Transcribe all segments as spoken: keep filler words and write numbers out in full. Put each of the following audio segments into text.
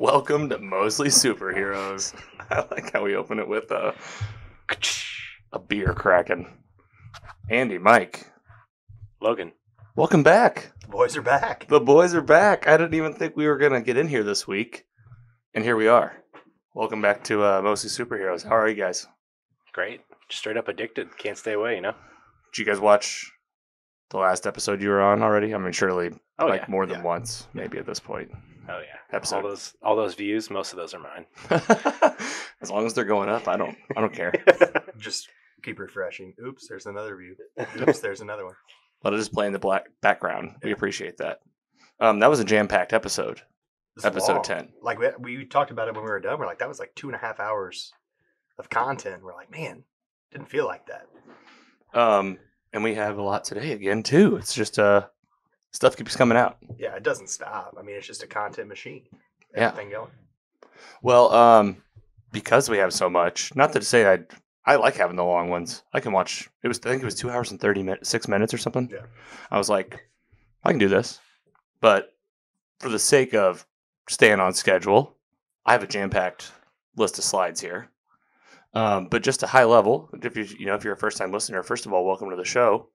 Welcome to Mostly Superheroes. I like how we open it with a, a beer cracking. Andy, Mike. Logan. Welcome back. The boys are back. The boys are back. I didn't even think we were going to get in here this week. And here we are. Welcome back to uh, Mostly Superheroes. How are you guys? Great. Just straight up addicted. Can't stay away, you know? Did you guys watch the last episode you were on already? I mean, surely oh, like yeah. more than yeah. once, maybe yeah. at this point. Oh, yeah. Episode. All those all those views, most of those are mine. As long as they're going up, I don't I don't care. Just keep refreshing. Oops, there's another view. Oops, there's another one. Let it just play in the black background. Yeah. We appreciate that. Um, that was a jam-packed episode. Episode long. ten. Like, we, we talked about it when we were done. We're like, that was like two and a half hours of content. We're like, man, didn't feel like that. Um, and we have a lot today again, too. It's just... Uh, Stuff keeps coming out. Yeah, it doesn't stop. I mean, it's just a content machine. Everything yeah. going. Well, um, because we have so much, not to say I I like having the long ones. I can watch, It was I think it was two hours and thirty minutes, six minutes or something. Yeah. I was like, I can do this. But for the sake of staying on schedule, I have a jam-packed list of slides here. Um, but just a high level, if you you know, if you're a first-time listener, first of all, welcome to the show.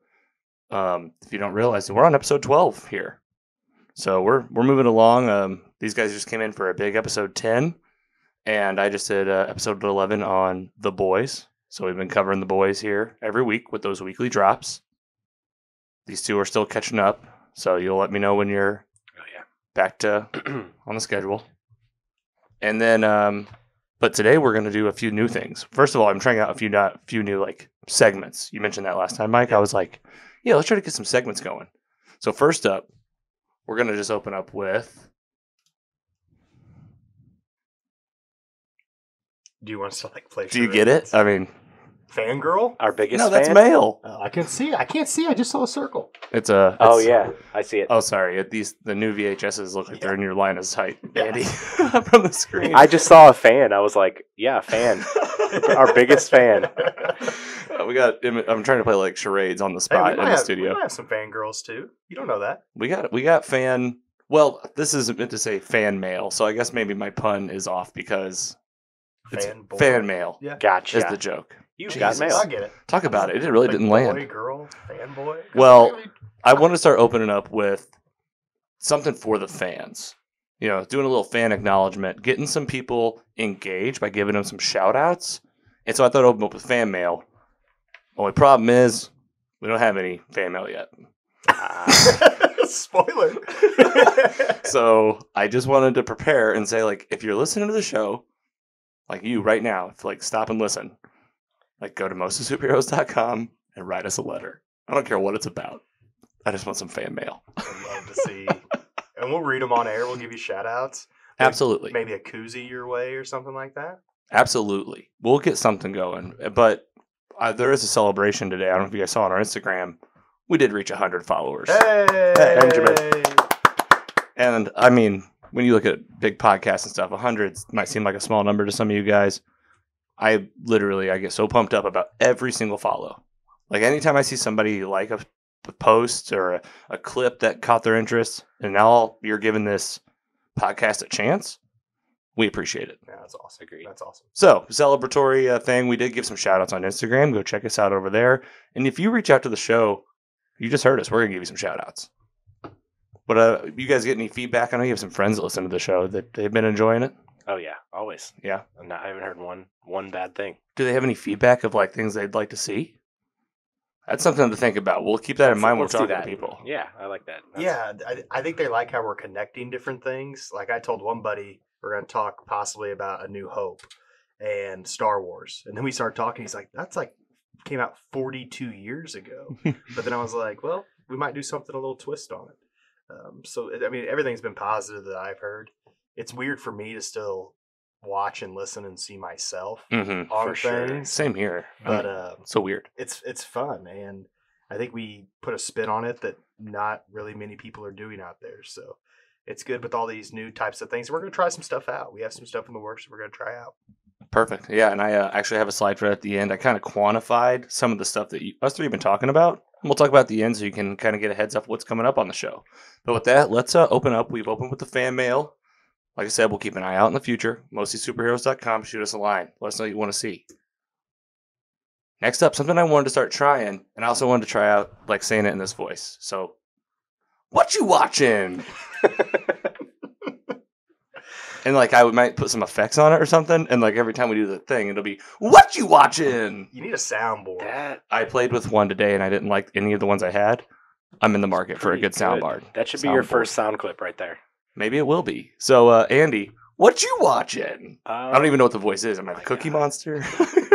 Um, if you don't realize it, we're on episode twelve here. So we're we're moving along. Um, these guys just came in for a big episode ten. And I just did uh, episode eleven on The Boys. So we've been covering The Boys here every week with those weekly drops. These two are still catching up. So you'll let me know when you're oh, yeah. back to on the schedule. And then, um, but today we're going to do a few new things. First of all, I'm trying out a few, not, few new like segments. You mentioned that last time, Mike. I was like... Yeah, let's try to get some segments going. So first up, we're going to just open up with... Do you want us to like play? Do you get it? I mean... Fangirl? Our biggest fan? No, that's fan? Male. Oh, I can see. I can't see. I just saw a circle. It's a... It's, oh, yeah. I see it. Oh, sorry. It, these The new V H Ses look like yeah. they're in your line of sight, yeah. Andy, from the screen. I just saw a fan. I was like, yeah, fan. Our biggest fan. We got. I'm trying to play like charades on the spot hey, in the have, studio. We might have some fangirls too. You don't know that. We got. We got fan. Well, this isn't meant to say fan mail, so I guess maybe my pun is off because it's fan, fan mail. Yeah, gotcha. Is the joke. You got mail. I get it. Talk about it. It really like didn't boy, land. Boy, girl, fanboy. Well, really? I want to start opening up with something for the fans. You know, doing a little fan acknowledgement, getting some people engaged by giving them some shout outs. And so I thought I'd open up with fan mail. Only problem is we don't have any fan mail yet. Spoiler. So I just wanted to prepare and say, like, if you're listening to the show, like you right now, if like stop and listen, like go to mostly superheroes dot com and write us a letter. I don't care what it's about. I just want some fan mail. I'd love to see. And we'll read them on air. We'll give you shout outs. Like, absolutely. Maybe a koozie your way or something like that. Absolutely. We'll get something going. But Uh, there is a celebration today. I don't know if you guys saw on our Instagram. We did reach one hundred followers. Hey! Benjamin. And, I mean, when you look at big podcasts and stuff, one hundred might seem like a small number to some of you guys. I literally, I get so pumped up about every single follow. Like, anytime I see somebody like a post or a, a clip that caught their interest, and now you're giving this podcast a chance, we appreciate it. Yeah, that's awesome. Agreed. That's awesome. So, celebratory uh, thing. We did give some shout-outs on Instagram. Go check us out over there. And if you reach out to the show, you just heard us. We're going to give you some shout-outs. But uh, you guys get any feedback? I know you have some friends that listen to the show that they've been enjoying it. Oh, yeah. Always. Yeah. I'm not, I haven't heard one one bad thing. Do they have any feedback of like things they'd like to see? That's something to think about. We'll keep that in mind when we're talking to people. Yeah, I like that. That's... Yeah, I, I think they like how we're connecting different things. Like I told one buddy... We're going to talk possibly about A New Hope and Star Wars. And then we started talking. He's like, that's like came out forty-two years ago. But then I was like, well, we might do something, a little twist on it. Um, so, I mean, everything's been positive that I've heard. It's weird for me to still watch and listen and see myself. Mm-hmm, for sure. Same here. But um, so weird. It's, it's fun. And I think we put a spin on it that not really many people are doing out there. So. It's good with all these new types of things. We're going to try some stuff out. We have some stuff in the works that we're going to try out. Perfect. Yeah, and I uh, actually have a slide for at the end. I kind of quantified some of the stuff that you, us three have been talking about. And we'll talk about at the end so you can kind of get a heads up what's coming up on the show. But with that, let's uh, open up. We've opened with the fan mail. Like I said, we'll keep an eye out in the future. mostly superheroes dot com. Shoot us a line. Let us know what you want to see. Next up, something I wanted to start trying, and I also wanted to try out, like, saying it in this voice. So, what you watching? And, like, I might put some effects on it or something, and, like, every time we do the thing, it'll be, what you watching? You need a soundboard. That, I played with one today, and I didn't like any of the ones I had. I'm in the market for a good, good. soundboard. That should be sound your board. First sound clip right there. Maybe it will be. So, uh, Andy, what you watching? Um, I don't even know what the voice is. Am I the Cookie God. Monster?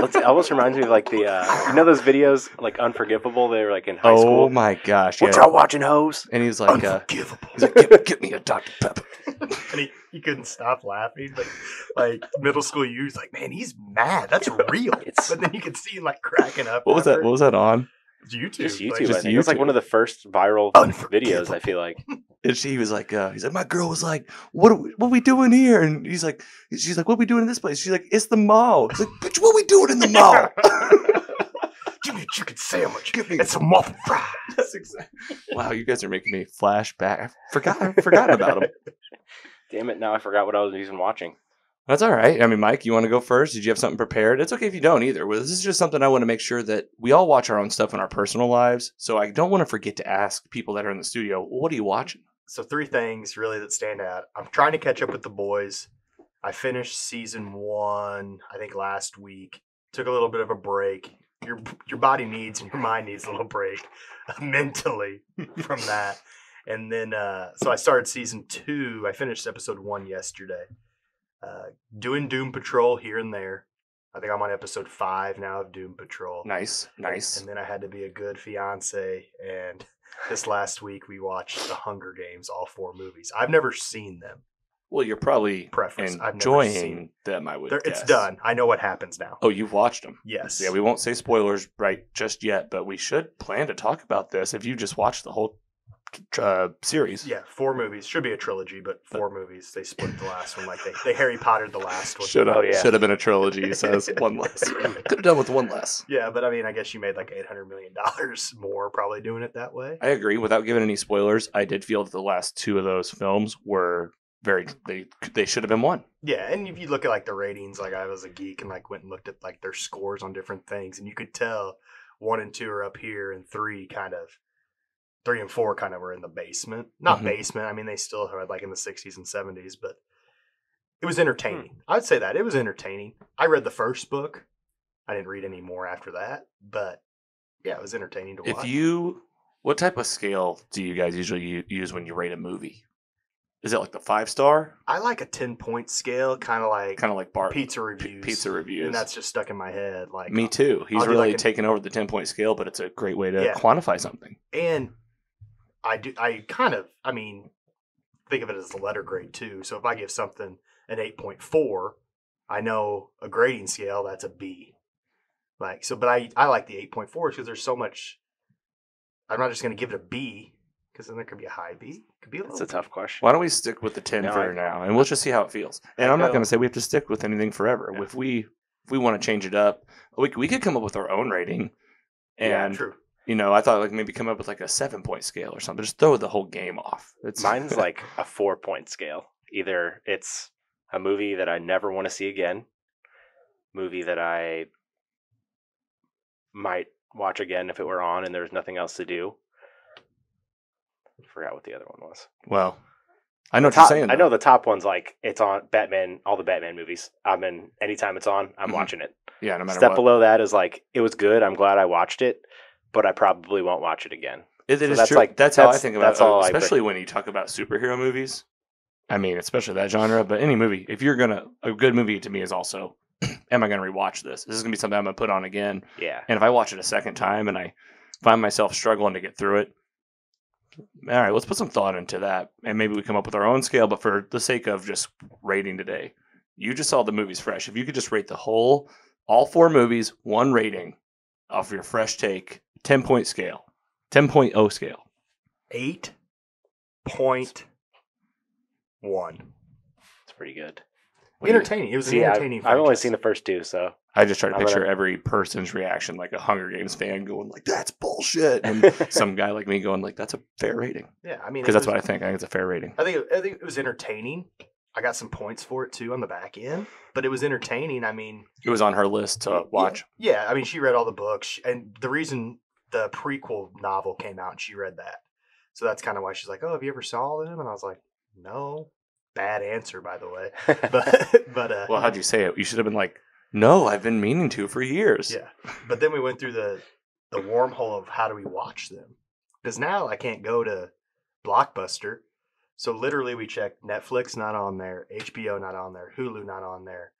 It almost reminds me of like the, uh, you know those videos, like Unforgivable? They were like in high oh school. Oh my gosh. What yeah. y'all watching, hoes? And he's like, Unforgivable. Uh, he's like, get, get me a Doctor Pepper. And he, he couldn't stop laughing. Like, like middle school you, he's like, man, he's mad. That's real. It's... But then you could see him like cracking up. What was that? What was that on? YouTube. Just YouTube, like, just I think. YouTube. It's like one of the first viral videos, I feel like. And she was like, uh, he's like, my girl was like, what are we, what are we doing here? And he's like, she's like, what are we doing in this place? She's like, it's the mall. He's like, bitch, what are we doing in the mall? Give me a chicken sandwich. Give me some muffin fries. That's exactly. Wow, you guys are making me flashback. I forgot, I forgot about him. Damn it, now I forgot what I was even watching. That's all right. I mean, Mike, you want to go first? Did you have something prepared? It's okay if you don't either. Well, this is just something I want to make sure that we all watch our own stuff in our personal lives. So I don't want to forget to ask people that are in the studio, well, what are you watching? So three things really that stand out. I'm trying to catch up with The Boys. I finished season one, I think last week. Took a little bit of a break. Your, your body needs and your mind needs a little break mentally from that. And then, uh, so I started season two. I finished episode one yesterday. Uh, doing Doom Patrol here and there. I think I'm on episode five now of Doom Patrol. Nice, nice. And, and then I had to be a good fiance. And this last week we watched the Hunger Games, all four movies. I've never seen them. Well, you're probably Preference. enjoying I've never seen them. I would. They're, guess. It's done. I know what happens now. Oh, you've watched them. Yes. Yeah, we won't say spoilers right just yet, but we should plan to talk about this if you just watched the whole. Uh, series. Yeah, four movies. Should be a trilogy, but four but, movies. They split the last one. Like they, they Harry Pottered the last one. Should have, oh, yeah. should have been a trilogy, he says. One less. Could have done with one less. Yeah, but I mean, I guess you made like eight hundred million dollars more probably doing it that way. I agree. Without giving any spoilers, I did feel that the last two of those films were very, they they should have been one. Yeah, and if you look at like the ratings, like I was a geek and like went and looked at like their scores on different things, and you could tell one and two are up here and three kind of Three and four kind of were in the basement. Not mm-hmm. basement. I mean, they still had like in the sixties and seventies, but it was entertaining. Mm. I'd say that. It was entertaining. I read the first book. I didn't read any more after that, but yeah, it was entertaining to watch. If you, what type of scale do you guys usually use when you rate a movie? Is it like the five star? I like a ten point scale, kind of like kind of like bar, pizza reviews. P- pizza reviews. And that's just stuck in my head. Like Me too. He's I'll really like taken over the ten point scale, but it's a great way to yeah. quantify something. And I do. I kind of, I mean, think of it as the letter grade too. So if I give something an eight point four, I know a grading scale, that's a B. Like, so, but I, I like the eight point four because there's so much. I'm not just going to give it a B because then there could be a high B. Could be a that's a B. Tough question. Why don't we stick with the ten no, for I, now and we'll just see how it feels. And I I'm know. not going to say we have to stick with anything forever. Yeah. If we if we want to change it up, we we could come up with our own rating. And yeah, true. You know, I thought like maybe come up with like a seven point scale or something. Just throw the whole game off. It's Mine's like a four point scale. Either it's a movie that I never want to see again, movie that I might watch again if it were on and there was nothing else to do. I forgot what the other one was. Well, I know what top, you're saying. Though. I know the top one's like it's on Batman, all the Batman movies. I'm in anytime it's on, I'm mm-hmm. watching it. Yeah, no matter Step what. below that is like it was good. I'm glad I watched it. But I probably won't watch it again. It, it so is that's true. Like, that's, that's how I think about it, all especially when you talk about superhero movies. I mean, especially that genre, but any movie. If you're going to, a good movie to me is also, am I going to rewatch this? This is going to be something I'm going to put on again. Yeah. And if I watch it a second time and I find myself struggling to get through it, all right, let's put some thought into that. And maybe we come up with our own scale, but for the sake of just rating today, you just saw the movies fresh. If you could just rate the whole, all four movies, one rating off your fresh take, ten point scale. ten point oh scale. eight point one. It's pretty good. What entertaining. It was yeah, entertaining. I've, I've only seen the first two, so. I just try to I'm picture gonna... every person's reaction, like a Hunger Games fan going like, that's bullshit. And some guy like me going like, that's a fair rating. Yeah, I mean. Because that's was, what I think. I think it's a fair rating. I think, I think it was entertaining. I got some points for it too on the back end, but it was entertaining. I mean, it was on her list to watch. Yeah, yeah. I mean, she read all the books, and the reason the prequel novel came out, and she read that. So that's kind of why she's like, "Oh, have you ever saw them?" And I was like, "No." Bad answer, by the way. But but uh, well, how'd you say it? You should have been like, "No, I've been meaning to for years." Yeah, but then we went through the the wormhole of how do we watch them? Because now I can't go to Blockbuster. So literally we checked Netflix, not on there. H B O, not on there. Hulu, not on there.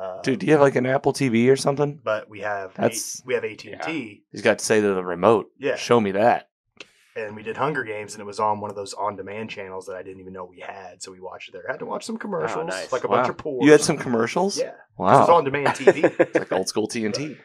Uh, Dude, do you have like an Apple T V or something? But we have That's, we have A T and T. Yeah. He's got to say to the remote, yeah. Show me that. And we did Hunger Games, and it was on one of those on-demand channels that I didn't even know we had. So we watched it there. I had to watch some commercials, oh, nice. Like a wow. bunch of porn. You had some commercials? Yeah. Wow. It was on-demand T V. It's like old school T N T. But,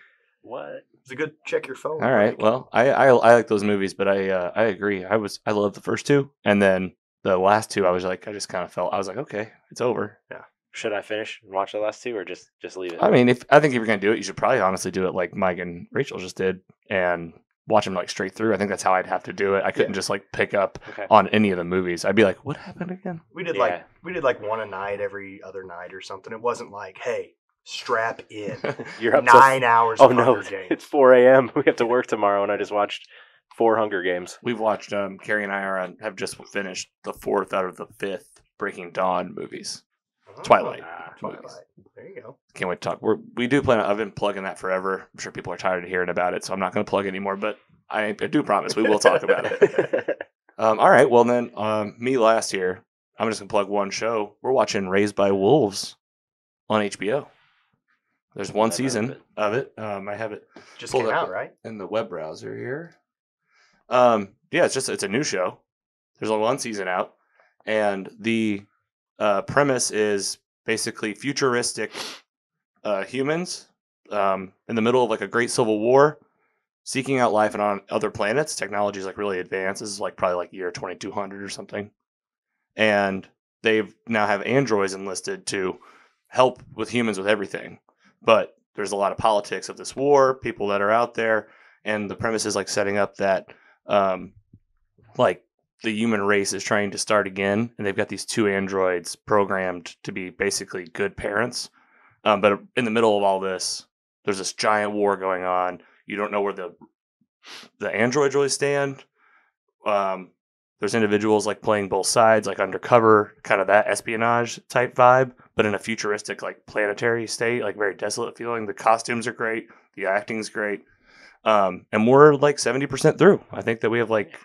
what? It's a good check your phone. All right. Like. Well, I, I I like those movies, but I uh, I agree. I was I loved the first two, and then. The last two, I was like, I just kind of felt, I was like, okay, it's over. Yeah. Should I finish and watch the last two or just, just leave it? I mean, if I think if you're going to do it, you should probably honestly do it like Mike and Rachel just did and watch them like straight through. I think that's how I'd have to do it. I couldn't yeah. just like pick up okay. on any of the movies. I'd be like, what happened again? We did yeah. like we did like one a night every other night or something. It wasn't like, hey, strap in. You're up nine to... hours. Oh, of no, Hunger Games. It's four a.m. We have to work tomorrow and I just watched Four Hunger Games. We've watched, um, Carrie and I are on, have just finished the fourth out of the fifth Breaking Dawn movies. Oh, Twilight. Ah, Twilight. Movies. There you go. Can't wait to talk. We're, we do plan on, I've been plugging that forever. I'm sure people are tired of hearing about it, so I'm not going to plug anymore, but I, I do promise we will talk about it. Um, all right. Well, then, um, me last year, I'm just going to plug one show. We're watching Raised by Wolves on H B O. There's one season of it. Um, I have it just pulled came up out, right? In the web browser here. Um, yeah, it's just, it's a new show. There's only one season out. And the, uh, premise is basically futuristic, uh, humans, um, in the middle of like a great civil war, seeking out life and on other planets. Technology is like really advanced. This is like probably like year twenty-two hundred or something. And they've now have androids enlisted to help with humans with everything. But there's a lot of politics of this war, people that are out there. And the premise is like setting up that, Um, like the human race is trying to start again, and they've got these two androids programmed to be basically good parents. Um, but in the middle of all this, there's this giant war going on. You don't know where the the androids really stand. Um, there's individuals like playing both sides, like undercover, kind of that espionage type vibe, but in a futuristic, like planetary state, like very desolate feeling. The costumes are great. The acting's great. Um, and we're like seventy percent through. I think that we have like,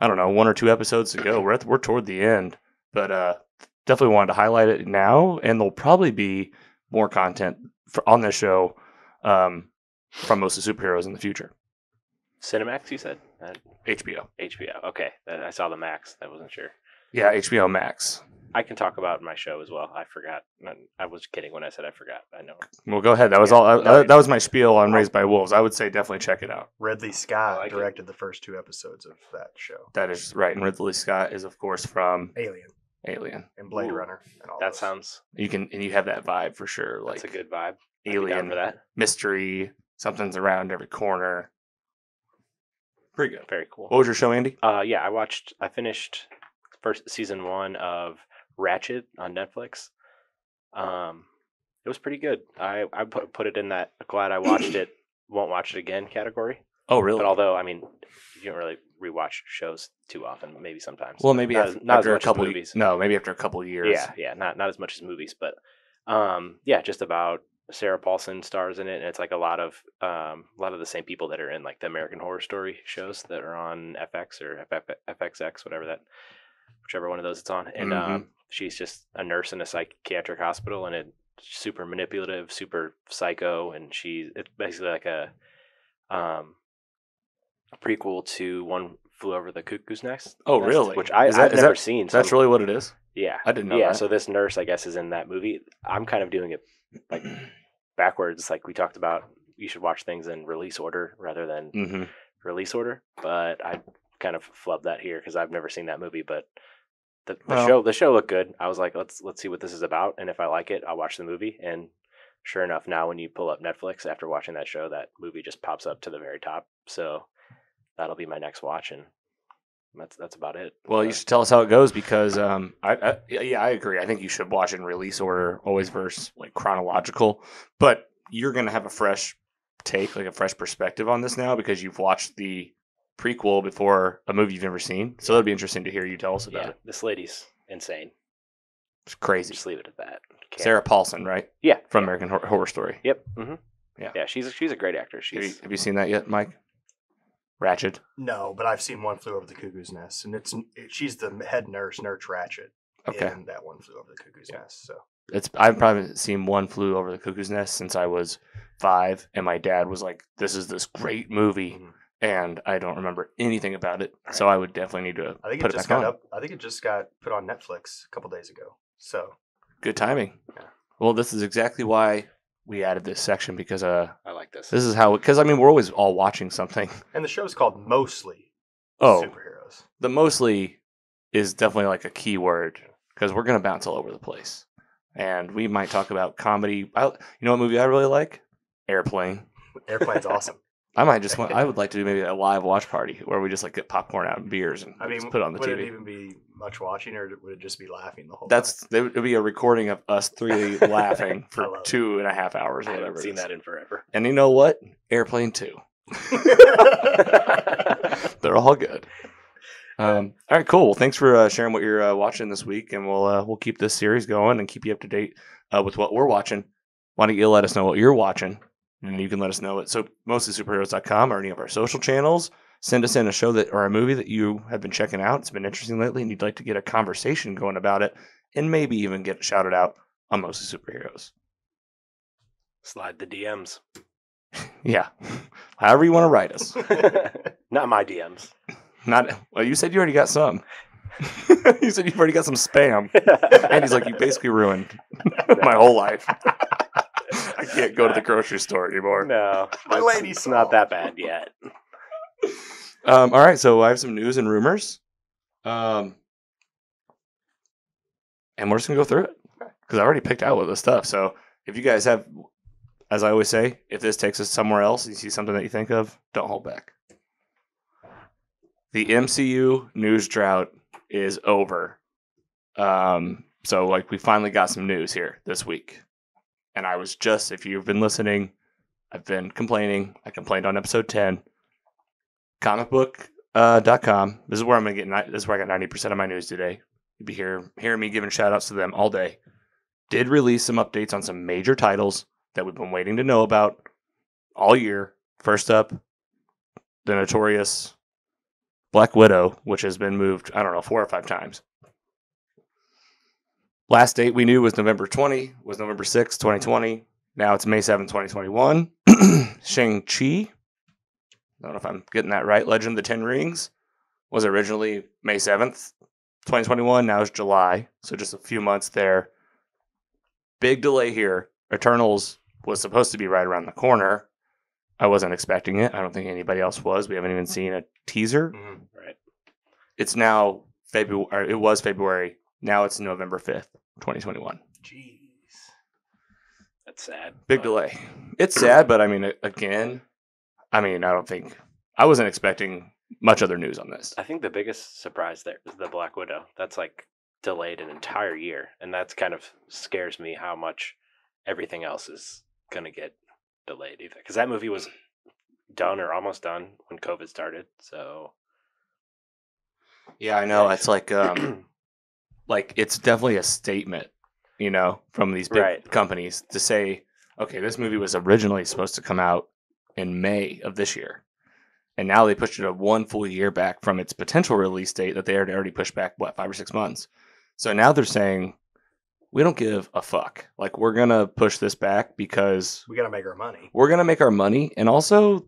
I don't know, one or two episodes to go. We're at the, we're toward the end, but, uh, definitely wanted to highlight it now. And there'll probably be more content for, on this show, um, from Mostly Superheroes in the future. Cinemax, you said? Uh, H B O. H B O. Okay. I saw the Max. I wasn't sure. Yeah. H B O Max. I can talk about my show as well. I forgot. I was kidding when I said I forgot. I know. Well, go ahead. That was yeah. all. I, no, I, that was my spiel on Raised by Wolves. I would say definitely check it out. Ridley Scott oh, directed can. the first two episodes of that show. That is right. And Ridley Scott is, of course, from Alien, Alien, and Blade Ooh. Runner. And all that those. sounds. You can and you have that vibe for sure. Like that's a good vibe. Alien for that mystery. Something's around every corner. Pretty good. Very cool. What was your show, Andy? Uh, yeah, I watched. I finished first season one of Ratched on Netflix. Um, it was pretty good. I, I put put it in that glad I watched it, won't watch it again category. Oh, really? But although, I mean, you don't really rewatch shows too often. Maybe sometimes. Well, maybe not after, as, not after as much a couple movies. No, maybe after a couple of years. Yeah, yeah, not not as much as movies, but um, yeah, just about Sarah Paulson stars in it, and it's like a lot of um, a lot of the same people that are in like the American Horror Story shows that are on F X or F X X, whatever that, whichever one of those it's on, and mm-hmm. um. She's just a nurse in a psychiatric hospital, and it's super manipulative, super psycho, and she it's basically like a um a prequel to One Flew Over the Cuckoo's Nest. Oh, Nest, really? Which I, that, I've never that, seen. So that's I'm, really what it is? Yeah. I didn't know Yeah, that. So this nurse, I guess, is in that movie. I'm kind of doing it like backwards, like we talked about. You should watch things in release order rather than mm-hmm. release order, but I kind of flubbed that here because I've never seen that movie, but... The, the well, show the show looked good. I was like, let's let's see what this is about, and if I like it, I'll watch the movie. And sure enough, now when you pull up Netflix after watching that show, that movie just pops up to the very top. So that'll be my next watch, and that's that's about it. Well, you should tell us how it goes, because um, I, I yeah, I agree. I think you should watch in release order, always versus like chronological. But you're gonna have a fresh take, like a fresh perspective on this now, because you've watched the prequel before a movie you've never seen. So that'd be interesting to hear you tell us about yeah, it. This lady's insane. It's crazy. Just leave it at that. Can't. Sarah Paulson, right? Yeah, from yeah. American Horror, Horror Story. Yep. Mm-hmm. Yeah, yeah. She's a, she's a great actor. She's. Have you, have you seen that yet, Mike? Ratched? No, but I've seen One Flew Over the Cuckoo's Nest, and it's it, she's the head nurse, Nurse Ratched. Okay. And that One Flew Over the Cuckoo's yeah. Nest. So it's I've probably seen One Flew Over the Cuckoo's Nest since I was five, and my dad was like, "This is this great movie," mm-hmm. and I don't remember anything about it. Right. So I would definitely need to. I think put it just it back got on. up. I think it just got put on Netflix a couple days ago. So good timing. Yeah. Well, this is exactly why we added this section, because uh, I like this. This is how, because I mean, we're always all watching something. And the show is called Mostly oh, Superheroes. The mostly is definitely like a key word, because we're going to bounce all over the place. And we might talk about comedy. I, you know what movie I really like? Airplane. Airplane's awesome. I might just want, I would like to do maybe a live watch party where we just like get popcorn out and beers and I mean, just put it on the would T V. Would it even be much watching, or would it just be laughing the whole That's, time? That's, it would be a recording of us three laughing for two and a half hours or whatever. I haven't seen that in forever. And you know what? Airplane two. They're all good. Um, all right, cool. Well, thanks for uh, sharing what you're uh, watching this week, and we'll uh, we'll keep this series going and keep you up to date uh, with what we're watching. Why don't you let us know what you're watching? And you can let us know at so mostly superheroes dot com or any of our social channels. Send us in a show that or a movie that you have been checking out. It's been interesting lately, and you'd like to get a conversation going about it, and maybe even get shouted out on Mostly Superheroes. Slide the D Ms. Yeah. However you want to write us. Not my D Ms. Not well, you said you already got some. You said you've already got some spam. And he's like, you basically ruined my whole life. I can't go to the grocery store anymore. No, my lady's not that bad yet. Um, all right, so I have some news and rumors, um, and we're just gonna go through it because I already picked out all this stuff. So if you guys have, as I always say, if this takes us somewhere else, you see something that you think of, don't hold back. The M C U news drought is over. Um, so like we finally got some news here this week. And I was just, if you've been listening, I've been complaining. I complained on episode ten. comic book dot com. Uh, this is where I'm going to get, this is where I got ninety percent of my news today. You'll be here, hearing me giving shout outs to them all day. Did release some updates on some major titles that we've been waiting to know about all year. First up, the notorious Black Widow, which has been moved, I don't know, four or five times. Last date we knew was November twentieth, was November sixth, twenty twenty. Now it's May seventh, twenty twenty-one. Shang-Chi, I don't know if I'm getting that right, Legend of the Ten Rings, was originally May seventh, twenty twenty-one. Now it's July, so just a few months there. Big delay here. Eternals was supposed to be right around the corner. I wasn't expecting it. I don't think anybody else was. We haven't even seen a teaser. Mm-hmm. Right. It's now February. It was February. Now it's November fifth, twenty twenty-one. Jeez. That's sad. Big delay. It's sad, but I mean, again, I mean, I don't think, I wasn't expecting much other news on this. I think the biggest surprise there is the Black Widow. That's like delayed an entire year. And that's kind of scares me how much everything else is going to get delayed either. Because that movie was done or almost done when COVID started. So. Yeah, I know. It's like, um, like, it's definitely a statement, you know, from these big right. companies to say, okay, this movie was originally supposed to come out in May of this year. And now they pushed it a one full year back from its potential release date that they had already pushed back, what, five or six months. So now they're saying, we don't give a fuck. Like, we're going to push this back because we got to make our money. We're going to make our money. And also,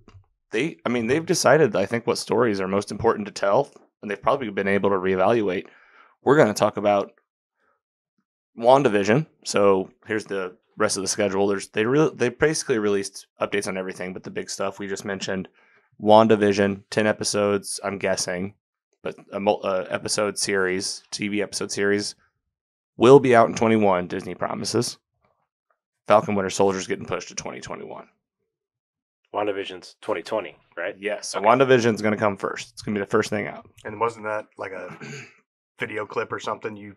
they, I mean, they've decided, I think, what stories are most important to tell. And they've probably been able to reevaluate. We're going to talk about WandaVision. So here's the rest of the schedule. There's they re- they basically released updates on everything, but the big stuff we just mentioned. WandaVision, ten episodes, I'm guessing, but a uh, episode series, T V episode series, will be out in twenty-one. Disney promises. Falcon Winter Soldier's getting pushed to twenty twenty-one. WandaVision's twenty twenty, right? Yeah, so okay. WandaVision's going to come first. It's going to be the first thing out. And wasn't that like a video clip or something you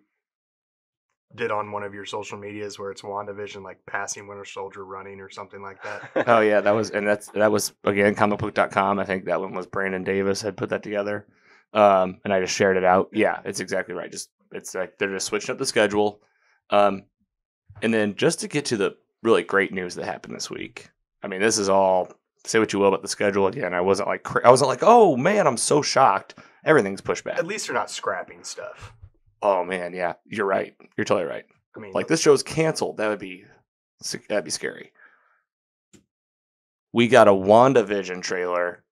did on one of your social medias where it's WandaVision, like passing Winter Soldier running or something like that? Oh, yeah, that was, and that's, that was, again, comic book dot com. I think that one was Brandon Davis had put that together. Um, and I just shared it out. Yeah, it's exactly right. Just, it's like they're just switching up the schedule. Um, and then just to get to the really great news that happened this week. I mean, this is all, say what you will about the schedule again. I wasn't like, I wasn't like, oh man, I'm so shocked. Everything's pushed back. At least they're not scrapping stuff. Oh man. Yeah, you're right. You're totally right. I mean, like this show's canceled. That would be, that'd be scary. We got a WandaVision trailer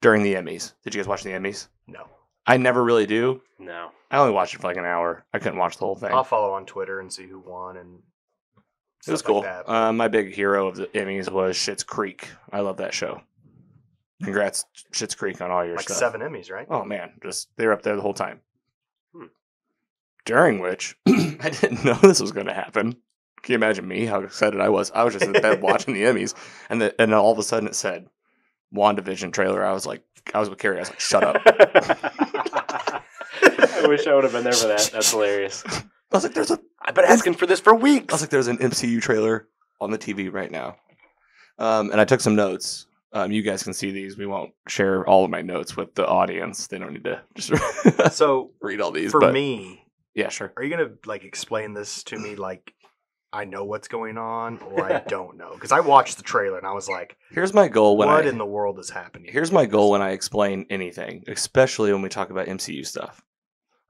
during the Emmys. Did you guys watch the Emmys? No. I never really do. No. I only watched it for like an hour. I couldn't watch the whole thing. I'll follow on Twitter and see who won and it was cool. Like uh, my big hero of the Emmys was Schitt's Creek. I love that show. Congrats, Schitt's Creek, on all your like stuff. Like seven Emmys, right? Oh, man. Just they were up there the whole time. Hmm. During which, I didn't know this was going to happen. Can you imagine me, how excited I was? I was just in bed watching the Emmys. And the, and all of a sudden it said, WandaVision trailer. I was like, I was with Carrie. I was like, shut up. I wish I would have been there for that. That's hilarious. I was like, there's a... I've been asking for this for weeks. I was like, there's an M C U trailer on the T V right now. Um, and I took some notes. Um, you guys can see these. We won't share all of my notes with the audience. They don't need to just so read all these. For but, me. Yeah, sure. Are you going to like explain this to me like I know what's going on or I don't know? Because I watched the trailer and I was like, here's my goal when what I, in the world is happening? Here's my goal when I explain anything, especially when we talk about M C U stuff.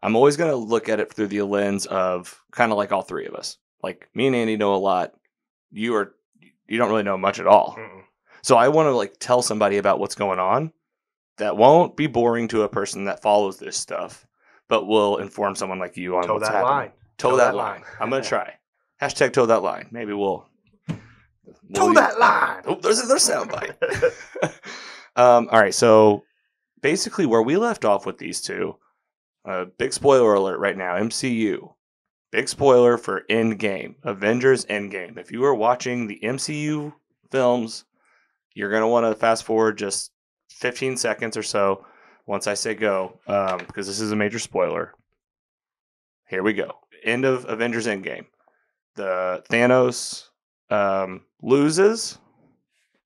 I'm always going to look at it through the lens of kind of like all three of us. Like me and Andy know a lot. You are, you don't really know much at all. Mm-mm. So I want to like tell somebody about what's going on that won't be boring to a person that follows this stuff, but will inform someone like you on toe what's that happening. Line. Toe, toe that, that line. line. I'm going to try. Hashtag toe that line. Maybe we'll. we'll toe use... that line. Oh, there's another soundbite. um, all right. So basically where we left off with these two. Uh, big spoiler alert right now, M C U. Big spoiler for Endgame, Avengers Endgame. If you are watching the M C U films, you're going to want to fast forward just fifteen seconds or so once I say go, um, because this is a major spoiler. Here we go. End of Avengers Endgame. The Thanos um, loses.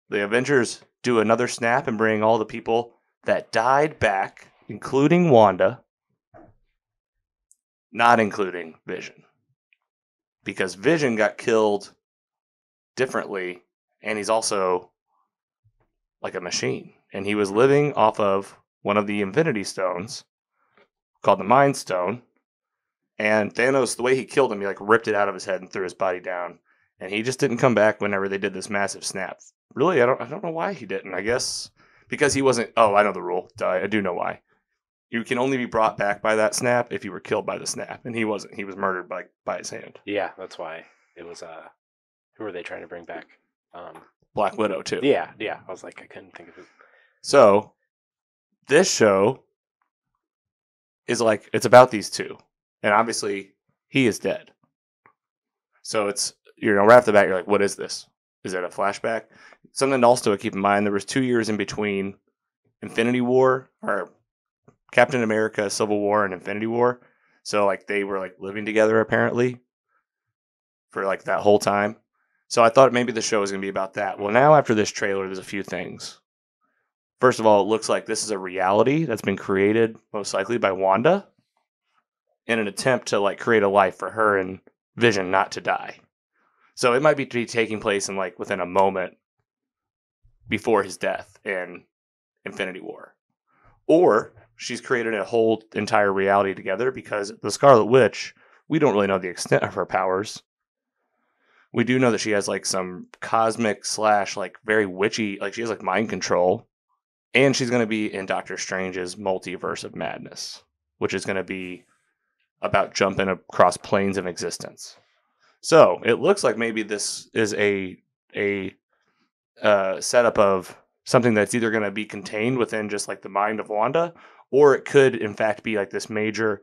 The Avengers do another snap and bring all the people that died back, including Wanda. Not including Vision, because Vision got killed differently, and he's also like a machine, and he was living off of one of the Infinity Stones called the Mind Stone, and Thanos, the way he killed him, he like ripped it out of his head and threw his body down, and he just didn't come back whenever they did this massive snap. Really, I don't, I don't know why he didn't. I guess because he wasn't. Oh, I know the rule. I do know why. You can only be brought back by that snap if you were killed by the snap. And he wasn't. He was murdered by by his hand. Yeah, that's why it was... Uh, who were they trying to bring back? Um, Black Widow, too. Yeah, yeah. I was like, I couldn't think of it. So, this show is like... It's about these two. And obviously, he is dead. So, it's... You know, right off the bat, you're like, what is this? Is that a flashback? Something also to keep in mind, there was two years in between Infinity War, or... Captain America, Civil War, and Infinity War. So, like, they were, like, living together, apparently, for, like, that whole time. So I thought maybe the show was going to be about that. Well, now after this trailer, there's a few things. First of all, it looks like this is a reality that's been created, most likely, by Wanda in an attempt to, like, create a life for her and Vision not to die. So it might be taking place in, like, within a moment before his death in Infinity War. Or... She's created a whole entire reality together because the Scarlet Witch, we don't really know the extent of her powers. We do know that she has like some cosmic slash like very witchy, like she has like mind control. And she's going to be in Doctor Strange's Multiverse of Madness, which is going to be about jumping across planes of existence. So it looks like maybe this is a, a uh, setup of something that's either going to be contained within just like the mind of Wanda, or it could, in fact, be like this major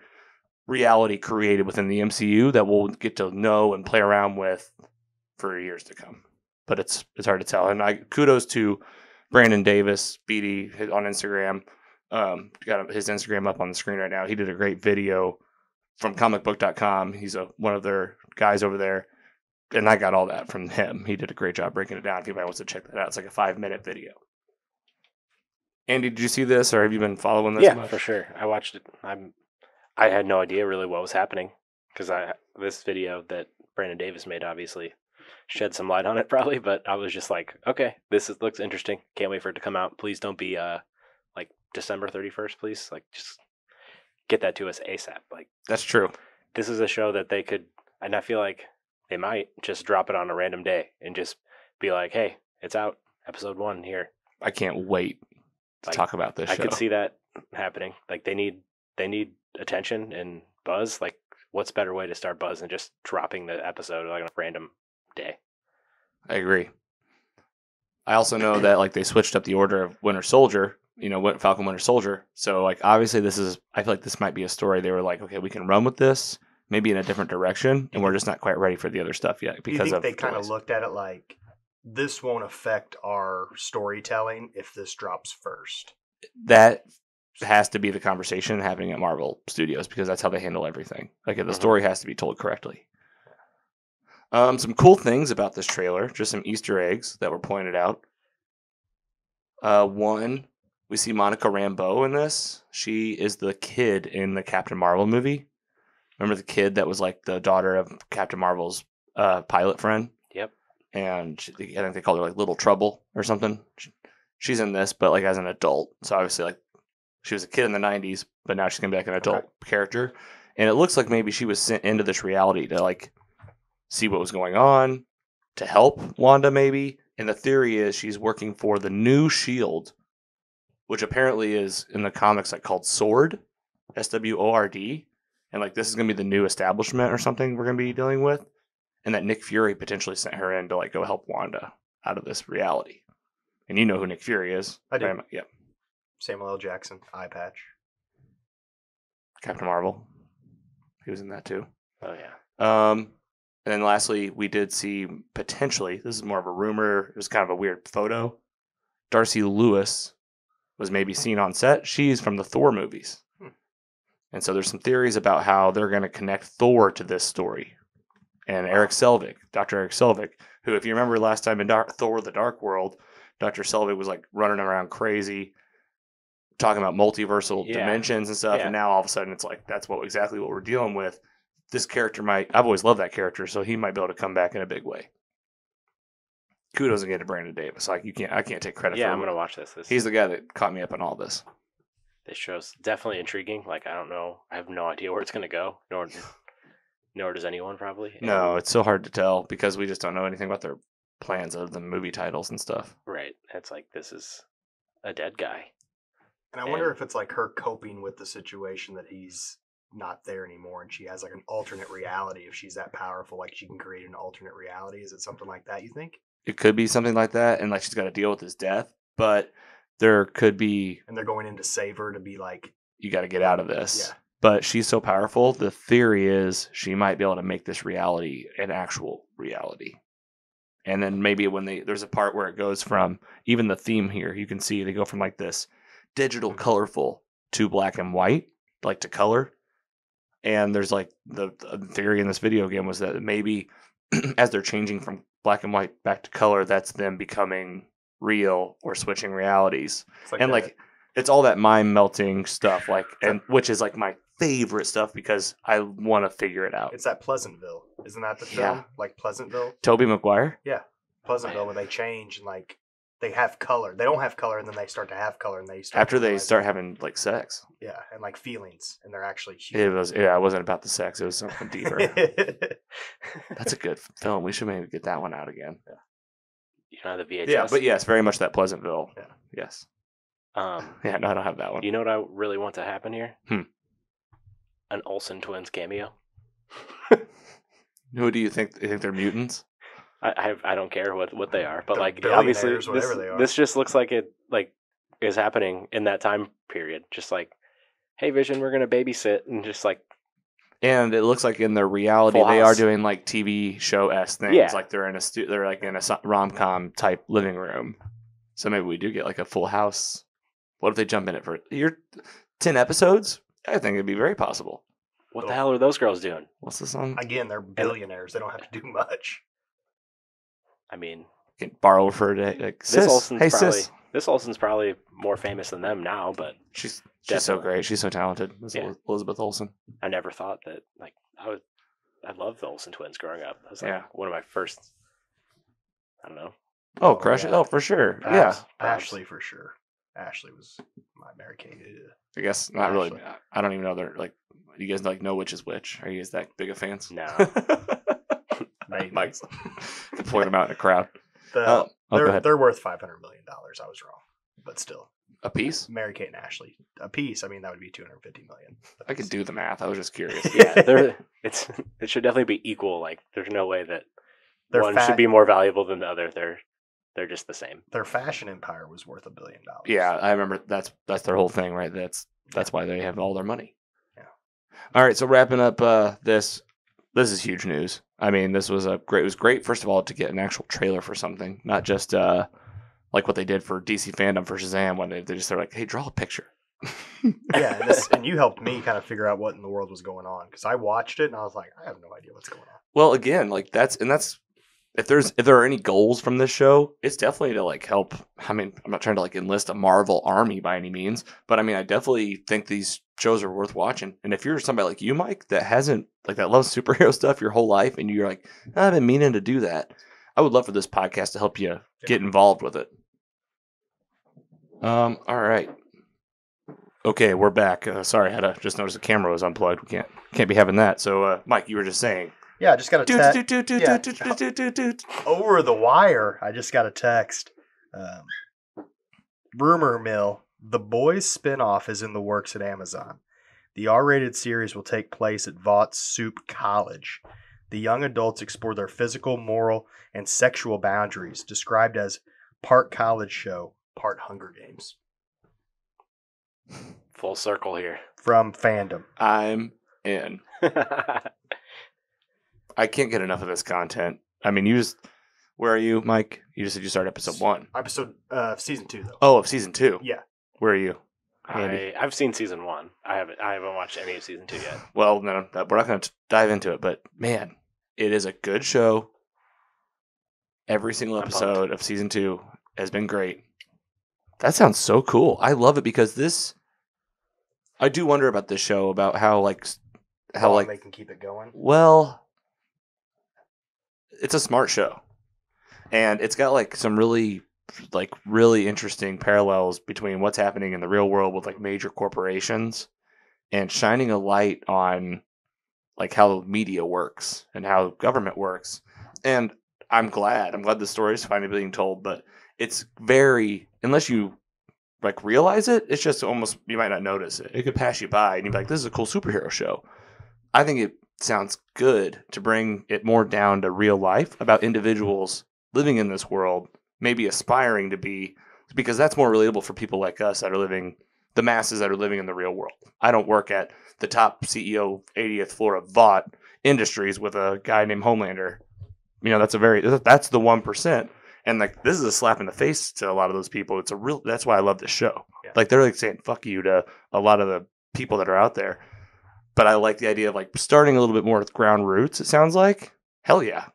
reality created within the M C U that we'll get to know and play around with for years to come. but it's it's hard to tell. And I kudos to Brandon Davis, B D, his, on Instagram. Um, got his Instagram up on the screen right now. He did a great video from comic book dot com. He's a, one of their guys over there. And I got all that from him. He did a great job breaking it down. If anybody wants to check that out, it's like a five-minute video. Andy, did you see this, or have you been following this? Yeah, much? For sure. I watched it. I'm, I had no idea really what was happening, because I this video that Brandon Davis made obviously shed some light on it probably, but I was just like, okay, this is, looks interesting. Can't wait for it to come out. Please don't be uh, like December thirty-first, please. Like, just get that to us ASAP. Like, that's true. This is a show that they could, and I feel like they might just drop it on a random day and just be like, hey, it's out. Episode one here. I can't wait to like, talk about this I show. I could see that happening. Like, they need they need attention and buzz. Like, what's better way to start buzz than just dropping the episode like on a random day? I agree. I also know that like they switched up the order of Winter Soldier, you know, Falcon Winter Soldier. So like obviously this is, I feel like this might be a story they were like, okay, we can run with this maybe in a different direction, and we're just not quite ready for the other stuff yet. Because you think of they kind of looked at it like, this won't affect our storytelling if this drops first. That has to be the conversation happening at Marvel Studios, because that's how they handle everything. Like the mm-hmm. story has to be told correctly. Um, some cool things about this trailer, just some Easter eggs that were pointed out. Uh, one, we see Monica Rambeau in this. She is the kid in the Captain Marvel movie. Remember the kid that was like the daughter of Captain Marvel's uh, pilot friend? Yep. And she, I think they called her like Little Trouble or something. She, she's in this, but like as an adult. So obviously like she was a kid in the nineties, but now she's going to be like an adult okay. character. And it looks like maybe she was sent into this reality to like see what was going on, to help Wanda maybe. And the theory is she's working for the new S H I E L D, which apparently is in the comics like called SWORD, S W O R D. And like this is going to be the new establishment or something we're going to be dealing with. And that Nick Fury potentially sent her in to like go help Wanda out of this reality. And you know who Nick Fury is. I do. Right? Yep. Samuel L. Jackson, eye patch. Captain Marvel. He was in that too. Oh, yeah. Um, and then lastly, we did see potentially, this is more of a rumor, it was kind of a weird photo, Darcy Lewis was maybe seen on set. She's from the Thor movies. Hmm. And so there's some theories about how they're going to connect Thor to this story. And Eric Selvig, Doctor Eric Selvig, who, if you remember last time in Dark, Thor the Dark World, Doctor Selvig was like running around crazy, talking about multiversal yeah. dimensions and stuff. Yeah. And now all of a sudden it's like, that's what exactly what we're dealing with. This character might, I've always loved that character, so he might be able to come back in a big way. Kudos again to Brandon Davis. Like you can't, I can't take credit yeah, for him. Yeah, I'm going to watch this. this. He's the guy that caught me up on all this. This show's definitely intriguing. Like, I don't know. I have no idea where it's going to go, nor, nor does anyone probably. And no, it's so hard to tell because we just don't know anything about their plans other than movie titles and stuff. Right. It's like, this is a dead guy. And I wonder and, if it's like her coping with the situation that he's not there anymore and she has like an alternate reality. If she's that powerful, like she can create an alternate reality. Is it something like that, you think? It could be something like that. And like she's got to deal with his death, but there could be. And they're going in to save her to be like, you got to get out of this. Yeah. But she's so powerful. The theory is she might be able to make this reality an actual reality. And then maybe when they, there's a part where it goes from even the theme here, you can see they go from like this digital colorful to black and white, like to color. And there's like the, the theory in this video game was that maybe as they're changing from black and white back to color, that's them becoming real or switching realities. It's like and a, like it's all that mind melting stuff, like, and which is like my favorite stuff because I want to figure it out. It's that Pleasantville, isn't that the film? Yeah. Like Pleasantville, Tobey Maguire. Yeah, Pleasantville, where they change and like. They have color. They don't have color, and then they start to have color, and they start after they start having like sex. Yeah, and like feelings, and they're actually human. It was yeah. It wasn't about the sex. It was something deeper. That's a good film. We should maybe get that one out again. Yeah. You know the V H S. Yeah, but yes, very much that Pleasantville. Yeah. Yes. Um. Yeah. No, I don't have that one. You know what I really want to happen here? Hmm. An Olsen twins cameo. Who do you think? You think they're mutants? I I don't care what, what they are, but They're like obviously this, they are. This just looks like it like is happening in that time period. Just like, hey Vision, we're gonna babysit and just like And it looks like in their reality, Full they house. are doing like T V show-esque things. Yeah. Like they're in a stu- they're like in a rom-com type living room. So maybe we do get like a Full House. What if they jump in it for your ten episodes? I think it'd be very possible. What the hell are those girls doing? What's the song? Again, they're billionaires. They don't have to do much. I mean, you can borrow for a day. Like, sis, this Olsen's hey, probably, sis. This Olsen's probably more famous than them now, but she's she's definitely. so great. She's so talented. Yeah. Elizabeth Olsen. I never thought that. Like I was, I loved the Olsen twins growing up. That was like yeah. one of my first. I don't know. Oh, crush it! Oh, for sure. Perhaps, yeah, perhaps. Ashley for sure. Ashley was my Mary Kate. I guess not Ashley. Really. I don't even know. They're like, you guys like know which is which. Are you guys that big of fans? No. Mike's point them out in a crowd. The, oh, oh, they're they're worth five hundred million dollars. I was wrong, but still a piece. Mary Kate and Ashley a piece. I mean, that would be two hundred fifty million. I could do the math. I was just curious. Yeah, they're it's it should definitely be equal. Like, there's no way that they're one fat. should be more valuable than the other. They're They're just the same. Their fashion empire was worth a billion dollars. Yeah, I remember that's that's their whole thing, right? That's that's why they have all their money. Yeah. All right, so wrapping up uh, this, this is huge news. I mean, this was a great. It was great, first of all, to get an actual trailer for something, not just uh, like what they did for D C fandom for Shazam when they they just they're like, hey, draw a picture. Yeah, and, this, and you helped me kind of figure out what in the world was going on because I watched it and I was like, I have no idea what's going on. Well, again, like that's and that's. If there's if there are any goals from this show, it's definitely to like help. I mean, I'm not trying to like enlist a Marvel army by any means, but I mean, I definitely think these shows are worth watching. And if you're somebody like you, Mike, that hasn't like that loves superhero stuff your whole life, and you're like, oh, I've been meaning to do that, I would love for this podcast to help you yeah. get involved with it. Um. All right. Okay, we're back. Uh, sorry, I had to just notice the camera was unplugged. We can't can't be having that. So, uh, Mike, you were just saying. Yeah, I just got a text. Over the wire, I just got a text. Um, rumor mill, The Boys spinoff is in the works at Amazon. The R-rated series will take place at Vought's Soup College. The young adults explore their physical, moral, and sexual boundaries, described as part college show, part Hunger Games. Full circle here. From fandom. I'm in. I can't get enough of this content. I mean, you just... Where are you, Mike? You just said you started episode one. Episode... Uh, season two, though. Oh, of season two? Yeah. Where are you? I, I've seen season one. I haven't I haven't watched any of season two yet. Well, no, we're not going to dive into it, but man, it is a good show. Every single episode of season two has been great. That sounds so cool. I love it because this... I do wonder about this show, about how, like... How, oh, like... They can keep it going? Well... It's a smart show, and it's got like some really, like really interesting parallels between what's happening in the real world with like major corporations, and shining a light on like how media works and how government works. And I'm glad, I'm glad the story is finally being told. But it's very, unless you like realize it, it's just almost you might not notice it. It could pass you by, and you'd be like, "This is a cool superhero show." I think it. Sounds good to bring it more down to real life about individuals living in this world, maybe aspiring to be, because that's more relatable for people like us that are living, the masses that are living in the real world. I don't work at the top C E O eightieth floor of Vought Industries with a guy named Homelander. You know, that's a very, that's the one percent. And like, this is a slap in the face to a lot of those people. It's a real, that's why I love this show. Yeah. Like they're like saying, fuck you to a lot of the people that are out there. But I like the idea of like starting a little bit more with ground roots, it sounds like. Hell yeah.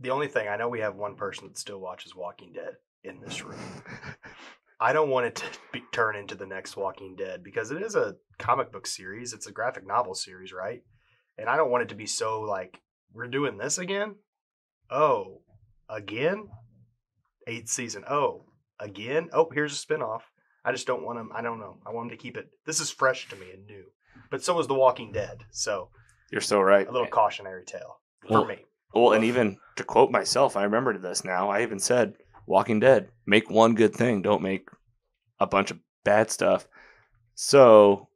The only thing, I know we have one person that still watches Walking Dead in this room. I don't want it to be, turn into the next Walking Dead because it is a comic book series. It's a graphic novel series, right? And I don't want it to be so like, we're doing this again? Oh, again? Eighth season. Oh, again? Oh, here's a spinoff. I just don't want them. I don't know. I want them to keep it. This is fresh to me and new. But so is The Walking Dead. So you're so right. A little cautionary tale well, for me. Well, and even to quote myself, I remembered this now. I even said, Walking Dead, make one good thing. Don't make a bunch of bad stuff. So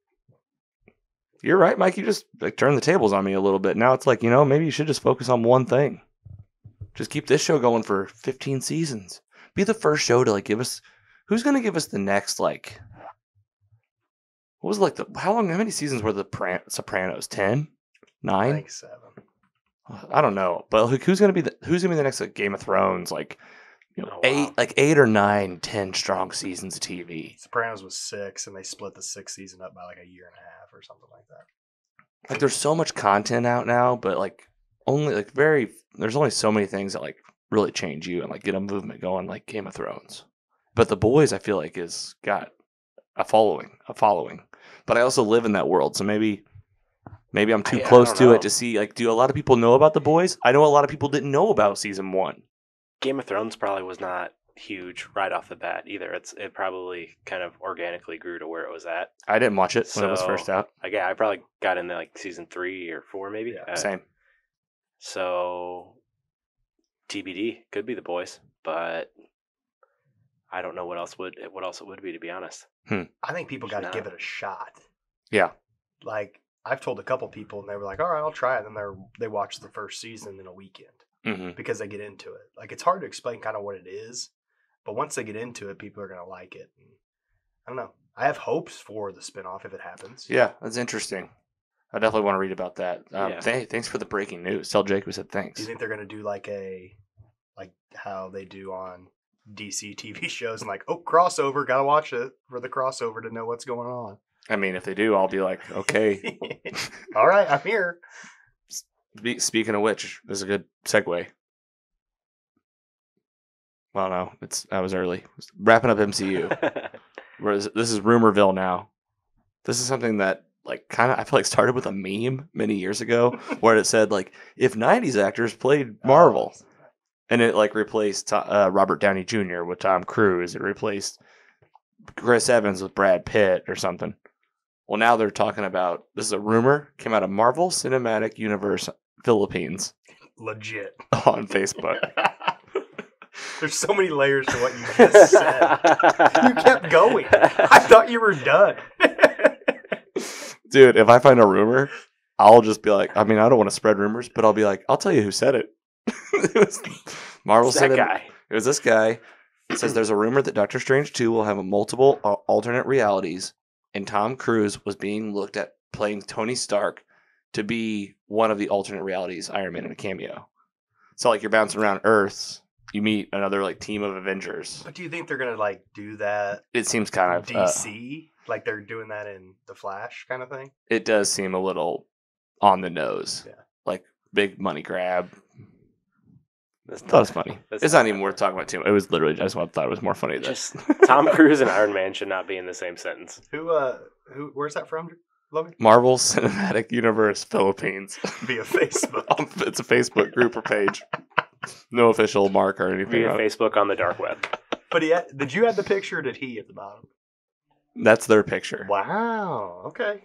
you're right, Mike. You just like turned the tables on me a little bit. Now it's like, you know, maybe you should just focus on one thing. Just keep this show going for fifteen seasons. Be the first show to like give us, who's going to give us the next like what was it like the how long how many seasons were the Sopranos? Ten? Nine? I think seven. I don't know, but like, who's gonna be the who's gonna be the next like Game of Thrones? Like, you know, oh, wow. eight like eight or nine, ten strong seasons of T V. Sopranos was six, and they split the sixth season up by like a year and a half or something like that. Like, there's so much content out now, but like only like very there's only so many things that like really change you and like get a movement going, like Game of Thrones. But The Boys, I feel like, is got a following, a following. But I also live in that world, so maybe. Maybe I'm too I, close I to know. it to see, like, do a lot of people know about The Boys? I know a lot of people didn't know about season one. Game of Thrones probably was not huge right off the bat either. It's It probably kind of organically grew to where it was at. I didn't watch it so, when it was first out. Like, yeah, I probably got in there, like, season three or four maybe. Yeah, uh, same. So, T B D could be The Boys, but I don't know what else would what else it would be, to be honest. Hmm. I think people got to give it a shot. Yeah. Like... I've told a couple people, and they were like, all right, I'll try it. And they're, they watched the first season in a weekend mm-hmm. because they get into it. Like, it's hard to explain kind of what it is, but once they get into it, people are going to like it. And I don't know. I have hopes for the spinoff if it happens. Yeah, that's interesting. I definitely want to read about that. Um, yeah. th- thanks for the breaking news. Tell Jake we said thanks. Do you think they're going to do like a, like how they do on D C T V shows and like, oh, crossover, got to watch it for the crossover to know what's going on? I mean, if they do, I'll be like, okay. All right, I'm here. Speaking of which, this is a good segue. Well, no, it's I was early. Wrapping up M C U. This is Rumorville now. This is something that, like, kind of, I feel like started with a meme many years ago where it said, like, if nineties actors played Marvel. And it, like, replaced uh, Robert Downey Junior with Tom Cruise. It replaced Chris Evans with Brad Pitt or something. Well, now they're talking about, this is a rumor, came out of Marvel Cinematic Universe Philippines. Legit. On Facebook. There's so many layers to what you just said. You kept going. I thought you were done. Dude, if I find a rumor, I'll just be like, I mean, I don't want to spread rumors, but I'll be like, I'll tell you who said it. It was Marvel Cinematic. Guy. It was this guy. It says there's a rumor that Doctor Strange two will have a multiple alternate realities, and Tom Cruise was being looked at playing Tony Stark to be one of the alternate realities, Iron Man in a cameo. So, like, you're bouncing around Earths, you meet another, like, team of Avengers. But do you think they're going to, like, do that? It seems kind of... D C? Uh, like, they're doing that in The Flash kind of thing? It does seem a little on the nose. Yeah. Like, big money grab. That's not, that was funny. That's it's not, not even worth talking about too much. It was literally just I thought it was more funny than just Tom Cruise and Iron Man should not be in the same sentence. Who? Uh, who? Where's that from? Lovey? Marvel Cinematic Universe Philippines via Facebook. It's a Facebook group or page. No official mark or anything. Via Facebook on the dark web. But he had, did you have the picture? Or did he at the bottom? That's their picture. Wow. Okay. A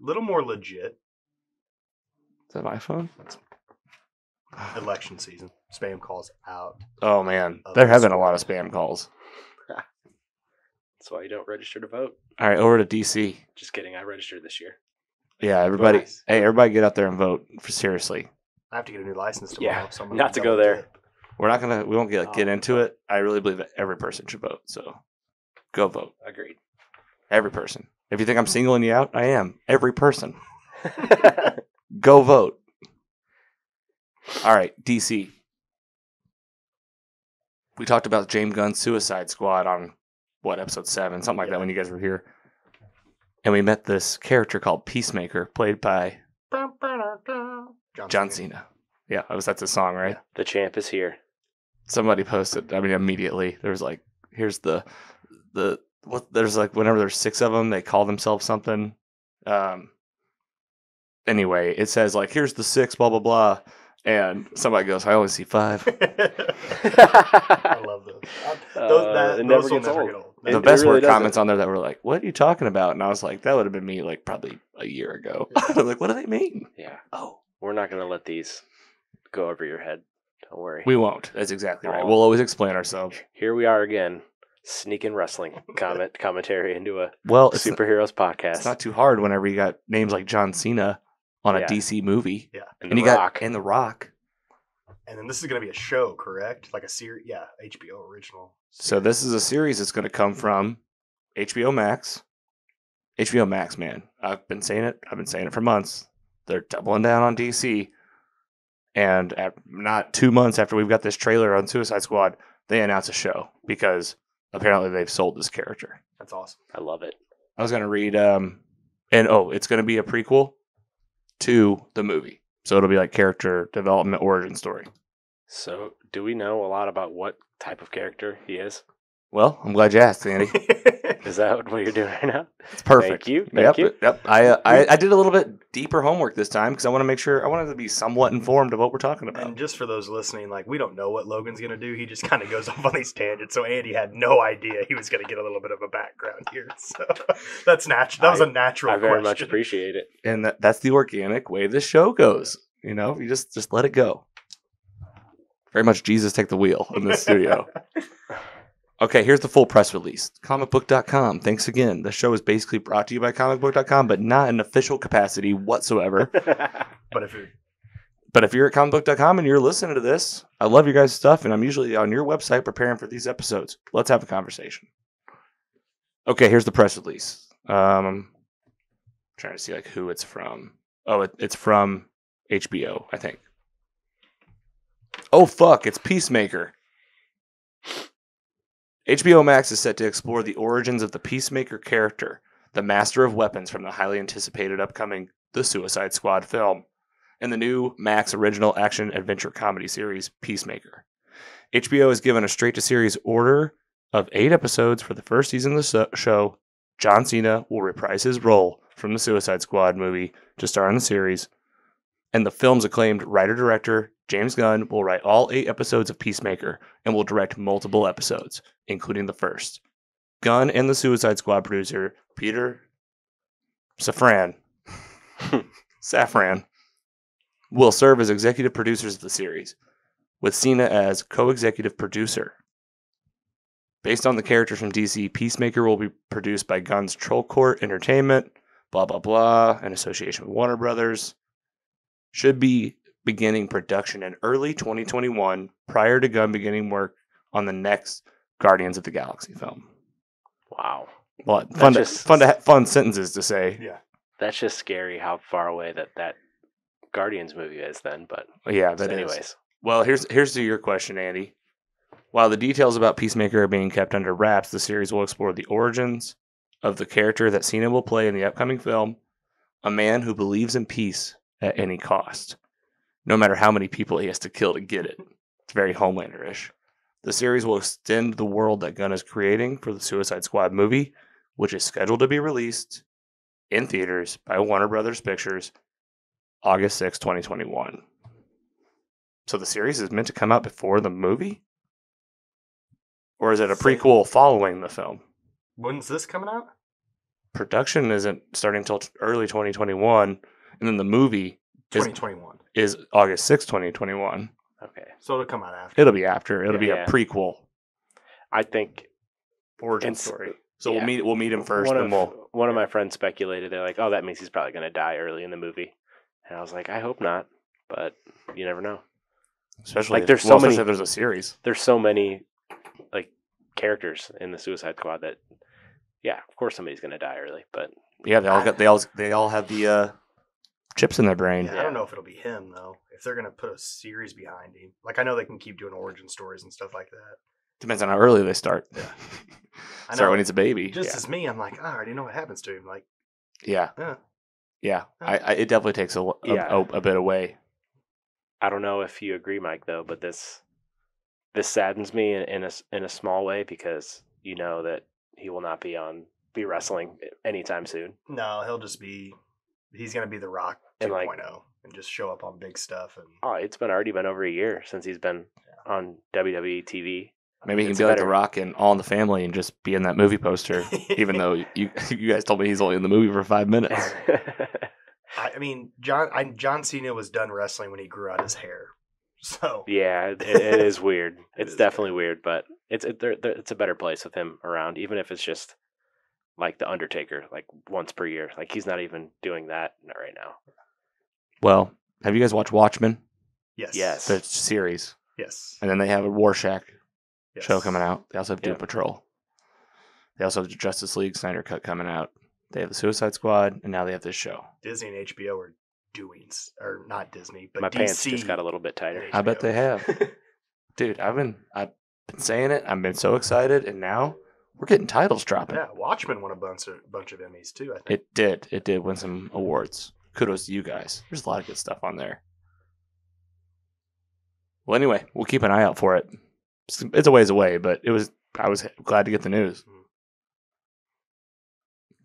little more legit. Is that my phone? That's election season. Spam calls out. Oh, man. They're having a lot of spam calls. That's why you don't register to vote. All right, over to D C. Just kidding. I registered this year. Yeah, everybody. Nice. Hey, everybody get out there and vote. For, seriously. I have to get a new license tomorrow. Yeah, so not to go there. It. We're not going to, we won't get, like, get into it. I really believe that every person should vote. So go vote. Agreed. Every person. If you think I'm singling you out, I am. Every person. Go vote. All right, D C. We talked about James Gunn's Suicide Squad on, what, episode seven, something like yeah. that when you guys were here. And we met this character called Peacemaker, played by John, John Cena. Cena. Yeah, that was, that's his song, right? Yeah. The champ is here. Somebody posted, I mean, immediately, there was like, here's the, the what? There's like, whenever there's six of them, they call themselves something. Um. Anyway, it says like, here's the six, blah, blah, blah. And somebody goes, I only see five. I love those. Those, that, uh, those never gets never old. Get old. The it, best it really were comments doesn't. On there that were like, what are you talking about? And I was like, that would have been me like probably a year ago. I was like, what do they mean? Yeah. Oh. We're not going to let these go over your head. Don't worry. We won't. That's exactly right. We'll always explain ourselves. Here we are again, sneaking wrestling comment commentary into a well, superheroes not, podcast. It's not too hard whenever you got names like John Cena. On a yeah. D C movie. Yeah. And, and the you Rock. Got, and The Rock. And then this is going to be a show, correct? Like a series? Yeah, H B O original. Series. So this is a series that's going to come from H B O Max, H B O Max, man. I've been saying it. I've been saying it for months. They're doubling down on D C. And at, not two months after we've got this trailer on Suicide Squad, they announce a show because apparently they've sold this character. That's awesome. I love it. I was going to read, um, and oh, it's going to be a prequel to the movie. So it'll be like character development origin story. So do we know a lot about what type of character he is? Well, I'm glad you asked, Andy. Is that what you're doing right now? It's perfect. Thank you. Thank yep, you. Yep. I, uh, I I did a little bit deeper homework this time because I want to make sure I wanted to be somewhat informed of what we're talking about. And just for those listening, like, we don't know what Logan's going to do. He just kind of goes off on these tangents. So Andy had no idea he was going to get a little bit of a background here. So that's natural. That was I, a natural. I very question. much appreciate it. And that, that's the organic way this show goes. You know, you just just let it go. Very much Jesus take the wheel in this studio. Okay, here's the full press release. comic book dot com, thanks again. The show is basically brought to you by comic book dot com, but not in official capacity whatsoever. But if you're but if you're at comic book dot com and you're listening to this, I love your guys' stuff, and I'm usually on your website preparing for these episodes. Let's have a conversation. Okay, here's the press release. Um, I'm trying to see like who it's from. Oh, it, it's from H B O, I think. Oh, fuck, it's Peacemaker. H B O Max is set to explore the origins of the Peacemaker character, the master of weapons from the highly anticipated upcoming The Suicide Squad film, and the new Max original action-adventure comedy series, Peacemaker. H B O has given a straight-to-series order of eight episodes for the first season of the show. John Cena will reprise his role from the Suicide Squad movie to star in the series, and the film's acclaimed writer-director James Gunn will write all eight episodes of Peacemaker and will direct multiple episodes, including the first. Gunn and the Suicide Squad producer Peter Safran Safran will serve as executive producers of the series, with Cena as co-executive producer. Based on the characters from D C, Peacemaker will be produced by Gunn's Troll Court Entertainment, blah, blah, blah, in association with Warner Brothers. Should be beginning production in early twenty twenty-one, prior to Gunn beginning work on the next Guardians of the Galaxy film. Wow. Well, fun, to, just, fun, to ha- fun sentences to say. Yeah. That's just scary how far away that, that Guardians movie is then. But yeah, that so anyways. Is. Well, here's, here's to your question, Andy. While the details about Peacemaker are being kept under wraps, the series will explore the origins of the character that Cena will play in the upcoming film, a man who believes in peace at any cost, no matter how many people he has to kill to get it. It's very Homelander-ish. The series will extend the world that Gunn is creating for the Suicide Squad movie, which is scheduled to be released in theaters by Warner Brothers Pictures August sixth, twenty twenty-one. So the series is meant to come out before the movie? Or is it a prequel following the film? When's this coming out? Production isn't starting until early twenty twenty-one, and then the movie twenty twenty-one is, is August sixth, twenty twenty-one. Okay. So it'll come out after. It'll be after. It'll yeah, be yeah. a prequel. I think origin story. So yeah. we'll meet we'll meet him first one and of, we'll one yeah. of my friends speculated, they're like, "Oh, that means he's probably going to die early in the movie." And I was like, "I hope not." But you never know. Especially like there's well, so many there's a series. There's so many like characters in the Suicide Squad that yeah, of course somebody's going to die early, but yeah, they all got they all they all have the uh chips in their brain. Yeah, I don't know if it'll be him, though. If they're going to put a series behind him. Like, I know they can keep doing origin stories and stuff like that. Depends on how early they start. Yeah. I know. Start when he's a baby. Just yeah. as me, I'm like, oh, I already know what happens to him. Like, Yeah. Yeah. yeah. yeah. I, I, it definitely takes a, a, yeah. a, a bit away. I don't know if you agree, Mike, though, but this this saddens me in, in, a, in a small way because you know that he will not be on be wrestling anytime soon. No, he'll just be... He's going to be The Rock two point oh and, like, and just show up on big stuff. And oh, it's been already been over a year since he's been yeah. on W W E T V. Maybe he can it's be better. like The Rock and All in the Family and just be in that movie poster, even though you you guys told me he's only in the movie for five minutes. I, I mean, John I, John Cena was done wrestling when he grew out his hair. So yeah, it, it is weird. It's it is definitely weird, weird but it's, it, they're, they're, it's a better place with him around, even if it's just... like The Undertaker, like once per year. Like he's not even doing that right now. Well, have you guys watched Watchmen? Yes. Yes. The series. Yes. And then they have a Rorschach yes. show coming out. They also have Doom yeah. Patrol. They also have the Justice League Snyder Cut coming out. They have the Suicide Squad, and now they have this show. Disney and H B O are doing, or not Disney, but my D C. Pants just got a little bit tighter. I bet they have. Dude, I've been I've been saying it. I've been so excited, and now we're getting titles dropping. Yeah, Watchmen won a bunch of bunch of Emmys too. I think it did. It did win some awards. Kudos to you guys. There's a lot of good stuff on there. Well, anyway, we'll keep an eye out for it. It's a ways away, but it was. I was glad to get the news. Mm-hmm.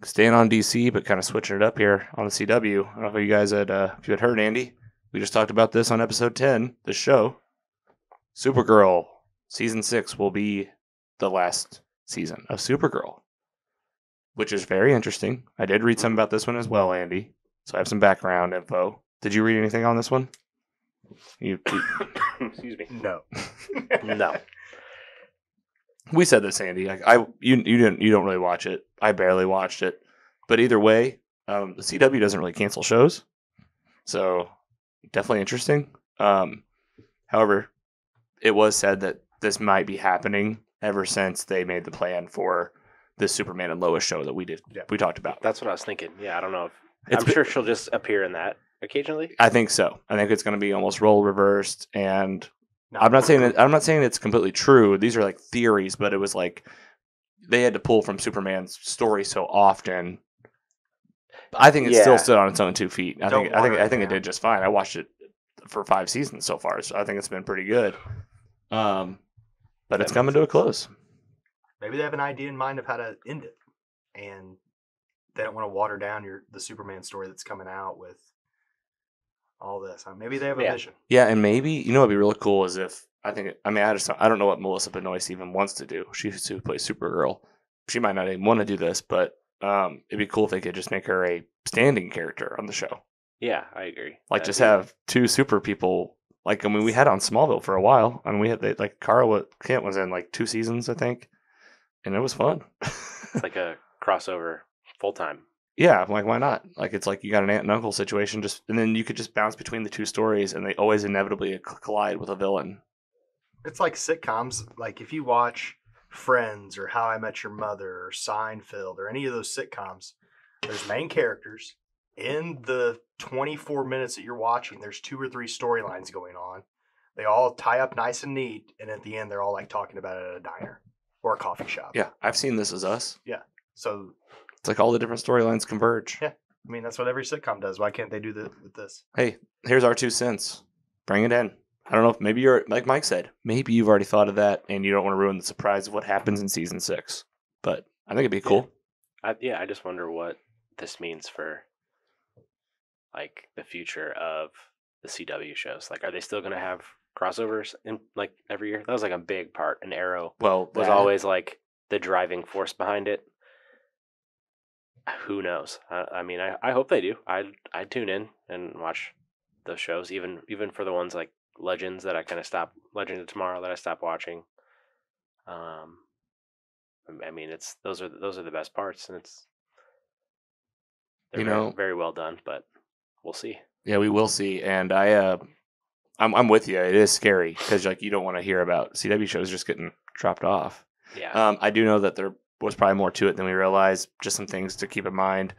Staying on D C, but kind of switching it up here on the C W. I don't know if you guys had, uh, if you had heard, Andy. We just talked about this on episode ten, the show. Supergirl season six will be the last season of Supergirl, which is very interesting. I did read something about this one as well, Andy. So I have some background info. Did you read anything on this one? You, you... Excuse me. No. No. We said this, Andy. Like, I you you didn't you don't really watch it. I barely watched it, but either way, um, the C W doesn't really cancel shows, so definitely interesting. Um, however, it was said that this might be happening ever since they made the plan for the Superman and Lois show that we did. Yeah. We talked about. That's what I was thinking. Yeah, I don't know. If, it's I'm been, sure she'll just appear in that occasionally. I think so. I think it's going to be almost role reversed and. I'm not saying that, I'm not saying it's completely true. These are like theories, but it was like they had to pull from Superman's story so often. I think it yeah. still stood on its own two feet. I Don't think I think it, I think it did just fine. I watched it for five seasons so far, so I think it's been pretty good. Um, but that it's coming sense. to a close. Maybe they have an idea in mind of how to end it, and they don't want to water down your the Superman story that's coming out with. All this. Huh? Maybe they have a yeah. vision. Yeah, and maybe, you know what would be really cool is if, I think, I mean, I just I don't know what Melissa Benoist even wants to do. She used to play Supergirl. She might not even want to do this, but um, it'd be cool if they could just make her a standing character on the show. Yeah, I agree. Like, That'd just have it. two super people. Like, I mean, we had on Smallville for a while, and we had, they, like, Carl Kent was in, like, two seasons, I think, and it was fun. It's like a crossover full-time. Yeah, I'm like, why not? Like, it's like you got an aunt and uncle situation, just and then you could just bounce between the two stories, and they always inevitably collide with a villain. It's like sitcoms. Like, if you watch Friends or How I Met Your Mother or Seinfeld or any of those sitcoms, there's main characters. In the twenty-four minutes that you're watching, there's two or three storylines going on. They all tie up nice and neat, and at the end, they're all, like, talking about it at a diner or a coffee shop. Yeah, I've seen This Is Us. Yeah, so... It's like all the different storylines converge. Yeah. I mean, that's what every sitcom does. Why can't they do that with this? Hey, here's our two cents. Bring it in. I don't know if maybe you're, like Mike said, maybe you've already thought of that and you don't want to ruin the surprise of what happens in season six. But I think it'd be cool. Yeah. I, yeah, I just wonder what this means for, like, the future of the C W shows. Like, are they still going to have crossovers in, like, every year? That was, like, a big part. And Arrow well, was that... always, like, the driving force behind it. Who knows? I, I mean, I, I hope they do. I I tune in and watch those shows, even even for the ones like Legends that I kind of stop, Legend of Tomorrow that I stopped watching. Um, I mean, it's those are those are the best parts, and it's they're you know very, very well done. But we'll see. Yeah, we will see. And I, uh, I'm I'm with you. It is scary because like you don't want to hear about C W shows just getting dropped off. Yeah. Um, I do know that they're. Was probably more to it than we realized. Just some things to keep in mind.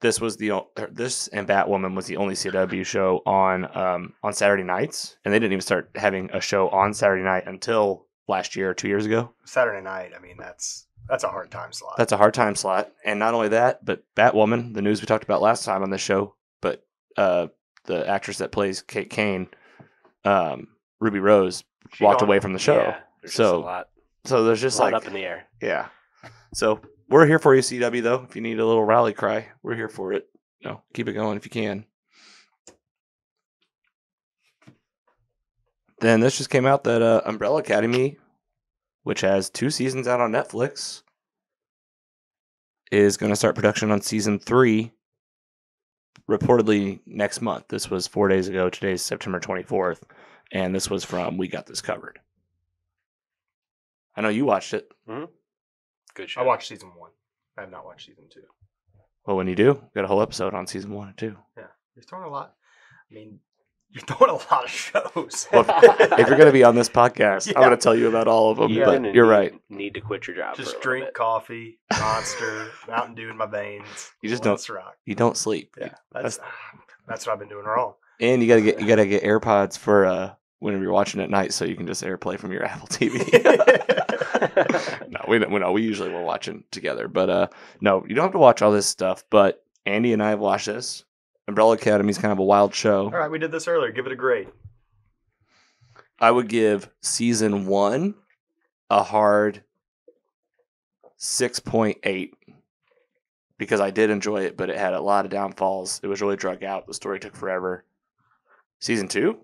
This was the this and Batwoman was the only C W show on um, on Saturday nights, and they didn't even start having a show on Saturday night until last year or two years ago. Saturday night, I mean that's that's a hard time slot. That's a hard time slot, and not only that, but Batwoman, the news we talked about last time on this show, but uh, the actress that plays Kate Kane, um, Ruby Rose, she walked away from the show. Yeah, there's so just a lot. So there's just a lot like up in the air. Yeah. So we're here for you, C W, though. If you need a little rally cry, we're here for it. No, keep it going if you can. Then this just came out that uh, Umbrella Academy, which has two seasons out on Netflix, is going to start production on season three, reportedly next month. This was four days ago. Today's September twenty-fourth, and this was from We Got This Covered. I know you watched it. Mm-hmm. Good show. I watched season one. I have not watched season two. Well, when you do, we got a whole episode on season one and two. Yeah. You're throwing a lot. I mean, You're throwing a lot of shows. Look, if you're going to be on this podcast, yeah. I'm going to tell you about all of them. Yeah. But you're right. Need to quit your job. Just drink bit. coffee, Monster, Mountain Dew in my veins. You just don't. Rock. You don't sleep. Yeah, that's, that's that's what I've been doing wrong. And you got to get you got to get AirPods for uh, whenever you're watching at night, so you can just AirPlay from your Apple T V. no, we no, we usually were watching together, but uh, no, you don't have to watch all this stuff. But Andy and I have watched this. Umbrella Academy is kind of a wild show. All right, we did this earlier. Give it a grade. I would give season one a hard six point eight because I did enjoy it, but it had a lot of downfalls. It was really drug out. The story took forever. Season two,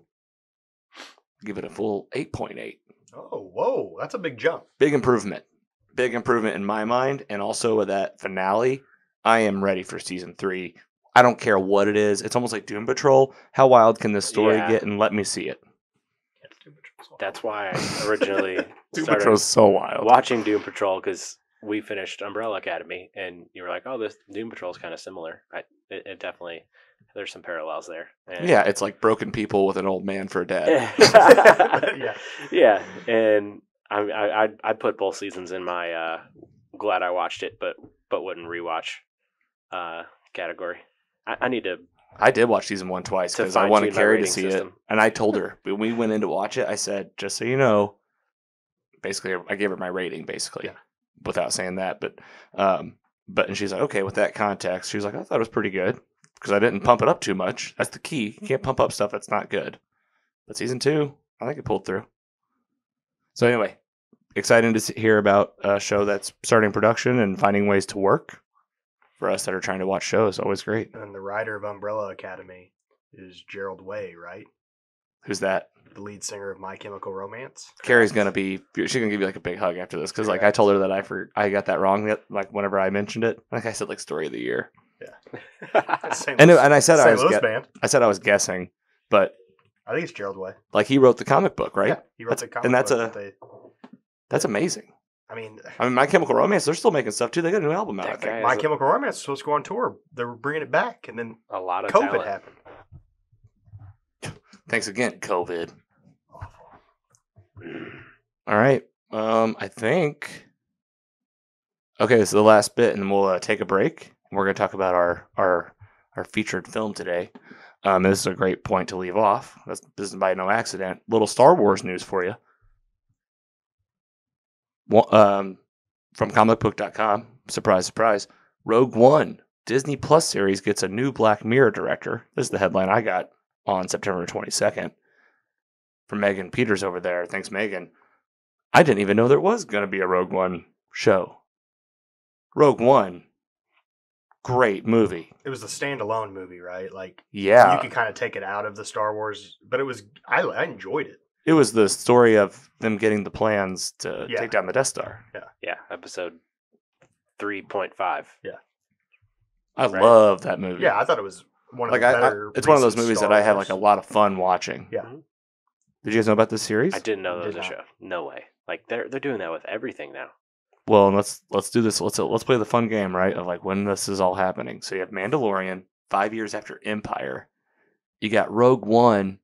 give it a full eight point eight. Oh, whoa. That's a big jump. Big improvement. Big improvement in my mind. And also with that finale, I am ready for season three. I don't care what it is. It's almost like Doom Patrol. How wild can this story yeah. get? And let me see it. That's why I originally Doom started Patrol's so wild. watching Doom Patrol because we finished Umbrella Academy, and you were like, "Oh, this Doom Patrol is kind of similar." I, it, it definitely there's some parallels there. And yeah, it's like broken people with an old man for a dad. yeah, yeah, and I, I I put both seasons in my uh, glad I watched it, but but wouldn't rewatch uh, category. I need to. I did watch season one twice because I wanted Carrie to see system. it, and I told her when we went in to watch it. I said, "Just so you know," basically, I gave her my rating, basically, yeah. without saying that. But, um, but and she's like, "Okay," with that context, she was like, "I thought it was pretty good because I didn't pump it up too much." That's the key. You can't pump up stuff that's not good. But season two, I think it pulled through. So anyway, exciting to hear about a show that's starting production and finding ways to work. For us that are trying to watch shows, always great. And the writer of Umbrella Academy is Gerald Way, right? Who's that? The lead singer of My Chemical Romance. Carrie's gonna be. She's gonna give you like a big hug after this because like I told her that I for I got that wrong. Like whenever I mentioned it, like I said, like story of the year. Yeah. Saint and and I said Saint I was. Louis band. I said I was guessing, but I think it's Gerald Way. Like he wrote the comic book, right? Yeah, he wrote that's, the comic and that's book. A, that they... That's amazing. I mean, I mean, My Chemical Romance, they're still making stuff, too. They got a new album out, I think. My Chemical Romance is supposed to go on tour. They were bringing it back, and then a lot of COVID happened. Thanks again, COVID. All right. Um, I think... Okay, this is the last bit, and then we'll uh, take a break. We're going to talk about our, our, our featured film today. Um, this is a great point to leave off. That's, this is by no accident. Little Star Wars news for you. Um, from comic book dot com, surprise, surprise, Rogue One, Disney Plus series gets a new Black Mirror director. This is the headline I got on September twenty-second from Megan Peters over there. Thanks, Megan. I didn't even know there was going to be a Rogue One show. Rogue One, great movie. It was a standalone movie, right? Like, yeah, you could kind of take it out of the Star Wars, but it was, I, I enjoyed it. It was the story of them getting the plans to yeah. take down the Death Star. Yeah. Yeah. Episode three point five. Yeah. I right. love that movie. Yeah. I thought it was one of like the I, better. I, it's one of those movies Star that Wars. I had like a lot of fun watching. Yeah. Mm-hmm. Did you guys know about this series? I didn't know there was a show. No way. Like they're, they're doing that with everything now. Well, and let's, let's do this. Let's, let's play the fun game, right? Of like when this is all happening. So you have Mandalorian five years after Empire. You got Rogue One.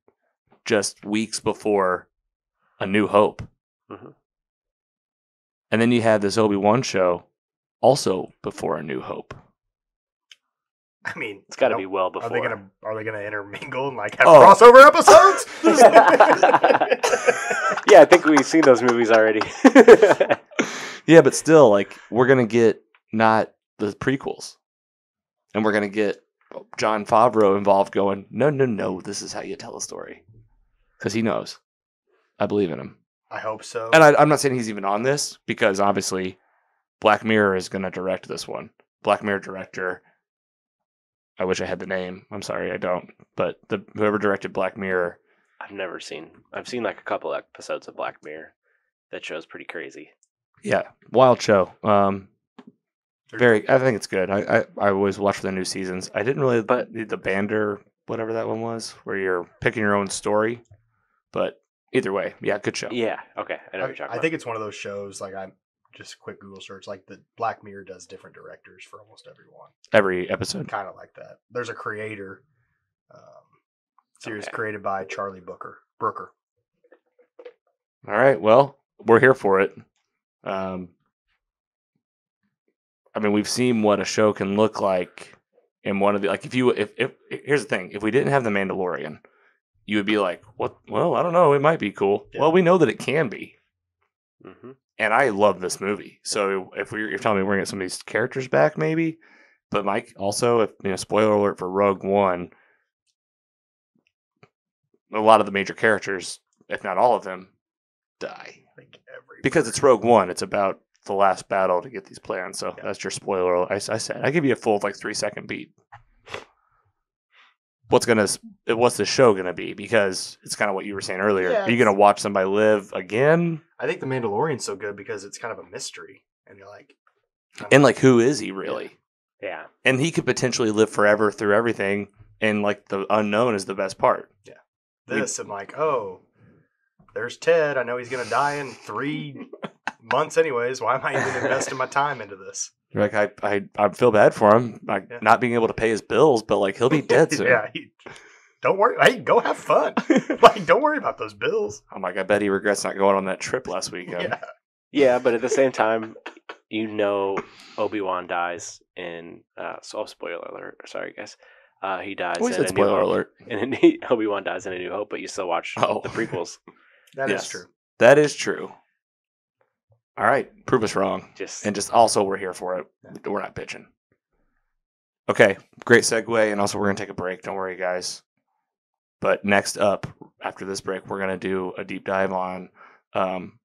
Just weeks before A New Hope. Mm-hmm. And then you had this Obi-Wan show also before A New Hope. I mean, it's got to be well before. Are they gonna Are they gonna intermingle and like have oh. crossover episodes? Yeah, I think we've seen those movies already. Yeah, but still, like we're gonna get not the prequels, and we're gonna get John Favreau involved. Going, no, no, no. This is how you tell a story. Because he knows. I believe in him. I hope so. And I, I'm not saying he's even on this, because obviously Black Mirror is going to direct this one. Black Mirror director. I wish I had the name. I'm sorry, I don't. But the whoever directed Black Mirror. I've never seen. I've seen like a couple episodes of Black Mirror. That show's pretty crazy. Yeah. Wild show. Um, very. I think it's good. I, I, I always watch the new seasons. I didn't really but the Bander, whatever that one was, where you're picking your own story. But either way, yeah, good show. Yeah, okay. I know what you're talking about. I think it's one of those shows, like I'm just a quick Google search, like the Black Mirror does different directors for almost everyone. Every episode. Kind of like that. There's a creator. Um, series okay. created by Charlie Brooker. Brooker. All right. Well, we're here for it. Um, I mean, we've seen what a show can look like in one of the, like if you, if, if here's the thing, if we didn't have The Mandalorian, you would be like, what? Well, I don't know. It might be cool. Yeah. Well, we know that it can be. Mm-hmm. And I love this movie. So if we're, you're telling me we're going to get some of these characters back, maybe, but Mike also, if you know, spoiler alert for Rogue One, a lot of the major characters, if not all of them, die. Like every because it's Rogue One. It's about the last battle to get these plans. So yeah. that's your spoiler. I, I said I give you a full like three second beat. What's gonna what's the show gonna be? Because it's kind of what you were saying earlier. Yeah, are you gonna watch somebody live again? I think The Mandalorian's so good because it's kind of a mystery, and you're like, and know. like who is he really? Yeah. yeah, and he could potentially live forever through everything, and like the unknown is the best part. Yeah, this we, I'm like, oh. There's Ted. I know he's going to die in three months anyways. Why am I even investing my time into this? You're like, I I, I feel bad for him, like yeah. not being able to pay his bills, but like he'll be dead soon. yeah, he, don't worry. Hey, go have fun. Like, don't worry about those bills. I'm like, I bet he regrets not going on that trip last weekend. Yeah, yeah but at the same time, you know Obi-Wan dies in, uh, so spoiler alert, sorry guys. Uh, he dies oh, in a spoiler New alert. Hope. And he, Obi-Wan dies in A New Hope, but you still watch oh. the prequels. That yes. is true. That is true. All right. Prove us wrong. Just and just also we're here for it. Yeah. We're not bitching. Okay. Great segue. And also we're going to take a break. Don't worry, guys. But next up, after this break, we're going to do a deep dive on um,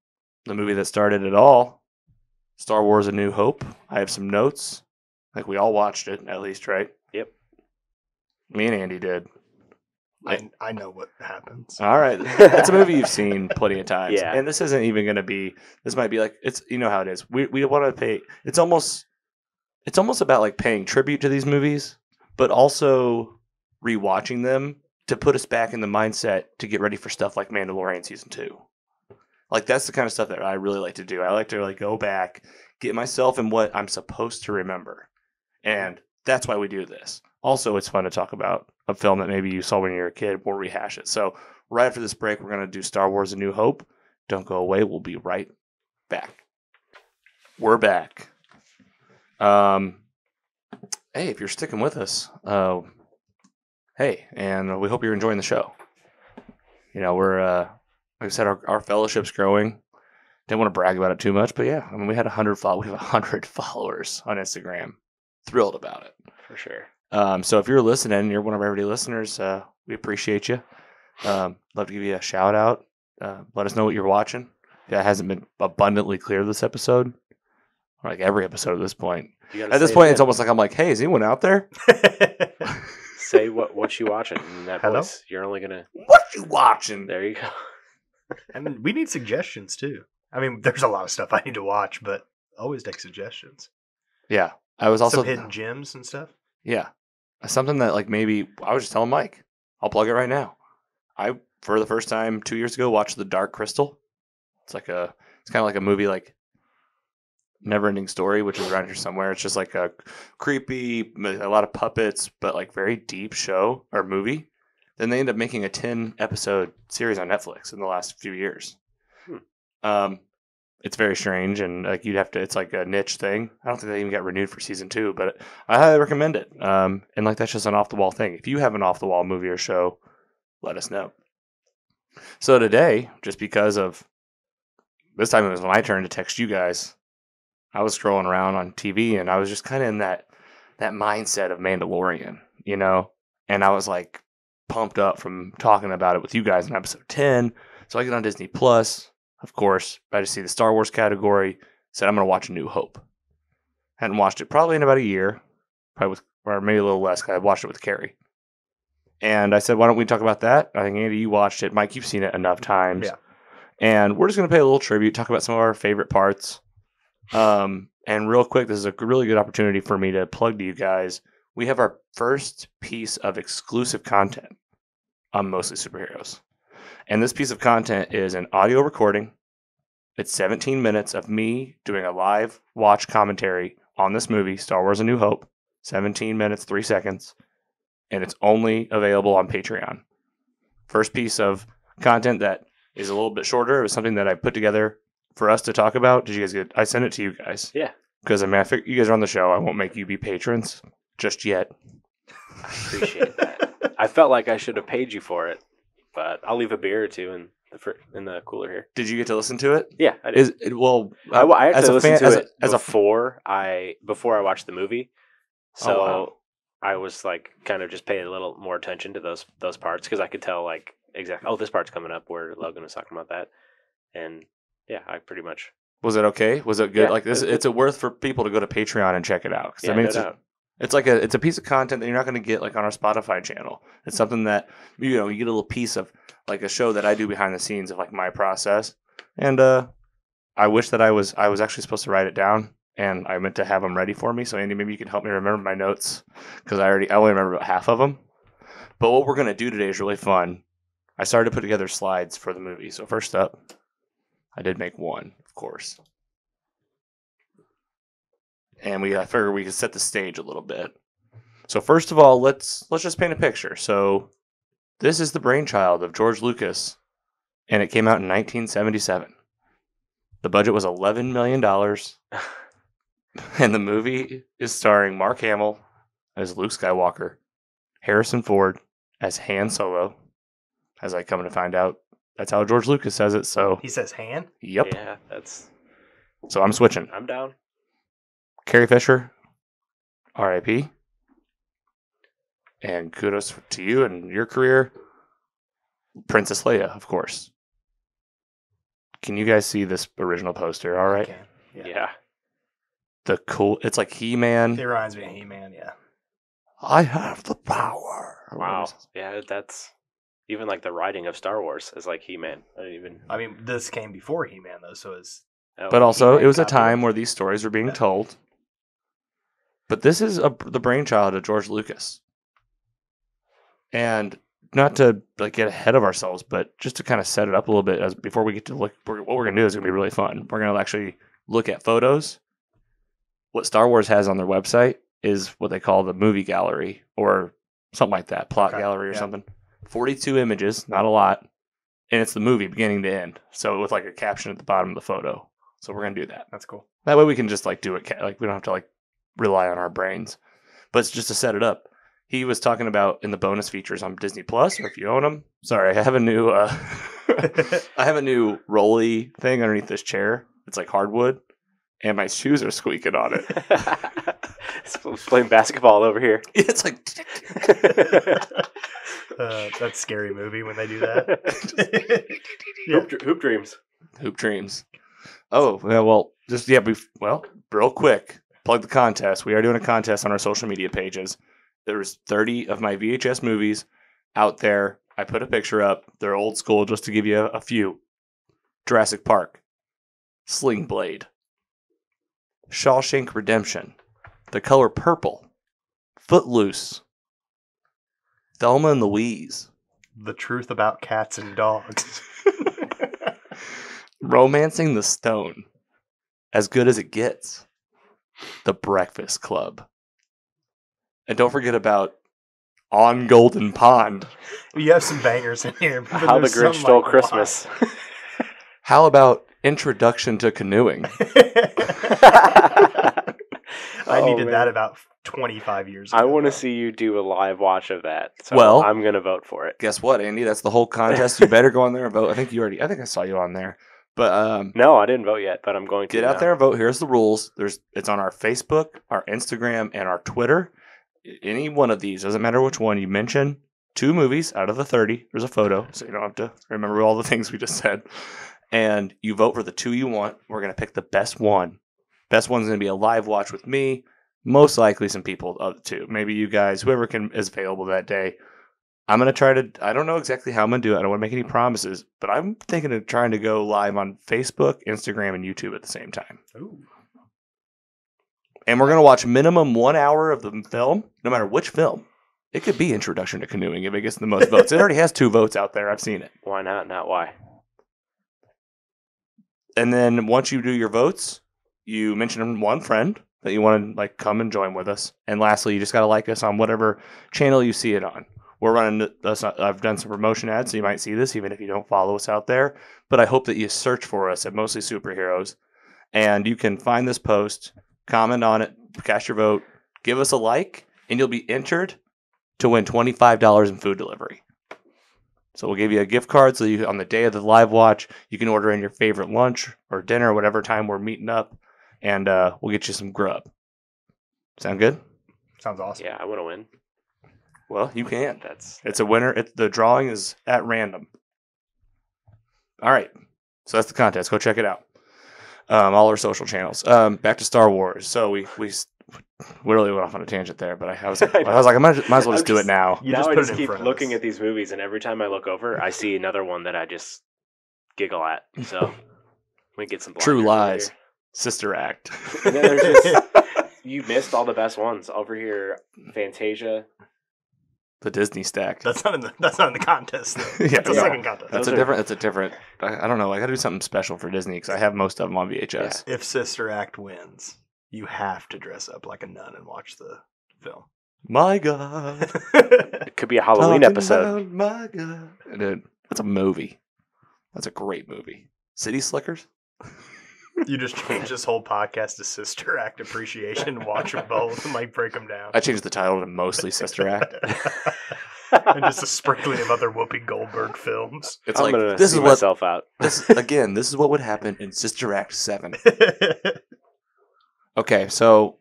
the movie that started it all, Star Wars: A New Hope. I have some notes. Like we all watched it, at least, right? Yep. Me and Andy did. I, I know what happens. All right. It's a movie you've seen plenty of times. Yeah. And this isn't even going to be, this might be like, it's, you know how it is. We we want to pay, it's almost, it's almost about like paying tribute to these movies, but also rewatching them to put us back in the mindset to get ready for stuff like Mandalorian season two. Like that's the kind of stuff that I really like to do. I like to like go back, get myself in what I'm supposed to remember. And that's why we do this. Also, it's fun to talk about a film that maybe you saw when you were a kid. We'll rehash it. So right after this break, we're going to do Star Wars: A New Hope. Don't go away. We'll be right back. We're back. Um, hey, if you're sticking with us, uh, hey, and we hope you're enjoying the show. You know, we're, uh, like I said, our, our fellowship's growing. Didn't want to brag about it too much, but yeah, I mean, we had one hundred follow- we have one hundred followers on Instagram. Thrilled about it. For sure. Um, so if you're listening and you're one of our everyday listeners, uh, we appreciate you. Um, love to give you a shout out. Uh, let us know what you're watching. If that hasn't been abundantly clear this episode, or like every episode at this point. At this point, it it's almost like I'm like, hey, is anyone out there? Say what what you watching in that Hello? Voice. You're only going to... What you watching? There you go. I mean, we need suggestions too. I mean, there's a lot of stuff I need to watch, but always take suggestions. Yeah. I was also... Some hidden gems and stuff. Yeah. Something that like maybe I was just telling Mike, I'll plug it right now. I, for the first time two years ago, watched The Dark Crystal. It's like a, it's kind of like a movie like Never Ending Story, which is around here somewhere. It's just like a creepy, a lot of puppets, but like very deep show or movie. Then they end up making a ten episode series on Netflix in the last few years. Hmm. Um, It's very strange, and like you'd have to. It's like a niche thing. I don't think they even got renewed for season two, but I highly recommend it. Um, and like that's just an off the wall thing. If you have an off the wall movie or show, let us know. So today, just because of this time, it was my turn to text you guys. I was scrolling around on T V, and I was just kind of in that that mindset of Mandalorian, you know. And I was like pumped up from talking about it with you guys in episode ten. So I get on Disney Plus. Of course, I just see the Star Wars category, said I'm going to watch A New Hope. Hadn't watched it probably in about a year, probably with, or maybe a little less, because I watched it with Carrie. And I said, why don't we talk about that? I think, Andy, you watched it. Mike, you've seen it enough times. Yeah. And we're just going to pay a little tribute, talk about some of our favorite parts. Um, and real quick, this is a really good opportunity for me to plug to you guys. We have our first piece of exclusive content on Mostly Superheroes. And this piece of content is an audio recording. It's seventeen minutes of me doing a live watch commentary on this movie, Star Wars: A New Hope, seventeen minutes, three seconds. And it's only available on Patreon. first piece of content that is a little bit shorter. It was something that I put together for us to talk about. Did you guys get? I sent it to you guys. Yeah. Because I mean, I fig- you guys are on the show. I won't make you be patrons just yet. I appreciate that. I felt like I should have paid you for it, but I'll leave a beer or two in the fr- in the cooler here. Did you get to listen to it? Yeah, I did. Is, it, well, I, I actually listened fan, to as it a, as before a f- I before I watched the movie. So oh, wow. I was like, kind of just paying a little more attention to those those parts because I could tell like exactly. Oh, this part's coming up where Logan was talking about that, and yeah, I pretty much. Was it okay? Was it good? Yeah, like this, it's a worth for people to go to Patreon and check it out. Yeah, I mean, no it's, a, it's like a it's a piece of content that you're not going to get like on our Spotify channel. It's something that you know you get a little piece of like a show that I do behind the scenes of like my process. And uh, I wish that I was I was actually supposed to write it down, and I meant to have them ready for me. So Andy, maybe you can help me remember my notes because I already I only remember about half of them. But what we're going to do today is really fun. I started to put together slides for the movie. So first up, I did make one. Course, and we I figured we could set the stage a little bit. So first of all, let's let's just paint a picture. So this is the brainchild of George Lucas, and it came out in nineteen seventy-seven. The budget was eleven million dollars, and the movie is starring Mark Hamill as Luke Skywalker, Harrison Ford as Han Solo, as I come to find out. That's how George Lucas says it. So he says Han. Yep. Yeah, that's. So I'm switching. I'm down. Carrie Fisher, R I P And kudos to you and your career. Princess Leia, of course. Can you guys see this original poster? All right. Yeah. yeah. The cool. It's like He-Man. It reminds me of He-Man. Yeah. I have the power. Wow. Yeah, that's. Even like the writing of Star Wars is like He-Man. I didn't even. I mean, this came before He-Man though, so it's. Oh, but also, He-Man it was a time where these stories were being yeah. told. But this is a, the brainchild of George Lucas, and not to like get ahead of ourselves, but just to kind of set it up a little bit as before we get to look. What we're gonna do is gonna be really fun. We're gonna actually look at photos. What Star Wars has on their website is what they call the movie gallery or something like that, plot okay. gallery or yeah. something. forty-two images, not a lot, and it's the movie beginning to end. So with like a caption at the bottom of the photo. So we're gonna do that. That's cool. That way we can just like do it. Like we don't have to like rely on our brains. But it's just to set it up. He was talking about in the bonus features on Disney Plus, or if you own them. Sorry, I have a new. Uh, I have a new rolly thing underneath this chair. It's like hardwood, and my shoes are squeaking on it. It's playing basketball over here. It's like. Uh, that's a scary movie when they do that. yeah. hoop, hoop dreams. Hoop dreams. Oh, yeah, well, just, yeah, bef- well, real quick, plug the contest. We are doing a contest on our social media pages. There's thirty of my V H S movies out there. I put a picture up. They're old school, just to give you a, a few. Jurassic Park, Sling Blade, Shawshank Redemption, The Color Purple, Footloose, Thelma and Louise. The Truth About Cats and Dogs. Romancing the Stone. As Good as It Gets. The Breakfast Club. And don't forget about On Golden Pond. You have some bangers in here. How the Grinch Stole like Christmas. How about Introduction to Canoeing? I needed oh, that about twenty-five years ago. I want to see you do a live watch of that. So well, I'm going to vote for it. Guess what, Andy? That's the whole contest. You better go on there and vote. I think you already, I think I saw you on there. But um, no, I didn't vote yet, but I'm going to. Get now. Out there and vote. Here's the rules. There's It's on our Facebook, our Instagram, and our Twitter. Any one of these, doesn't matter which one you mention. Two movies out of the thirty. There's a photo, so you don't have to remember all the things we just said. And you vote for the two you want. We're going to pick the best one. Best one's going to be a live watch with me. Most likely some people of the two. Maybe you guys, whoever can is available that day. I'm going to try to, I don't know exactly how I'm going to do it. I don't want to make any promises, but I'm thinking of trying to go live on Facebook, Instagram, and YouTube at the same time. Ooh. And we're going to watch minimum one hour of the film, no matter which film. It could be Introduction to Canoeing if it gets the most votes. It already has two votes out there. I've seen it. Why not? Not why. And then once you do your votes, you mention one friend that you want to like come and join with us. And lastly, you just got to like us on whatever channel you see it on. We're running, that's not, I've done some promotion ads, so you might see this even if you don't follow us out there. But I hope that you search for us at Mostly Superheroes, and you can find this post, comment on it, cast your vote, give us a like, and you'll be entered to win twenty-five dollars in food delivery. So we'll give you a gift card so you, on the day of the live watch, you can order in your favorite lunch or dinner, whatever time we're meeting up, and uh, we'll get you some grub. Sound good? Sounds awesome. Yeah, I want to win. Well, you can. That's it's a winner. It, the drawing is at random. All right. So that's the contest. Go check it out. Um, all our social channels. Um, back to Star Wars. So we we literally went off on a tangent there, but I, I, was, I was like, I might, might as well just, just do it now. You now just I put just it keep looking at these movies, and every time I look over, I see another one that I just giggle at. So we get some True Lies, Sister Act. And then there's just, you missed all the best ones over here. Fantasia. The Disney stack. That's not in the. That's not in the contest. Though. Yeah, that's a yeah. second contest. That's Those a are... different. That's a different. I, I don't know. I got to do something special for Disney because I have most of them on V H S. Yeah. If Sister Act wins, you have to dress up like a nun and watch the film. My God, it could be a Halloween Talking episode. My God, dude, that's a movie. That's a great movie. City Slickers. You just changed this whole podcast to Sister Act Appreciation. Watch them both and like break them down. I changed the title to Mostly Sister Act. And just a sprinkling of other Whoopi Goldberg films. It's I'm like, this is what, myself out. This, again, this is what would happen in Sister Act seven. Okay, so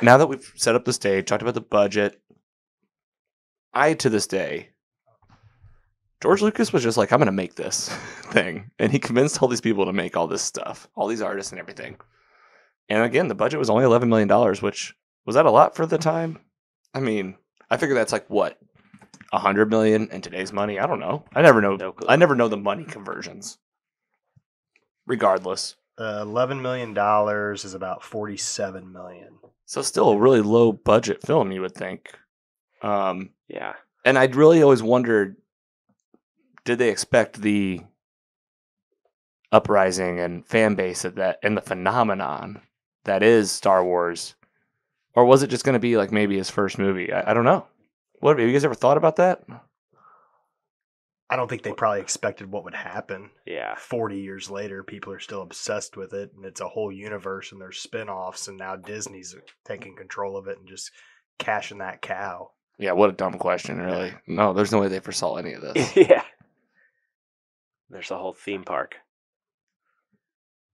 now that we've set up the stage, talked about the budget, I, to this day, George Lucas was just like, I'm going to make this thing. And he convinced all these people to make all this stuff, all these artists and everything. And again, the budget was only eleven million dollars, which was that a lot for the time? I mean, I figure that's like, what, one hundred million dollars in today's money? I don't know. I never know. No I never know the money conversions. Regardless. Uh, eleven million dollars is about forty-seven million dollars. So still a really low budget film, you would think. Um, yeah. And I'd really always wondered, did they expect the uprising and fan base of that and the phenomenon that is Star Wars? Or was it just going to be like maybe his first movie? I, I don't know. What have you guys ever thought about that? I don't think they probably expected what would happen. Yeah. forty years later, people are still obsessed with it, and it's a whole universe, and there's spin-offs, and now Disney's taking control of it and just cashing that cow. Yeah, what a dumb question, really. Yeah. No, there's no way they foresaw any of this. Yeah. There's a whole theme park.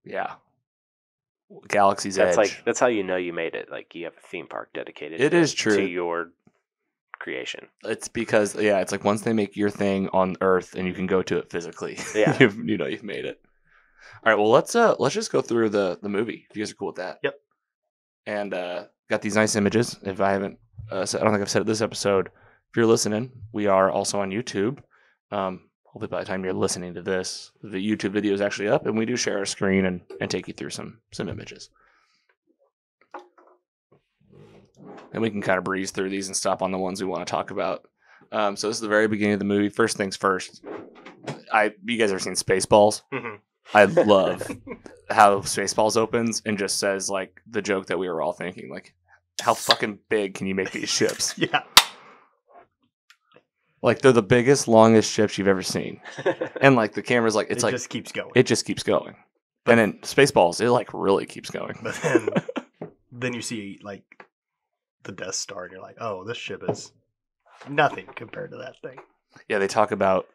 Yeah. Galaxy's that's Edge. Like, that's how you know you made it. Like, you have a theme park dedicated it to, is true. to your creation. It's because, yeah, it's like once they make your thing on Earth and you can go to it physically, yeah. you've, you know you've made it. All right, well, let's uh, let's just go through the, the movie, if you guys are cool with that. Yep. And uh, got these nice images. If I haven't, uh, I don't think I've said it this episode. If you're listening, we are also on YouTube. Um Hopefully by the time you're listening to this, the YouTube video is actually up, and we do share our screen and, and take you through some some images. And we can kind of breeze through these and stop on the ones we want to talk about. Um, so this is the very beginning of the movie. First things first. I you guys ever seen Spaceballs? Mm-hmm. I love how Spaceballs opens and just says like the joke that we were all thinking, like, how fucking big can you make these ships? Yeah. Like, they're the biggest, longest ships you've ever seen. And, like, the camera's like, it's it like. It just keeps going. It just keeps going. But, and then Spaceballs, it, like, really keeps going. But then, then you see, like, the Death Star, and you're like, oh, this ship is nothing compared to that thing. Yeah, they talk about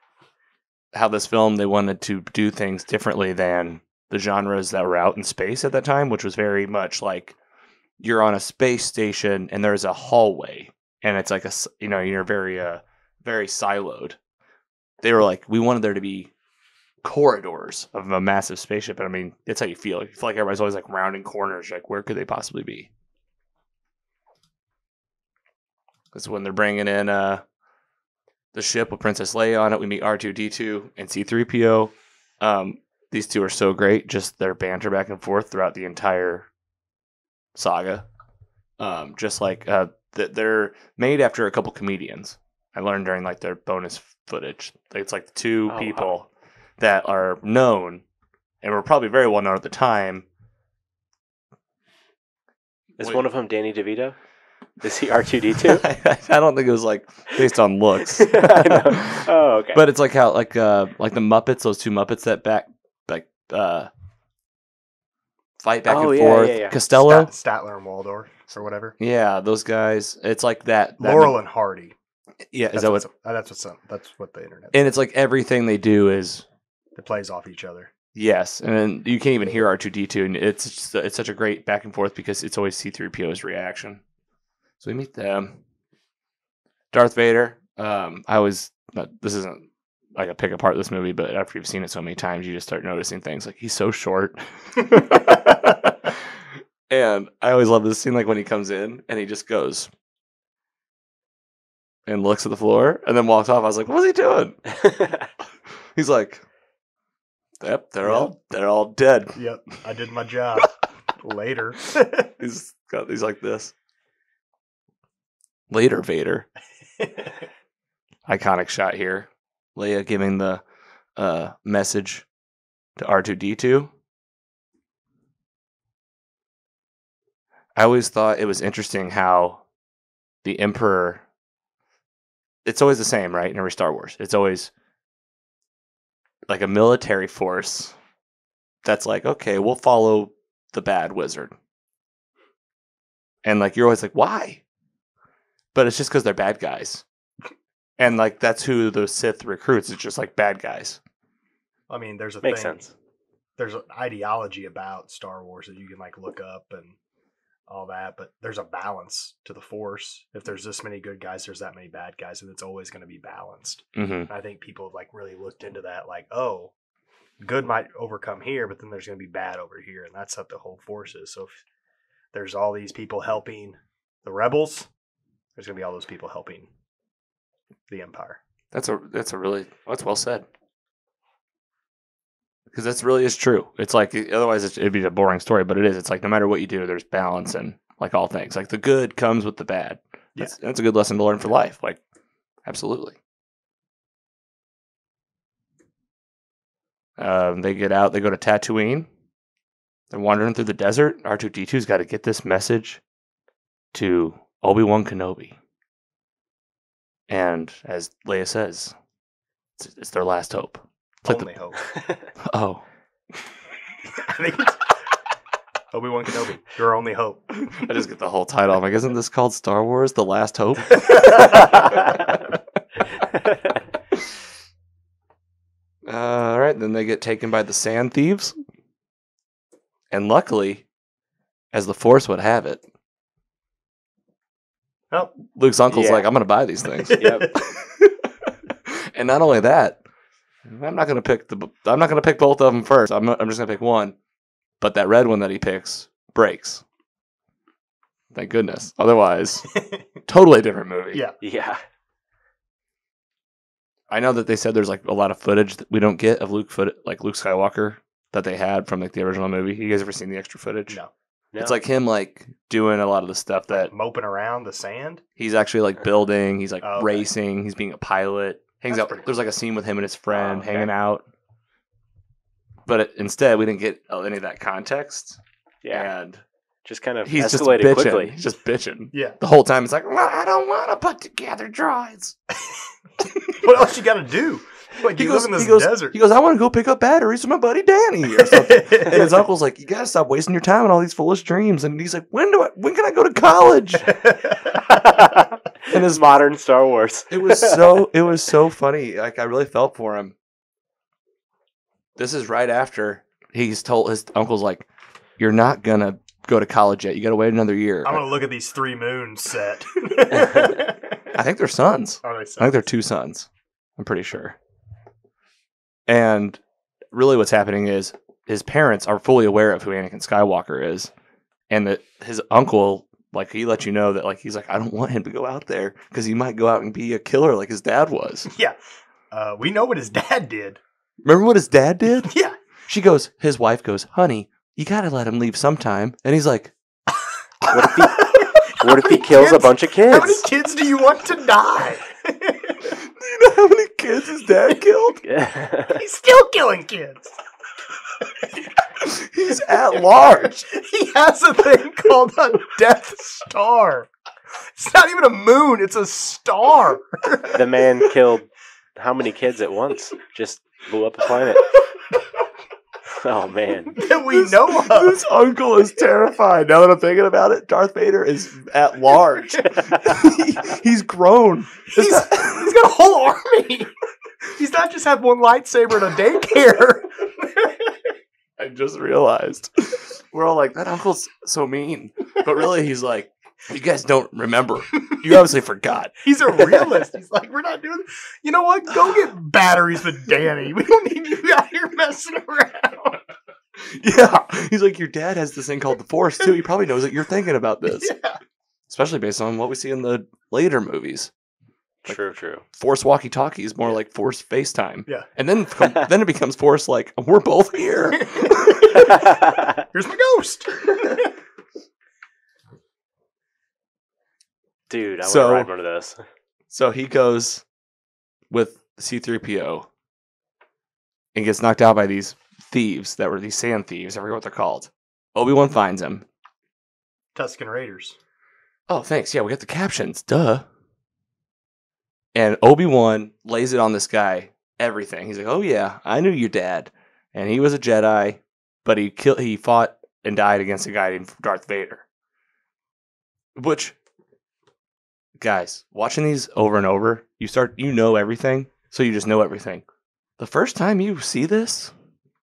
how this film, they wanted to do things differently than the genres that were out in space at that time, which was very much like you're on a space station, and there's a hallway. And it's like a, you know, you're very, uh, very siloed. They were like, we wanted there to be corridors of a massive spaceship. And I mean, that's how you feel. You feel like everybody's always like rounding corners. Like, where could they possibly be? That's when they're bringing in uh, the ship with Princess Leia on it. We meet R two D two and C three P O. Um, these two are so great. Just their banter back and forth throughout the entire saga. Um, just like uh, th- they're made after a couple comedians. I learned during like their bonus footage. It's like the two oh, people wow. that are known and were probably very well known at the time. Is Wait. one of them Danny DeVito? Is he R two D two? I don't think it was like based on looks. I know. Oh, okay. But it's like how like uh like the Muppets, those two Muppets that back like uh fight back oh, and yeah, forth. Yeah, yeah. Costello, Stat- Statler and Waldorf or whatever. Yeah, those guys. It's like that. that Laurel and Hardy. Yeah, that's is that what's, what? That's what's up. That's what the internet. And it's like everything they do is it plays off each other. Yes, and then you can't even hear R two D two, and it's just, it's such a great back and forth because it's always C three P O's reaction. So we meet them. Darth Vader. Um, I was. This isn't like a pick apart this movie, but after you've seen it so many times, you just start noticing things like he's so short. And I always love this scene, like when he comes in and he just goes and looks at the floor and then walks off. I was like, "What's he doing?" He's like. Yep, they're yep. all they're all dead. Yep, I did my job. Later, he's got these like this. Later, Vader. Iconic shot here. Leia giving the uh, message to R two D two. I always thought it was interesting how the Emperor. It's always the same, right? In every Star Wars, it's always. Like a military force that's like, okay, we'll follow the bad wizard. And like, you're always like, why? But it's just because they're bad guys. And like, that's who the Sith recruits. It's just like bad guys. I mean, there's a Makes thing. Sense. There's an ideology about Star Wars that you can like look up and all that, but there's a balance to the force. If there's this many good guys, there's that many bad guys, and it's always going to be balanced. Mm-hmm. I think people have like really looked into that, like, oh, good might overcome here, but then there's going to be bad over here, and that's what the whole force is. So if there's all these people helping the rebels, there's going to be all those people helping the Empire. That's a that's a really that's well said. Because that's really is true. It's like, otherwise it'd be a boring story, but it is. It's like, no matter what you do, there's balance and like all things. Like the good comes with the bad. Yeah. That's, that's a good lesson to learn for life. Like, absolutely. Um, they get out. They go to Tatooine. They're wandering through the desert. R two D two's got to get this message to Obi-Wan Kenobi. And as Leia says, it's, it's their last hope. Like Only the... hope. Oh. I think it's Obi-Wan Kenobi, your only hope. I just get the whole title. I'm like, isn't this called Star Wars, The Last Hope? uh, all right, then they get taken by the Sand Thieves. And luckily, as the Force would have it, oh. Luke's uncle's yeah. like, I'm going to buy these things. Yep. And not only that, I'm not gonna pick the. I'm not gonna pick both of them first. I'm. Not, I'm just gonna pick one, but that red one that he picks breaks. Thank goodness. Otherwise, totally different movie. Yeah, yeah. I know that they said there's like a lot of footage that we don't get of Luke foot, like Luke Skywalker, that they had from like the original movie. You guys ever seen the extra footage? No. No. It's like him like doing a lot of the stuff that moping around the sand. He's actually like building. He's like oh, okay. racing. He's being a pilot. Hangs out. Cool. There's like a scene with him and his friend oh, okay. hanging out. But it, instead, we didn't get any of that context. Yeah. And just kind of he's escalated just bitching. quickly. He's just bitching. Yeah. The whole time it's like, well, I don't want to put together droids. What else you got to do? Like, he you goes, live in this he goes, desert. He goes, I want to go pick up batteries with my buddy Danny or something. And his uncle's like, you got to stop wasting your time on all these foolish dreams. And he's like, when do I, when can I go to college? In his modern Star Wars. It was so it was so funny. Like I really felt for him. This is right after he's told his uncle's like, you're not gonna go to college yet. You gotta wait another year. I'm gonna look at these three moons set. I think they're sons. Are they sons. I think they're two sons. I'm pretty sure. And really what's happening is his parents are fully aware of who Anakin Skywalker is, and that his uncle Like, he let you know that, like, he's like, I don't want him to go out there because he might go out and be a killer like his dad was. Yeah. Uh, we know what his dad did. Remember what his dad did? Yeah. She goes, his wife goes, honey, you got to let him leave sometime. And he's like, what if he, what if he kills kids? a bunch of kids? How many kids do you want to die? Do you know how many kids his dad killed? Yeah. He's still killing kids. He's at large. He has a thing called a Death Star. It's not even a moon. It's a star. The man killed how many kids at once? Just blew up a planet. Oh, man. That we this, know of. This uncle is terrified. Now that I'm thinking about it, Darth Vader is at large. he, he's grown. He's, not, he's got a whole army. He's not just had one lightsaber in a daycare. I just realized. We're all like, that uncle's so mean. But really, he's like, you guys don't remember. You obviously forgot. He's a realist. He's like, we're not doing this. You know what? Go get batteries for Danny. We don't need you out here messing around. Yeah. He's like, your dad has this thing called the Force, too. He probably knows that you're thinking about this. Yeah. Especially based on what we see in the later movies. Like true, true. Force walkie-talkie is more yeah. like Force FaceTime. Yeah. And then, then it becomes Force like, we're both here. Here's my ghost. Dude, I want so, to ride one of those. So he goes with C three P O and gets knocked out by these thieves that were these sand thieves. I forget what they're called. Obi-Wan finds him. Tusken Raiders. Oh, thanks. Yeah, we got the captions. Duh. And Obi-Wan lays it on this guy, everything. He's like, oh, yeah, I knew your dad. And he was a Jedi, but he killed, he fought and died against a guy named Darth Vader. Which, guys, watching these over and over, you start, you know everything, so you just know everything. The first time you see this,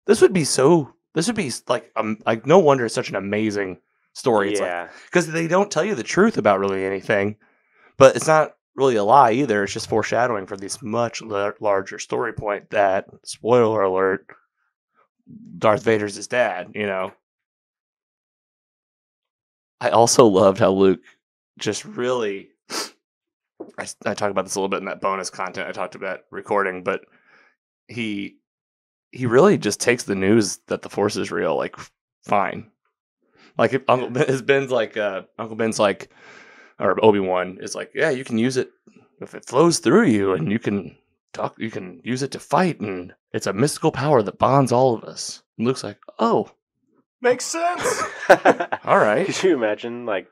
this would be so, this would be like, um, like no wonder it's such an amazing story. Yeah. Because like, they don't tell you the truth about really anything, but it's not really a lie either. It's just foreshadowing for this much l- larger story point that, spoiler alert, Darth Vader's his dad, you know. I also loved how Luke just really, I, I talk about this a little bit in that bonus content I talked about recording, but he he really just takes the news that the Force is real, like, fine. Like, if Uncle Ben, his Ben's like, uh, Uncle Ben's like, or Obi-Wan is like, yeah, you can use it if it flows through you, and you can talk, you can use it to fight, and it's a mystical power that bonds all of us. And Luke's like, oh, makes sense. All right. Could you imagine like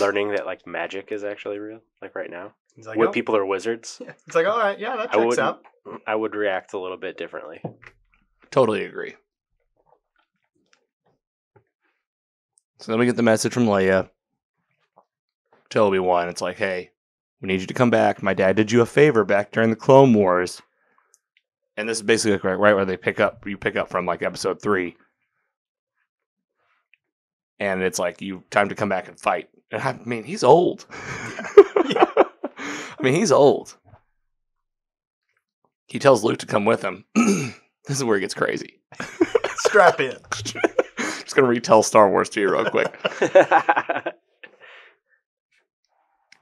learning that like magic is actually real, like right now? He's like, what oh. people are wizards? Yeah. It's like, all right, yeah, that checks I out. I would react a little bit differently. Totally agree. So then we get the message from Leia. Tell Obi-Wan, it's like, hey, we need you to come back. My dad did you a favor back during the Clone Wars. And this is basically like right, right where they pick up, you pick up from like episode three. And it's like, you time to come back and fight. And I mean, he's old. Yeah. I mean, he's old. He tells Luke to come with him. This is where it gets crazy. Strap in. Just going to retell Star Wars to you real quick.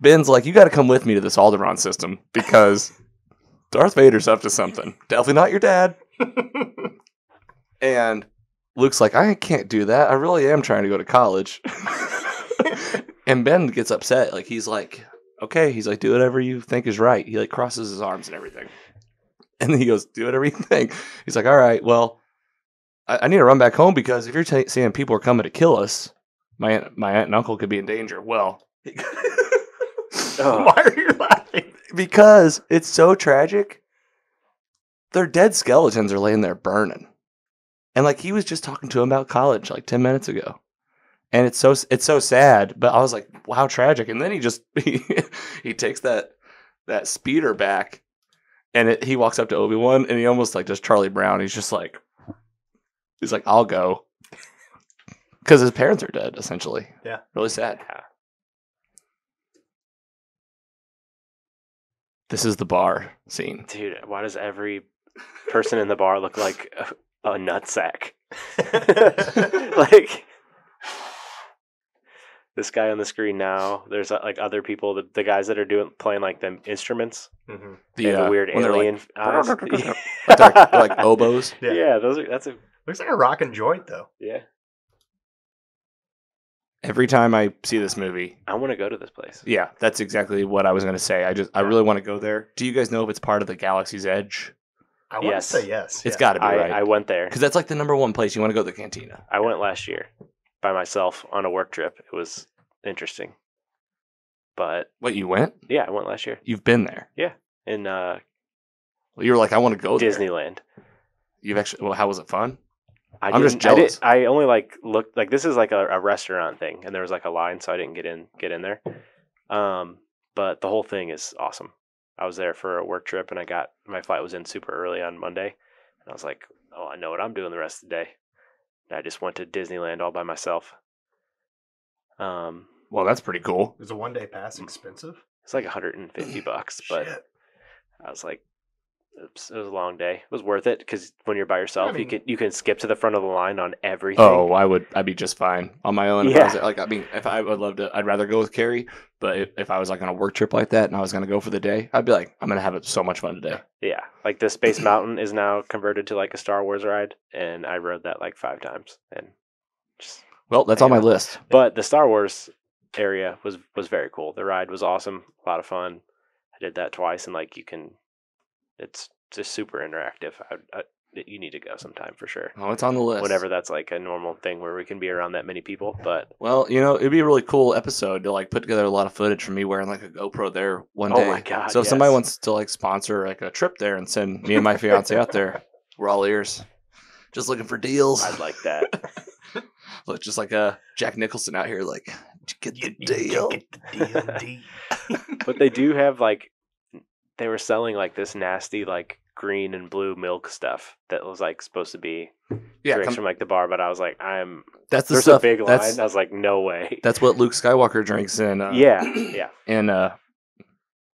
Ben's like, you got to come with me to this Alderaan system because Darth Vader's up to something. Definitely not your dad. And Luke's like, I can't do that. I really am trying to go to college. And Ben gets upset. Like, he's like, okay. He's like, do whatever you think is right. He like crosses his arms and everything. And then he goes, do whatever you think. He's like, all right, well, I, I need to run back home because if you're t- saying people are coming to kill us, my aunt, my aunt and uncle could be in danger. Well, oh. Why are you laughing? Because it's so tragic. Their dead skeletons are laying there burning. And like he was just talking to him about college like ten minutes ago. And it's so it's so sad, but I was like, wow, tragic. And then he just he, he takes that that speeder back and it, he walks up to Obi-Wan and he almost like does Charlie Brown. He's just like he's like, I'll go. Cuz his parents are dead essentially. Yeah. Really sad. Yeah. This is the bar scene. Dude, why does every person in the bar look like a, a nutsack? Like, this guy on the screen now, there's like other people, the, the guys that are doing playing like them instruments. Mm-hmm. The, uh, the weird alien like, eyes. Like, like oboes. Yeah, yeah those are, that's a, looks like a rockin' joint, though. Yeah. Every time I see this movie, I want to go to this place. Yeah, that's exactly what I was going to say. I just, I really want to go there. Do you guys know if it's part of the Galaxy's Edge? I want yes. to say yes. It's yeah. got to be, I, right? I went there. Because that's like the number one place you want to go to the cantina. I yeah. went last year by myself on a work trip. It was interesting. But what, you went? Yeah, I went last year. You've been there? Yeah. In uh, well, you were like, I want to go there. Disneyland. You've actually? Well, how was it? Fun? I I'm just jealous. I, did, I only like looked like this is like a, a restaurant thing, and there was like a line, so I didn't get in get in there. Um, but the whole thing is awesome. I was there for a work trip, and I got my flight was in super early on Monday, and I was like, oh, I know what I'm doing the rest of the day. And I just went to Disneyland all by myself. Um, well, that's pretty cool. Is a one day pass expensive? It's like one hundred fifty bucks, but shit. I was like, oops, it was a long day. It was worth it because when you're by yourself, I mean, you can you can skip to the front of the line on everything. Oh, I would, I'd be just fine on my own. If yeah. I was, like I mean, if I would love to, I'd rather go with Carrie. But if, if I was like on a work trip like that and I was going to go for the day, I'd be like, I'm going to have so much fun today. Yeah, like the Space Mountain is now converted to like a Star Wars ride, and I rode that like five times. And just well, that's on my list. But the Star Wars area was was very cool. The ride was awesome, a lot of fun. I did that twice, and like you can. It's just super interactive. I, I, you need to go sometime for sure. Oh, it's on the list. Whenever that's like a normal thing where we can be around that many people. But well, you know, it'd be a really cool episode to like put together a lot of footage from me wearing like a GoPro there one day. Oh my god! So if yes. somebody wants to like sponsor like a trip there and send me and my fiance out there, we're all ears. Just looking for deals. I'd like that. Look, just like uh, Jack Nicholson out here, like get the deal. Get the deal. But they do have like. They were selling like this nasty, like green and blue milk stuff that was like supposed to be yeah, drinks come... from like the bar. But I was like, I'm that's the there's stuff. A big line. That's... I was like, no way. That's what Luke Skywalker drinks in. Uh, yeah, yeah. In uh,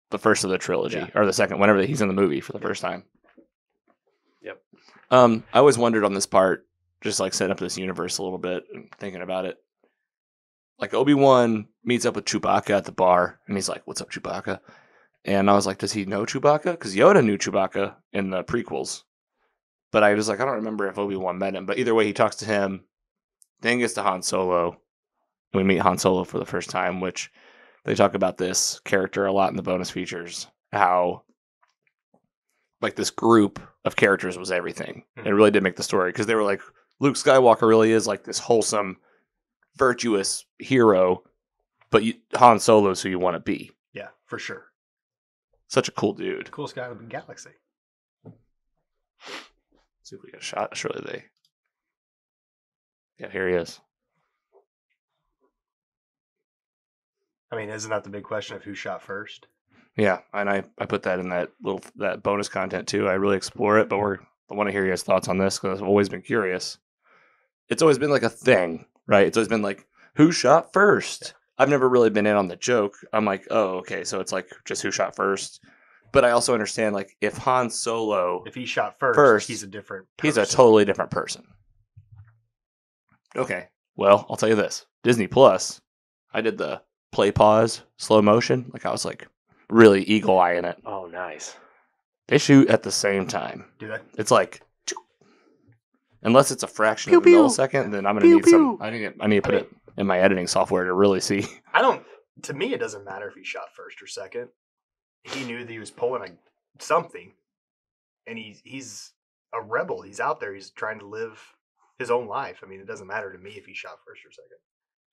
the first of the trilogy yeah. or the second, whenever he's in the movie for the first time. Yep. Um, I always wondered on this part, just like setting up this universe a little bit, and thinking about it. Like Obi-Wan meets up with Chewbacca at the bar, and he's like, "What's up, Chewbacca?" And I was like, does he know Chewbacca? Because Yoda knew Chewbacca in the prequels. But I was like, I don't remember if Obi-Wan met him. But either way, he talks to him. Then gets to Han Solo. We meet Han Solo for the first time, which they talk about this character a lot in the bonus features. How, like, this group of characters was everything. Mm-hmm. It really did make the story. Because they were like, Luke Skywalker really is, like, this wholesome, virtuous hero. But you, Han Solo's who you want to be. Yeah, for sure. Such a cool dude. Coolest guy in the galaxy. Let's see if we get a shot. Surely they. Yeah, here he is. I mean, isn't that the big question of who shot first? Yeah, and I, I put that in that little that bonus content too. I really explore it, but we're I want to hear your guys' thoughts on this because I've always been curious. It's always been like a thing, right? It's always been like, who shot first? Yeah. I've never really been in on the joke. I'm like, oh, okay, so it's like just who shot first. But I also understand, like, if Han Solo... If he shot first, first he's a different person. He's a totally different person. Okay, well, I'll tell you this. Disney Plus, I did the play pause, slow motion. Like, I was, like, really eagle-eyeing it. Oh, nice. They shoot at the same time. Do they? It's like... Unless it's a fraction pew, of a pew. millisecond, then I'm going to need pew. some... I need, I need to put I mean, it... in my editing software to really see. I don't, to me, it doesn't matter if he shot first or second. He knew that he was pulling a, something, and he's, he's a rebel. He's out there. He's trying to live his own life. I mean, it doesn't matter to me if he shot first or second.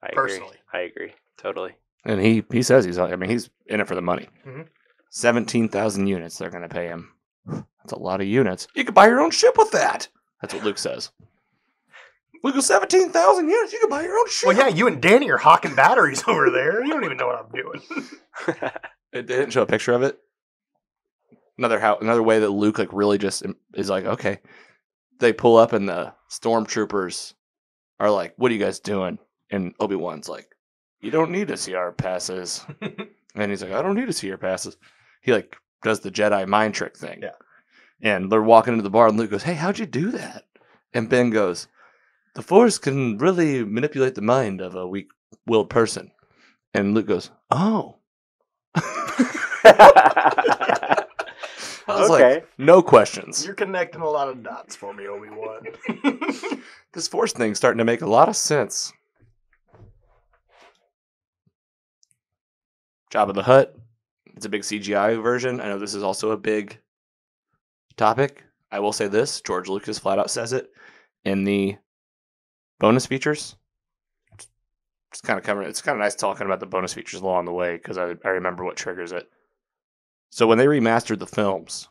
I agree. Personally. I agree. Totally. And he, he says he's, I mean, he's in it for the money. Mm-hmm. seventeen thousand units they're going to pay him. That's a lot of units. You could buy your own ship with that. That's what Luke says. Look at seventeen thousand units. You can buy your own shit. Well, yeah, you and Danny are hawking batteries over there. You don't even know what I'm doing. It didn't show a picture of it. Another how another way that Luke like really just is like, okay. They pull up and the stormtroopers are like, what are you guys doing? And Obi-Wan's like, you don't need to see our passes. And he's like, I don't need to see your passes. He like does the Jedi mind trick thing. Yeah. And they're walking into the bar and Luke goes, hey, how'd you do that? And Ben goes, the Force can really manipulate the mind of a weak-willed person. And Luke goes, oh. I was okay. Like, no questions. You're connecting a lot of dots for me, Obi-Wan. This Force thing's starting to make a lot of sense. Jabba the Hutt. It's a big C G I version. I know this is also a big topic. I will say this. George Lucas flat out says it in the bonus features. it's kind of covering. It's kind of nice talking about the bonus features along the way because I, I remember what triggers it. So when they remastered the films,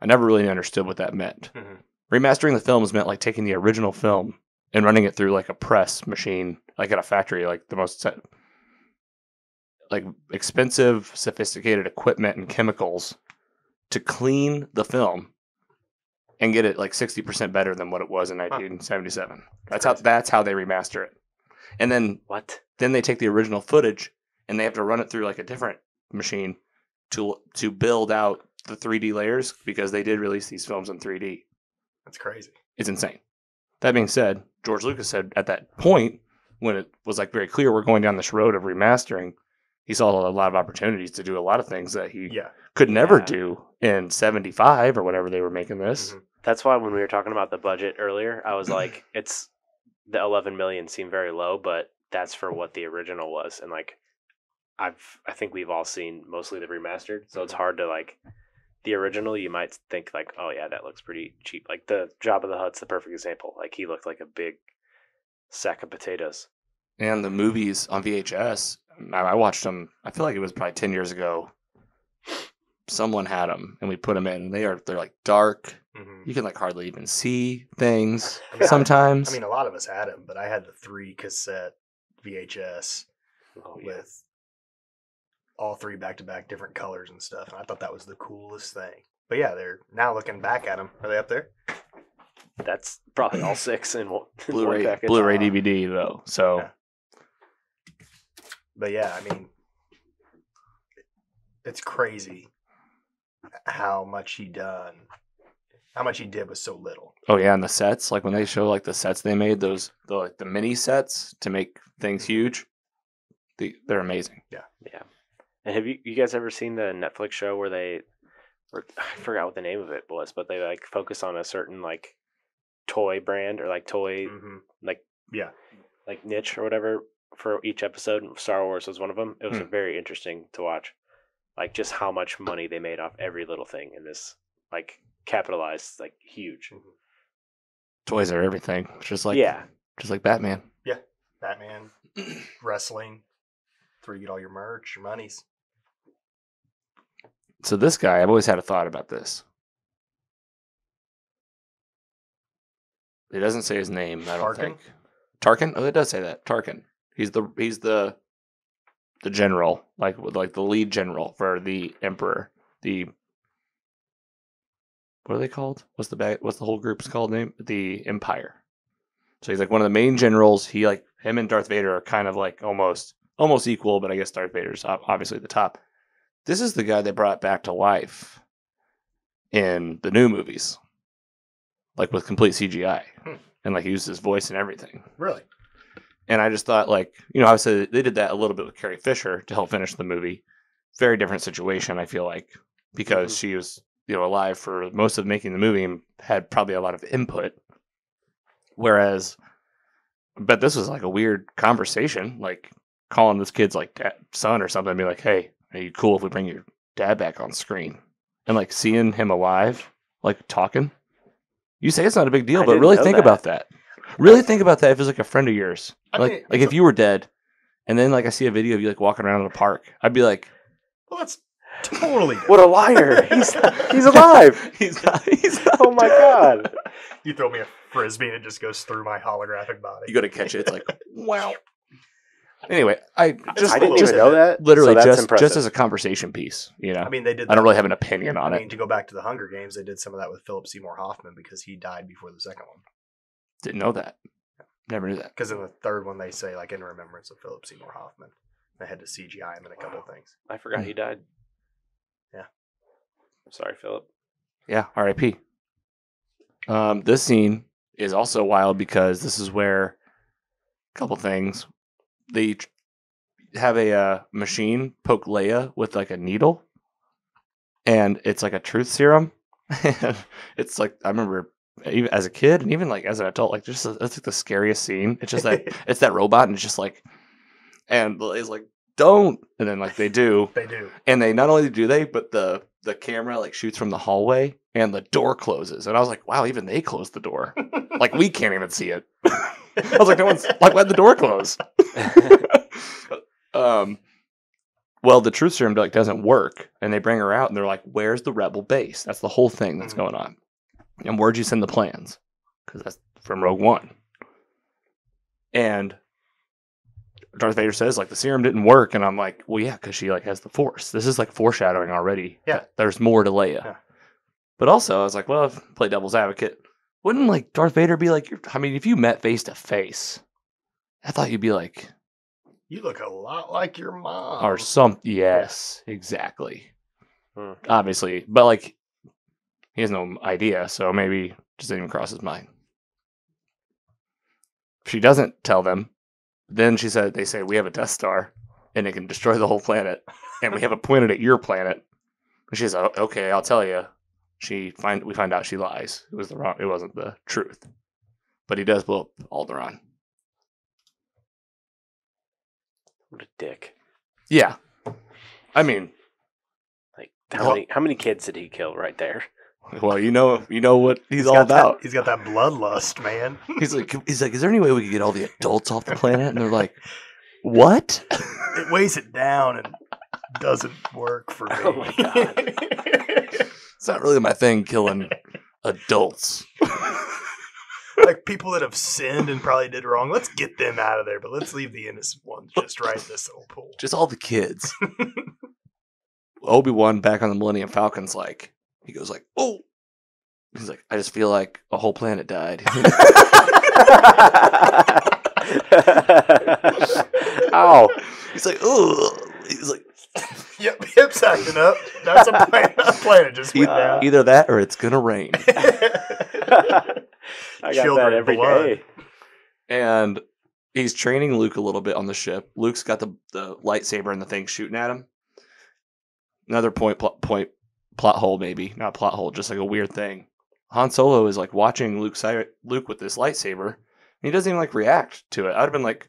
I never really understood what that meant. Mm-hmm. Remastering the films meant like taking the original film and running it through like a press machine, like at a factory, like the most like expensive, sophisticated equipment and chemicals to clean the film and get it like sixty percent better than what it was in nineteen seventy-seven. That's how that's how they remaster it. And then what? Then they take the original footage and they have to run it through like a different machine to to build out the three D layers because they did release these films in three D. That's crazy. It's insane. That being said, George Lucas said at that point when it was like very clear we're going down this road of remastering, he saw a lot of opportunities to do a lot of things that he yeah. could never yeah. do in seventy-five or whatever they were making this. Mm-hmm. That's why when we were talking about the budget earlier, I was like, it's the eleven million seemed very low, but that's for what the original was. And like, I've, I think we've all seen mostly the remastered. So it's hard to like the original. You might think like, oh yeah, that looks pretty cheap. Like the Jabba the Hutt's the perfect example. Like he looked like a big sack of potatoes. And the movies on V H S, I watched them. I feel like it was probably ten years ago. Someone had them and we put them in and they are, they're like dark. Mm-hmm. You can like hardly even see things I mean, sometimes. I, I mean, a lot of us had them, but I had the three cassette V H S oh, with yeah. all three back to back different colors and stuff. And I thought that was the coolest thing. But yeah, they're now looking back at them. Are they up there? That's probably all six in one Blu-ray package. Blu-ray D V D though. So, yeah. But yeah, I mean, it's crazy how much he done. How much he did was so little. Oh yeah, and the sets, like when they show like the sets they made, those the like the mini sets to make things huge, the, they're amazing. Yeah, yeah. And have you you guys ever seen the Netflix show where they, or, I forgot what the name of it was, but they like focus on a certain like toy brand or like toy mm-hmm. like yeah like niche or whatever for each episode. Star Wars was one of them. It was mm. very interesting to watch, like just how much money they made off every little thing in this like. Capitalized like huge. Mm-hmm. Toys are everything. Just like yeah, just like Batman. Yeah, Batman, wrestling. That's where you get all your merch, your monies. So this guy, I've always had a thought about this. It doesn't say his name. I don't Tarkin? think Tarkin. Oh, it does say that Tarkin. He's the he's the the general, like like the lead general for the Emperor. The What are they called? What's the bag, what's the whole group's called name? The Empire. So he's like one of the main generals. He like him and Darth Vader are kind of like almost almost equal, but I guess Darth Vader's obviously the top. This is the guy they brought back to life in the new movies, like with complete C G I, hmm. and like he used his voice and everything. Really? And I just thought like you know obviously they did that a little bit with Carrie Fisher to help finish the movie. Very different situation I feel like because mm-hmm. she was. You know, alive for most of making the movie and had probably a lot of input. Whereas, but this was like a weird conversation, like calling this kid's like dad, son or something and be like, hey, are you cool if we bring your dad back on screen? And like seeing him alive, like talking. You say it's not a big deal, I but really think that. about that. Really think about that if it's like a friend of yours. I like mean, like if you were dead and then like I see a video of you like walking around in a park, I'd be like, well, that's totally different. What a liar. He's he's alive. He's not, he's not oh my god. You throw me a frisbee and it just goes through my holographic body. You go to catch it. It's like, wow. Anyway, I just I didn't just, even know that. Literally so just impressive. just as a conversation piece, you know. I mean, they did that. I don't really have an opinion on I mean, it. To go back to the Hunger Games, they did some of that with Philip Seymour Hoffman because he died before the second one. Didn't know that. Never knew that. Because in the third one they say like in remembrance of Philip Seymour Hoffman. They had to C G I him in a wow. couple things. I forgot he died. Yeah. I'm sorry, Philip. Yeah, R I P Um, this scene is also wild because this is where a couple things. They have a uh, machine poke Leia with like a needle, and it's like a truth serum. It's like, I remember even as a kid and even like as an adult, like just that's like the scariest scene. It's just like, it's that robot and it's just like, and it's like, don't and then like they do they do and they not only do they but the the camera like shoots from the hallway and the door closes and I was like, wow, even they closed the door. Like we can't even see it. I was like, no one's like, why'd the door close? um, well, the truth serum like doesn't work, and they bring her out, and they're like, "Where's the rebel base?" That's the whole thing that's mm-hmm. going on. And where'd you send the plans? Because that's from Rogue One. And Darth Vader says, like, the serum didn't work, and I'm like, well, yeah, because she like has the Force. This is like foreshadowing already. Yeah, there's more to Leia. Yeah. But also, I was like, well, if play devil's advocate, wouldn't like Darth Vader be like? I mean, if you met face to face, I thought you'd be like, you look a lot like your mom, or something. Yes, exactly. Hmm. Obviously, but like, he has no idea, so maybe it just didn't even cross his mind. She doesn't tell them. Then she said, they say, we have a Death Star and it can destroy the whole planet. And we have it pointed at your planet. And she's like, okay, I'll tell you. She find, we find out she lies. It was the wrong, it wasn't the truth, but he does blow up Alderaan. What a dick. Yeah. I mean, like how well, many, how many kids did he kill right there? Well, you know, you know what he's, he's all about. That, he's got that bloodlust, man. He's like, he's like, is there any way we could get all the adults off the planet? And they're like, what? It weighs it down and doesn't work for me. Oh my God. It's not really my thing, killing adults. Like people that have sinned and probably did wrong. Let's get them out of there, but let's leave the innocent ones just right in this little pool. Just all the kids. Obi-Wan back on the Millennium Falcon's like, he goes like, oh, he's like, I just feel like a whole planet died. Ow. He's like, oh, he's like, yep, hips acting up. That's a planet, a planet just went e- down. Either that or it's going to rain. I got Children that every blood. Day. And he's training Luke a little bit on the ship. Luke's got the, the lightsaber and the thing shooting at him. Another point, pl- point. Plot hole, maybe not plot hole, just like a weird thing. Han Solo is like watching Luke Luke with this lightsaber, and he doesn't even like react to it. I'd have been like,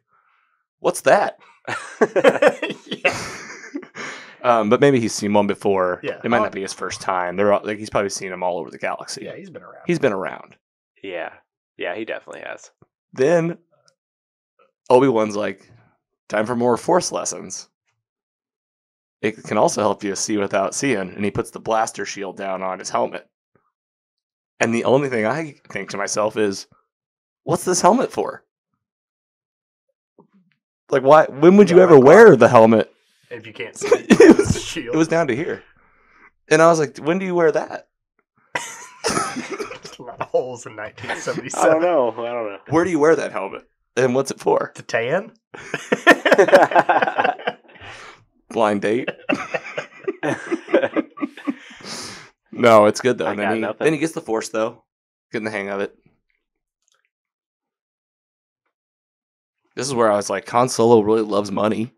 "What's that?" um, but maybe he's seen one before. Yeah, it might not be his first time. They're all, like he's probably seen them all over the galaxy. Yeah, he's been around. He's been around. Yeah, yeah, he definitely has. Then Obi-Wan's like, "Time for more Force lessons." It can also help you see without seeing. And he puts the blaster shield down on his helmet. And the only thing I think to myself is, what's this helmet for? Like, why? When would you, you ever wear the helmet? If you can't see it. It, was, the shield. It was down to here. And I was like, when do you wear that? A lot of holes in nineteen seventy-seven. I don't know. I don't know. Where do you wear that helmet? And what's it for? To tan? Blind date. No, it's good though. And then, he, then he gets the Force though, getting the hang of it. This is where I was like, Han Solo really loves money.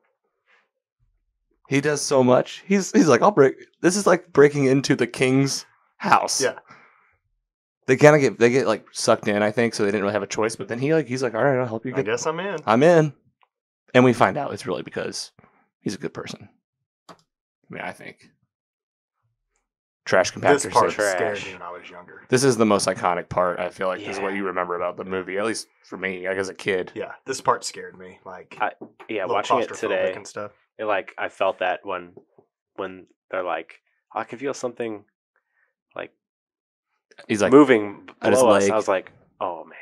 He does so much. He's he's like, I'll break. This is like breaking into the king's house. Yeah. They kind of get they get like sucked in, I think, so they didn't really have a choice. But then he like he's like, all right, I'll help you. Get I guess I'm in. I'm in. And we find out it's really because he's a good person. I mean, I think. Trash compactor. This part scared me when I was younger. This is the most iconic part. I feel like yeah. This is what you remember about the movie, at least for me, like as a kid. Yeah, this part scared me. Like, I, yeah, watching it today and stuff. It, like, I felt that when, when they're like, I can feel something, like, he's like moving below us. I was like, oh man,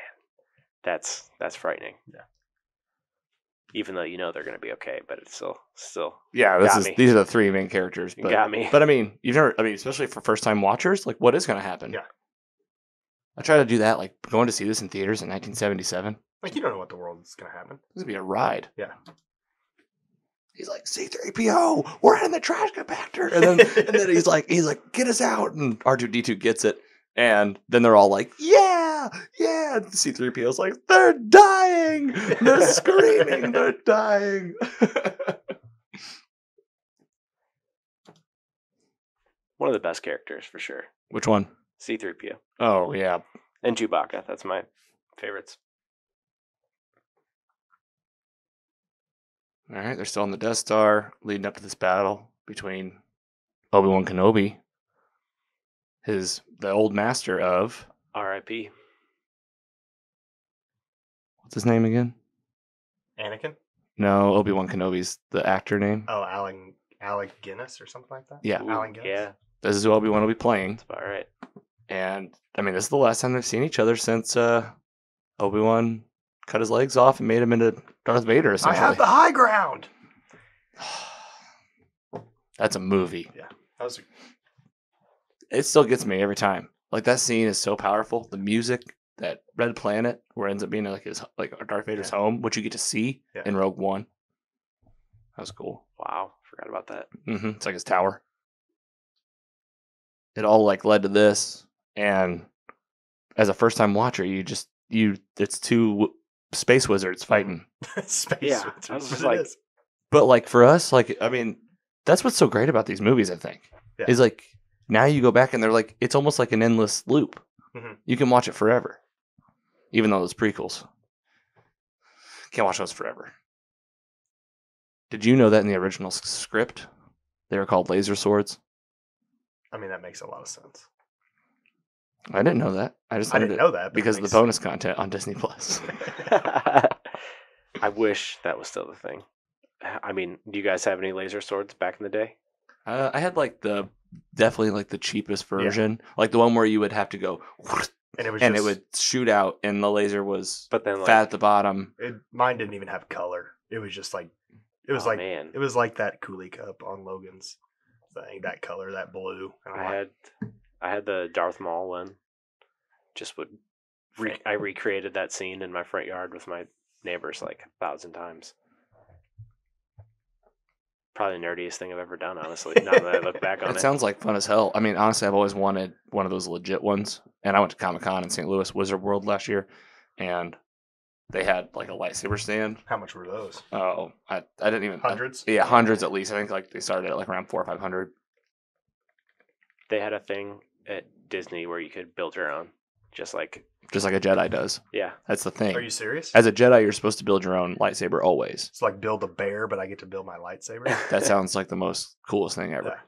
that's that's frightening. Yeah. Even though you know they're going to be okay, but it's still, still. Yeah, this is me. These are the three main characters. But, got me. But I mean, you've never. I mean, especially for first-time watchers, like what is going to happen? Yeah. I try to do that, like going to see this in theaters in nineteen seventy-seven. Like you don't know what the world is going to happen. This would be a ride. Yeah. He's like C three P O, we're in the trash compactor, and then and then he's like he's like get us out, and R two D two gets it, and then they're all like yeah. Yeah, C three P O's like, they're dying! They're screaming, they're dying. One of the best characters, for sure. Which one? C three P O. Oh, yeah. And Chewbacca, that's my favorites. All right, they're still on the Death Star, leading up to this battle between Obi-Wan Kenobi, his the old master of... R I P What's his name again? Anakin? No, Obi-Wan Kenobi's the actor name. Oh, Alan Alec Guinness or something like that? Yeah. Ooh, Alan Guinness? Yeah. This is who Obi-Wan will be playing. That's about right. And, I mean, this is the last time they've seen each other since uh, Obi-Wan cut his legs off and made him into Darth Vader, essentially. I have the high ground! That's a movie. Yeah. That was a... It still gets me every time. Like, that scene is so powerful. The music, that red planet, where it ends up being like his, like Darth Vader's yeah. home, which you get to see yeah. in Rogue One. That was cool. Wow. Forgot about that. Mm-hmm. It's like his tower. It all like led to this, and as a first-time watcher, you just you it's two w- space wizards fighting. Space yeah, wizards. I was just like, but like for us, like I mean, that's what's so great about these movies. I think yeah. is like now you go back and they're like it's almost like an endless loop. Mm-hmm. You can watch it forever, even though those prequels can't watch those forever. Did you know that in the original script, they were called laser swords? I mean, that makes a lot of sense. I didn't know that. I just I didn't know that because of the bonus sense. Content on Disney Plus. I wish that was still the thing. I mean, do you guys have any laser swords back in the day? Uh, I had like the definitely like the cheapest version, yeah. like the one where you would have to go. And it was and just... it would shoot out, and the laser was but then, like, fat at the bottom. It, mine didn't even have color. It was just like. It was oh, like man. It was like that Cooley cup on Logan's thing, that color, that blue. I, I had I had the Darth Maul one. Just would re- I recreated that scene in my front yard with my neighbors like a thousand times. Probably the nerdiest thing I've ever done, honestly. Now that I look back on it, it sounds like fun as hell. I mean, honestly, I've always wanted one of those legit ones. And I went to Comic-Con in Saint Louis, Wizard World last year, and they had like a lightsaber stand. How much were those? Oh, I I didn't even hundreds. I, yeah, hundreds at least. I think like they started at like around four or five hundred. They had a thing at Disney where you could build your own, just like just like a Jedi does. Yeah, that's the thing. Are you serious? As a Jedi, you're supposed to build your own lightsaber always. It's like build a bear, but I get to build my lightsaber. That sounds like the most coolest thing ever. Yeah.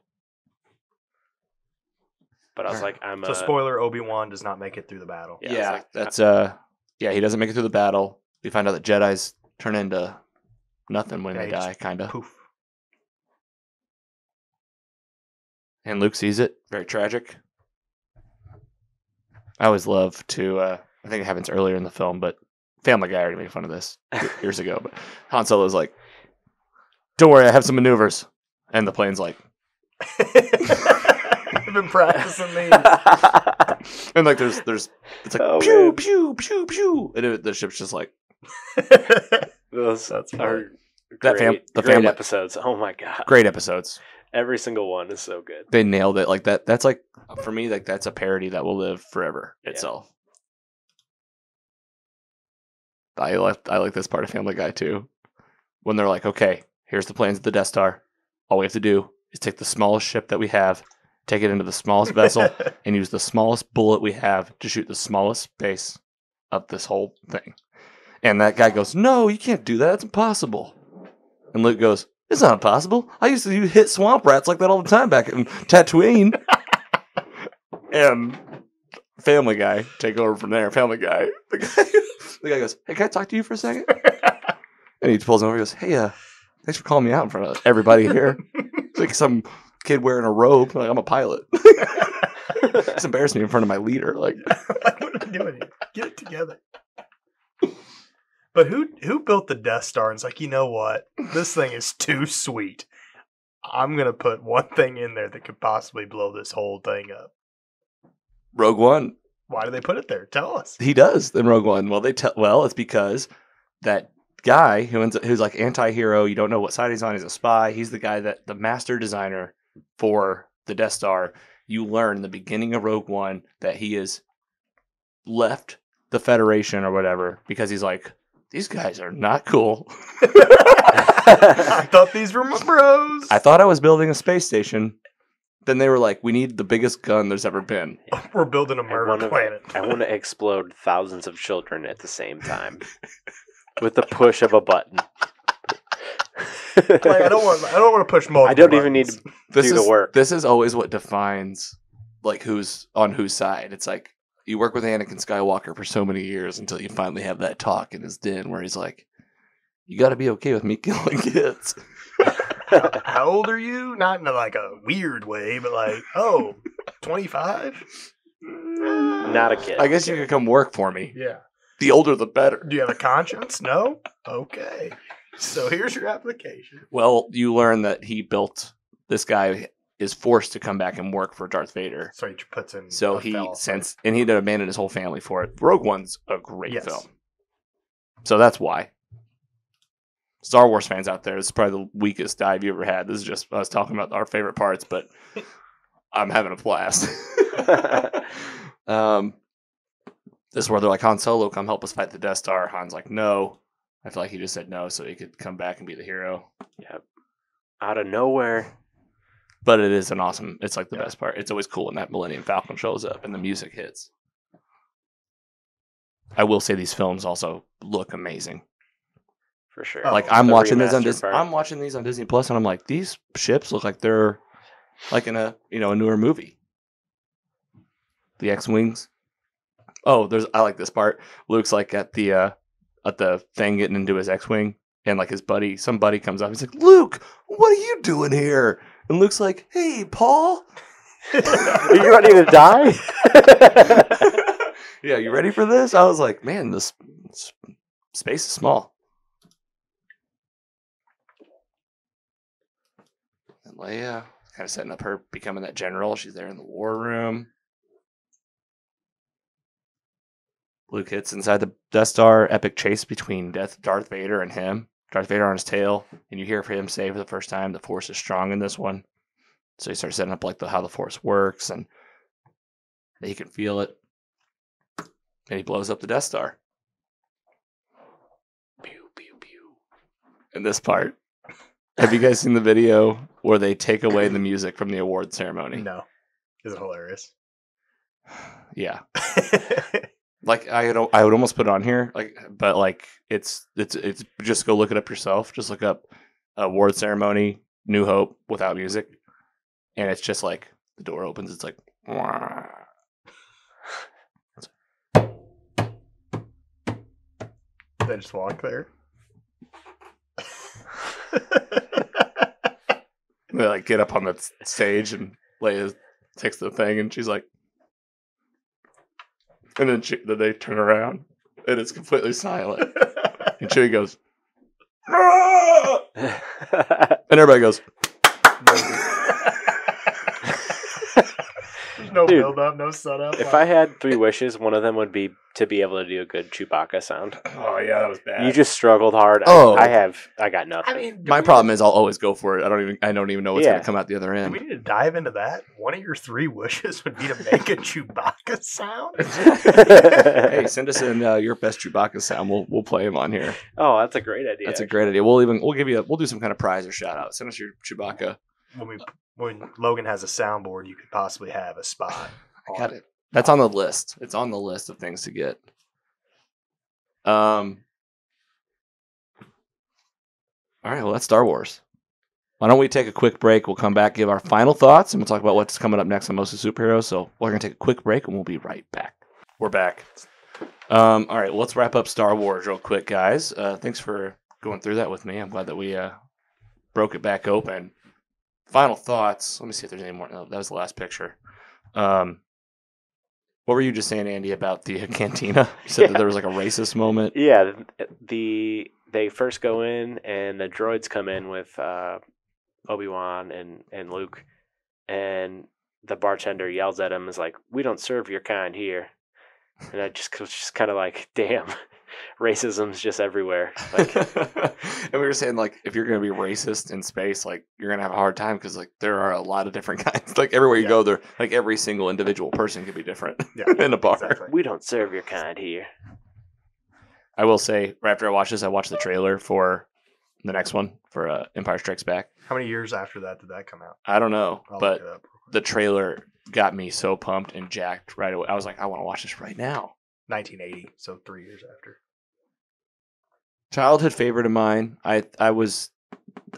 But I was like, I'm so a... spoiler. Obi-Wan does not make it through the battle. Yeah, yeah like, that's a. Uh, Yeah, he doesn't make it through the battle. We find out that Jedis turn into nothing when yeah, they die, kind of. Poof. And Luke sees it. Very tragic. I always love to, uh, I think it happens earlier in the film, but Family Guy already made fun of this years ago. But Han Solo's like, don't worry, I have some maneuvers. And the plane's like... I've been practicing these. And like there's there's it's like oh, pew, pew pew pew pew, and it, the ship's just like those. That's our that fam the great family episodes. Oh my god, great episodes! Every single one is so good. They nailed it like that. That's like for me, like that's a parody that will live forever itself. Yeah. I like I like this part of Family Guy too, when they're like, okay, here's the plans of the Death Star. All we have to do is take the smallest ship that we have. Take it into the smallest vessel and use the smallest bullet we have to shoot the smallest space of this whole thing. And that guy goes, no, you can't do that. It's impossible. And Luke goes, it's not impossible. I used to hit swamp rats like that all the time back in Tatooine. And Family Guy, take over from there. Family Guy. The guy, the guy goes, hey, can I talk to you for a second? And he pulls him over and goes, hey, uh, thanks for calling me out in front of everybody here. It's like some... kid wearing a robe, like I'm a pilot. It's embarrassing me in front of my leader. Like, like what am I doing here? Get it together. But who who built the Death Star? And it's like, you know what? This thing is too sweet. I'm gonna put one thing in there that could possibly blow this whole thing up. Rogue One. Why do they put it there? Tell us. He does in Rogue One. Well, they tell. Well, it's because that. Guy who ends up, who's like anti-hero, you don't know what side he's on, he's a spy. He's the guy that the master designer for the Death Star. You learn in the beginning of Rogue One that he has left the Federation or whatever because he's like, these guys are not cool. I thought these were my bros. I thought I was building a space station. Then they were like, we need the biggest gun there's ever been. Yeah. We're building a murder I wanna, planet. I want to explode thousands of children at the same time. With the push of a button. Like, I don't want. I don't want to push multiple. I don't buttons. Even need to this do is, the work. This is always what defines, like who's on whose side. It's like you work with Anakin Skywalker for so many years until you finally have that talk in his den where he's like, you got to be okay with me killing kids. How old are you? Not in a, like a weird way, but like, oh, twenty-five? Not a kid. I guess you could come work for me. Yeah. The older, the better. Do you have a conscience? No? Okay. So here's your application. Well, you learn that he built, this guy is forced to come back and work for Darth Vader. So he puts in. So he sends, and he'd abandoned his whole family for it. Rogue One's a great yes. film. So that's why. Star Wars fans out there, this is probably the weakest dive you ever had. This is just us talking about our favorite parts, but I'm having a blast. um, this is where they're like, Han Solo, come help us fight the Death Star. Han's like, no. I feel like he just said no, so he could come back and be the hero. Yep. Out of nowhere. But it is an awesome, it's like the yep. best part. It's always cool when that Millennium Falcon shows up and the music hits. I will say these films also look amazing. For sure. Like, oh, I'm watching this on Disney. I'm watching these on Disney Plus, and I'm like, these ships look like they're like in a you know a newer movie. The X-wings. Oh, there's I like this part. Luke's like at the uh, at the thing getting into his X-wing, and like his buddy, some buddy comes up. He's like, Luke, what are you doing here? And Luke's like, hey, Paul, are you ready to die? Yeah, you ready for this? I was like, man, this space is small. Leia, kind of setting up her becoming that general. She's there in the war room. Luke hits inside the Death Star. Epic chase between Death Darth Vader and him. Darth Vader on his tail, and you hear for him say for the first time, "The Force is strong in this one." So he starts setting up like the how the Force works, and that he can feel it. And he blows up the Death Star. Pew pew pew. And this part. Have you guys seen the video where they take away the music from the award ceremony? No. Is it hilarious? Yeah. Like I would, I would almost put it on here, like, but like it's it's it's just go look it up yourself. Just look up award ceremony, New Hope without music, and it's just like the door opens. It's like. Wah. Did I just walk there? They like get up on the stage and Leia takes the thing and she's like, and then, she, then they turn around and it's completely silent. And Chewie goes, ah! And everybody goes, there's no Dude, build up, no setup. If I had three wishes, one of them would be to be able to do a good Chewbacca sound. Oh yeah, that was bad. You just struggled hard. Oh, I, I have. I got nothing. I mean, my problem is I'll always go for it. I don't even. I don't even know what's yeah. going to come out the other end. Do we need to dive into that? One of your three wishes would be to make a Chewbacca sound. Hey, send us in uh, your best Chewbacca sound. We'll we'll play him on here. Oh, that's a great idea. That's actually. a great idea. We'll even we'll give you a, we'll do some kind of prize or shout out. Send us your Chewbacca. When we when Logan has a soundboard, you could possibly have a spot. I got it. That's on the list. It's on the list of things to get. Um. All right, well, that's Star Wars. Why don't we take a quick break? We'll come back, give our final thoughts, and we'll talk about what's coming up next on Mostly Superheroes. So we're going to take a quick break, and we'll be right back. We're back. Um. All right, well, let's wrap up Star Wars real quick, guys. Uh, thanks for going through that with me. I'm glad that we uh, broke it back open. Final thoughts. Let me see if there's any more. No, that was the last picture. Um, what were you just saying, Andy, about the cantina? You said yeah. that there was like a racist moment. Yeah, the they first go in and the droids come in with uh, Obi-Wan and and Luke, and the bartender yells at him and is like, "We don't serve your kind here." And I just was just kind of like, "Damn." Racism's just everywhere. Like, and we were saying, like, if you're going to be racist in space, like, you're going to have a hard time because, like, there are a lot of different kinds. Like, everywhere you yeah. go, there, like, every single individual person could be different yeah, in a bar. Exactly. We don't serve your kind here. I will say, right after I watched this, I watched the trailer for the next one for uh, Empire Strikes Back. How many years after that did that come out? I don't know, I'll but the trailer got me so pumped and jacked right away. I was like, I want to watch this right now. nineteen eighty, so three years after. Childhood favorite of mine. I I was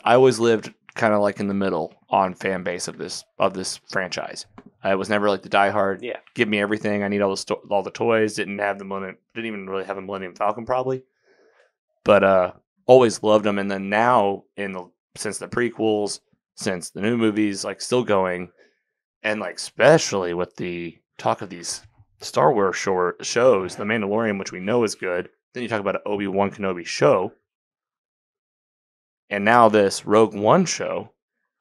I always lived kind of like in the middle on fan base of this of this franchise. I was never like the diehard. Yeah, give me everything. I need all the sto- all the toys. Didn't have the Millennium, didn't even really have a Millennium Falcon probably. But uh, always loved them. And then now, in the, since the prequels, since the new movies, like still going, and like especially with the talk of these Star Wars short shows, The Mandalorian, which we know is good. Then you talk about an Obi-Wan Kenobi show. And now this Rogue One show.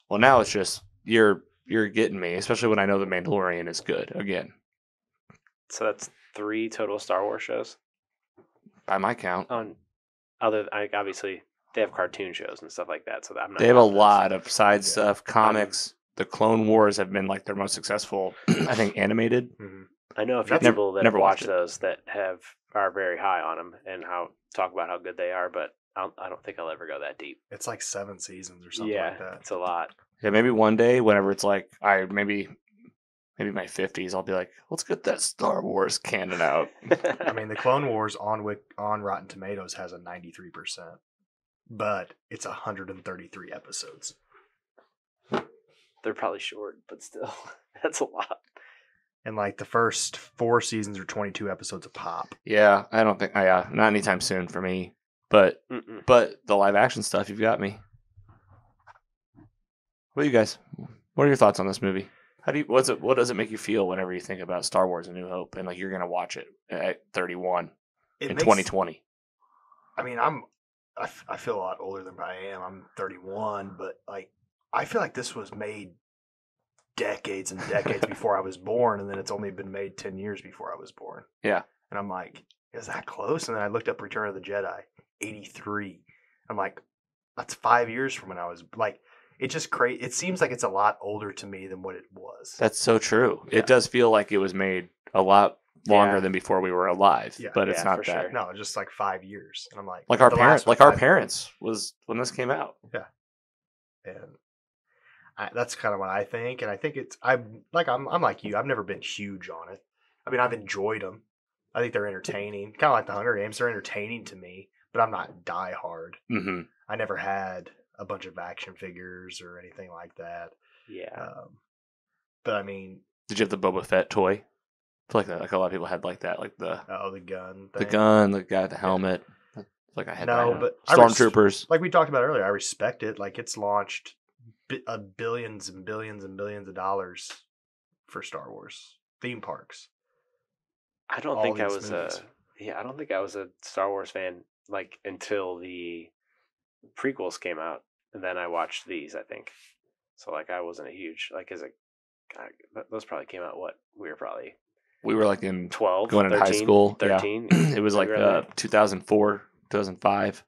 Well, now it's just, you're you're getting me, especially when I know The Mandalorian is good again. So that's three total Star Wars shows? By my count. On other, like, obviously, they have cartoon shows and stuff like that. So I'm not They have a this. lot of side yeah. stuff, comics. Um, the Clone Wars have been like their most successful, I think, animated. Mm-hmm. I know a few never, people that never watch those that have are very high on them and how talk about how good they are, but I'll, I don't think I'll ever go that deep. It's like seven seasons or something yeah, like that. It's a lot. Yeah, maybe one day, whenever it's like I maybe maybe my fifties, I'll be like, let's get that Star Wars canon out. I mean, the Clone Wars on on Rotten Tomatoes has a ninety-three percent, but it's one hundred thirty-three episodes. They're probably short, but still, that's a lot. And like the first four seasons are twenty-two episodes a pop. Yeah, I don't think, I, uh, not anytime soon for me. But Mm-mm. but the live action stuff, you've got me. What are you guys? What are your thoughts on this movie? How do you? What's it? What does it make you feel whenever you think about Star Wars: A New Hope and like you're gonna watch it at thirty-one it in twenty twenty? I mean, I'm I, f- I feel a lot older than I am. I'm thirty-one, but like I feel like this was made decades and decades before I was born, and then it's only been made ten years before I was born. Yeah, and I'm like, is that close? And then I looked up Return of the Jedi, eighty-three. I'm like, that's five years from when I was like. It just crazy. It seems like it's a lot older to me than what it was. That's so true. Yeah. It does feel like it was made a lot longer yeah. than before we were alive. Yeah. But yeah, it's not that. Sure. No, just like five years, and I'm like, like our parents, like our five. parents was when this came out. Yeah, and I, that's kind of what I think, and I think it's I'm like I'm I'm like you. I've never been huge on it. I mean, I've enjoyed them. I think they're entertaining, kind of like the Hunger Games. They're entertaining to me, but I'm not diehard. Mm-hmm. I never had a bunch of action figures or anything like that. Yeah. Um, but I mean, did you have the Boba Fett toy? I feel like that, like a lot of people had like that, like the oh the gun, thing. the gun, the guy with the helmet. Yeah. Like I had no, that, but Stormtroopers. Res- like we talked about earlier, I respect it. Like it's launched bi- uh, billions and billions and billions of dollars for Star Wars theme parks. I don't All think I was movies. a yeah. I don't think I was a Star Wars fan like until the prequels came out, and then I watched these, I think. So like I wasn't a huge like as a I, those probably came out what we were probably we were like in twelve going thirteen, in high school thirteen yeah. It was like uh, two thousand four two thousand five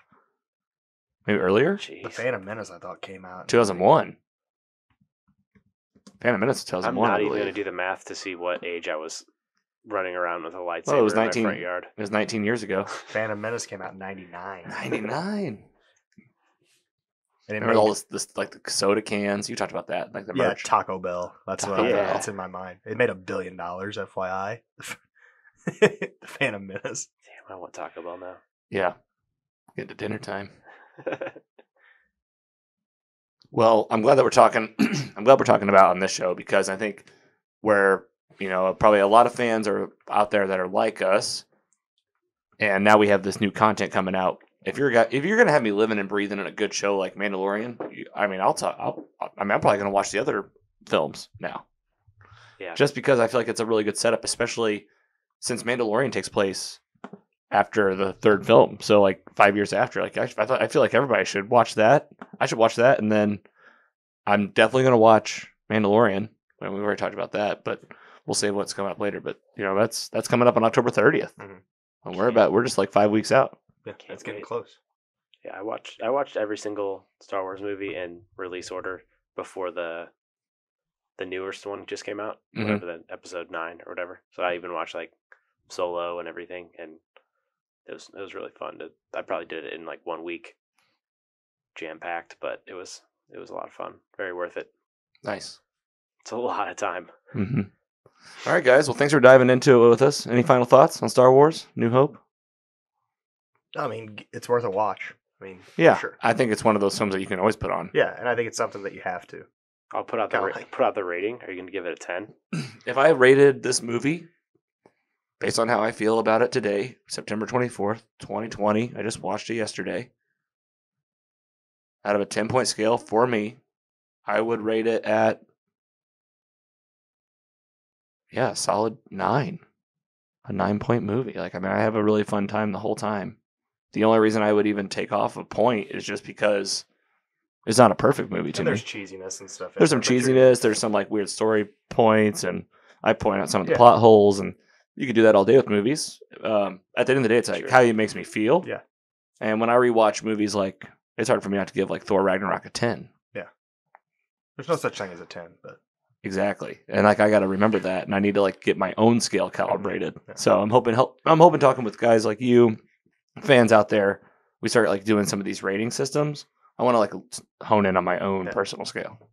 maybe earlier. Jeez. The Phantom Menace I thought came out two thousand one. Phantom Menace two thousand one. I'm not even gonna do the math to see what age I was running around with a lightsaber well, it was nineteen, in my front yard. It was nineteen years ago. Phantom Menace came out in ninety-nine. ninety-nine And it remember made, all this, this, like the soda cans. You talked about that, like the yeah, merch. Taco Bell. That's Taco what yeah. that's in my mind. It made a billion dollars, F Y I. The Phantom Menace. Damn, I want Taco Bell now. Yeah, get to dinner time. Well, I'm glad that we're talking. I'm glad we're talking about on this show because I think where you know probably a lot of fans are out there that are like us, and now we have this new content coming out. If you're if you're gonna have me living and breathing in a good show like Mandalorian, you, I mean, I'll talk. I'll, I mean, I'm probably gonna watch the other films now, yeah. Just because I feel like it's a really good setup, especially since Mandalorian takes place after the third film, so like five years after. Like I, I thought, I feel like everybody should watch that. I should watch that, and then I'm definitely gonna watch Mandalorian. Well, we've already talked about that, but we'll see what's coming up later. But you know, that's that's coming up on October thirtieth, mm-hmm. and we're about we're just like five weeks out. Yeah, it's getting close. Yeah, I watched I watched every single Star Wars movie in release order before the the newest one just came out, mm-hmm. whatever the episode nine or whatever. So I even watched like Solo and everything, and it was it was really fun. To, I probably did it in like one week, jam packed, but it was it was a lot of fun. Very worth it. Nice. It's a lot of time. Mm-hmm. All right, guys. Well, thanks for diving into it with us. Any final thoughts on Star Wars: New Hope? I mean, it's worth a watch. I mean, yeah, for sure. I think it's one of those films that you can always put on. Yeah, and I think it's something that you have to. I'll put out the ra- put out the rating. Are you going to give it a ten? If I rated this movie based on how I feel about it today, September twenty-fourth, twenty twenty, I just watched it yesterday. out of a ten-point scale for me, I would rate it at, yeah, solid nine. A nine-point movie. Like, I mean, I have a really fun time the whole time. The only reason I would even take off a point is just because it's not a perfect movie to me. There's cheesiness and stuff. There's some cheesiness. There's some, like, weird story points, and I point out some of the yeah. plot holes, and you could do that all day with movies. Um, at the end of the day, it's like sure. how it makes me feel. Yeah. And when I rewatch movies, like, it's hard for me not to give, like, Thor Ragnarok a ten. Yeah. There's no such thing as a ten, but. Exactly. And, like, I got to remember that, and I need to, like, get my own scale calibrated. Yeah. So I'm hoping, help, I'm hoping talking with guys like you, fans out there, we start, like, doing some of these rating systems. I want to, like, hone in on my own yeah. personal scale.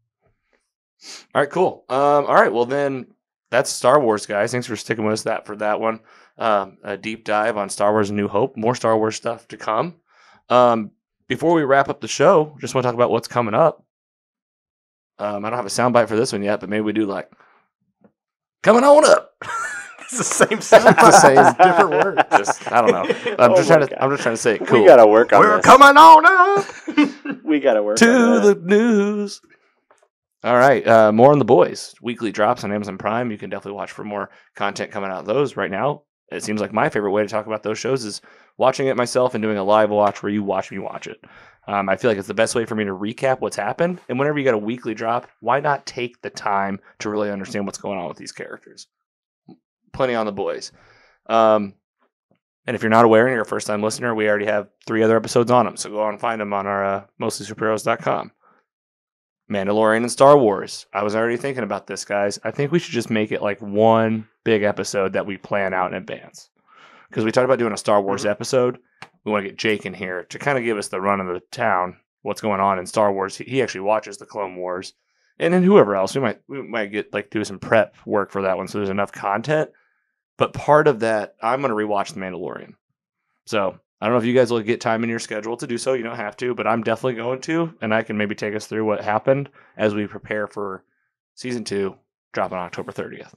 All right, cool. Um, all right, well, then that's Star Wars, guys. Thanks for sticking with us that for that one. Um, a deep dive on Star Wars: A New Hope. More Star Wars stuff to come. Um, before we wrap up the show, just want to talk about what's coming up. Um, I don't have a soundbite for this one yet, but maybe we do like coming on up. It's the same sound. It's different words. Just, I don't know. I'm oh just trying God. to. I'm just trying to say it cool. We gotta work on. We're this. coming on up. We gotta work to on the that. news. All right, uh, more on The Boys. Weekly drops on Amazon Prime. You can definitely watch for more content coming out of those right now. It seems like my favorite way to talk about those shows is watching it myself and doing a live watch where you watch me watch it. Um, I feel like it's the best way for me to recap what's happened. And whenever you got a weekly drop, why not take the time to really understand what's going on with these characters? Plenty on The Boys. Um, and if you're not aware and you're a first-time listener, we already have three other episodes on them. So go on and find them on our uh, mostly superheroes dot com. Mandalorian and Star Wars. I was already thinking about this, guys. I think we should just make it like one big episode that we plan out in advance. Because we talked about doing a Star Wars mm-hmm. episode. We want to get Jake in here to kind of give us the run of the town, what's going on in Star Wars. He, he actually watches the Clone Wars. And then whoever else, we might we might get like do some prep work for that one so there's enough content. But part of that, I'm going to rewatch The Mandalorian. So I don't know if you guys will get time in your schedule to do so. You don't have to, but I'm definitely going to, and I can maybe take us through what happened as we prepare for season two, dropping on October thirtieth.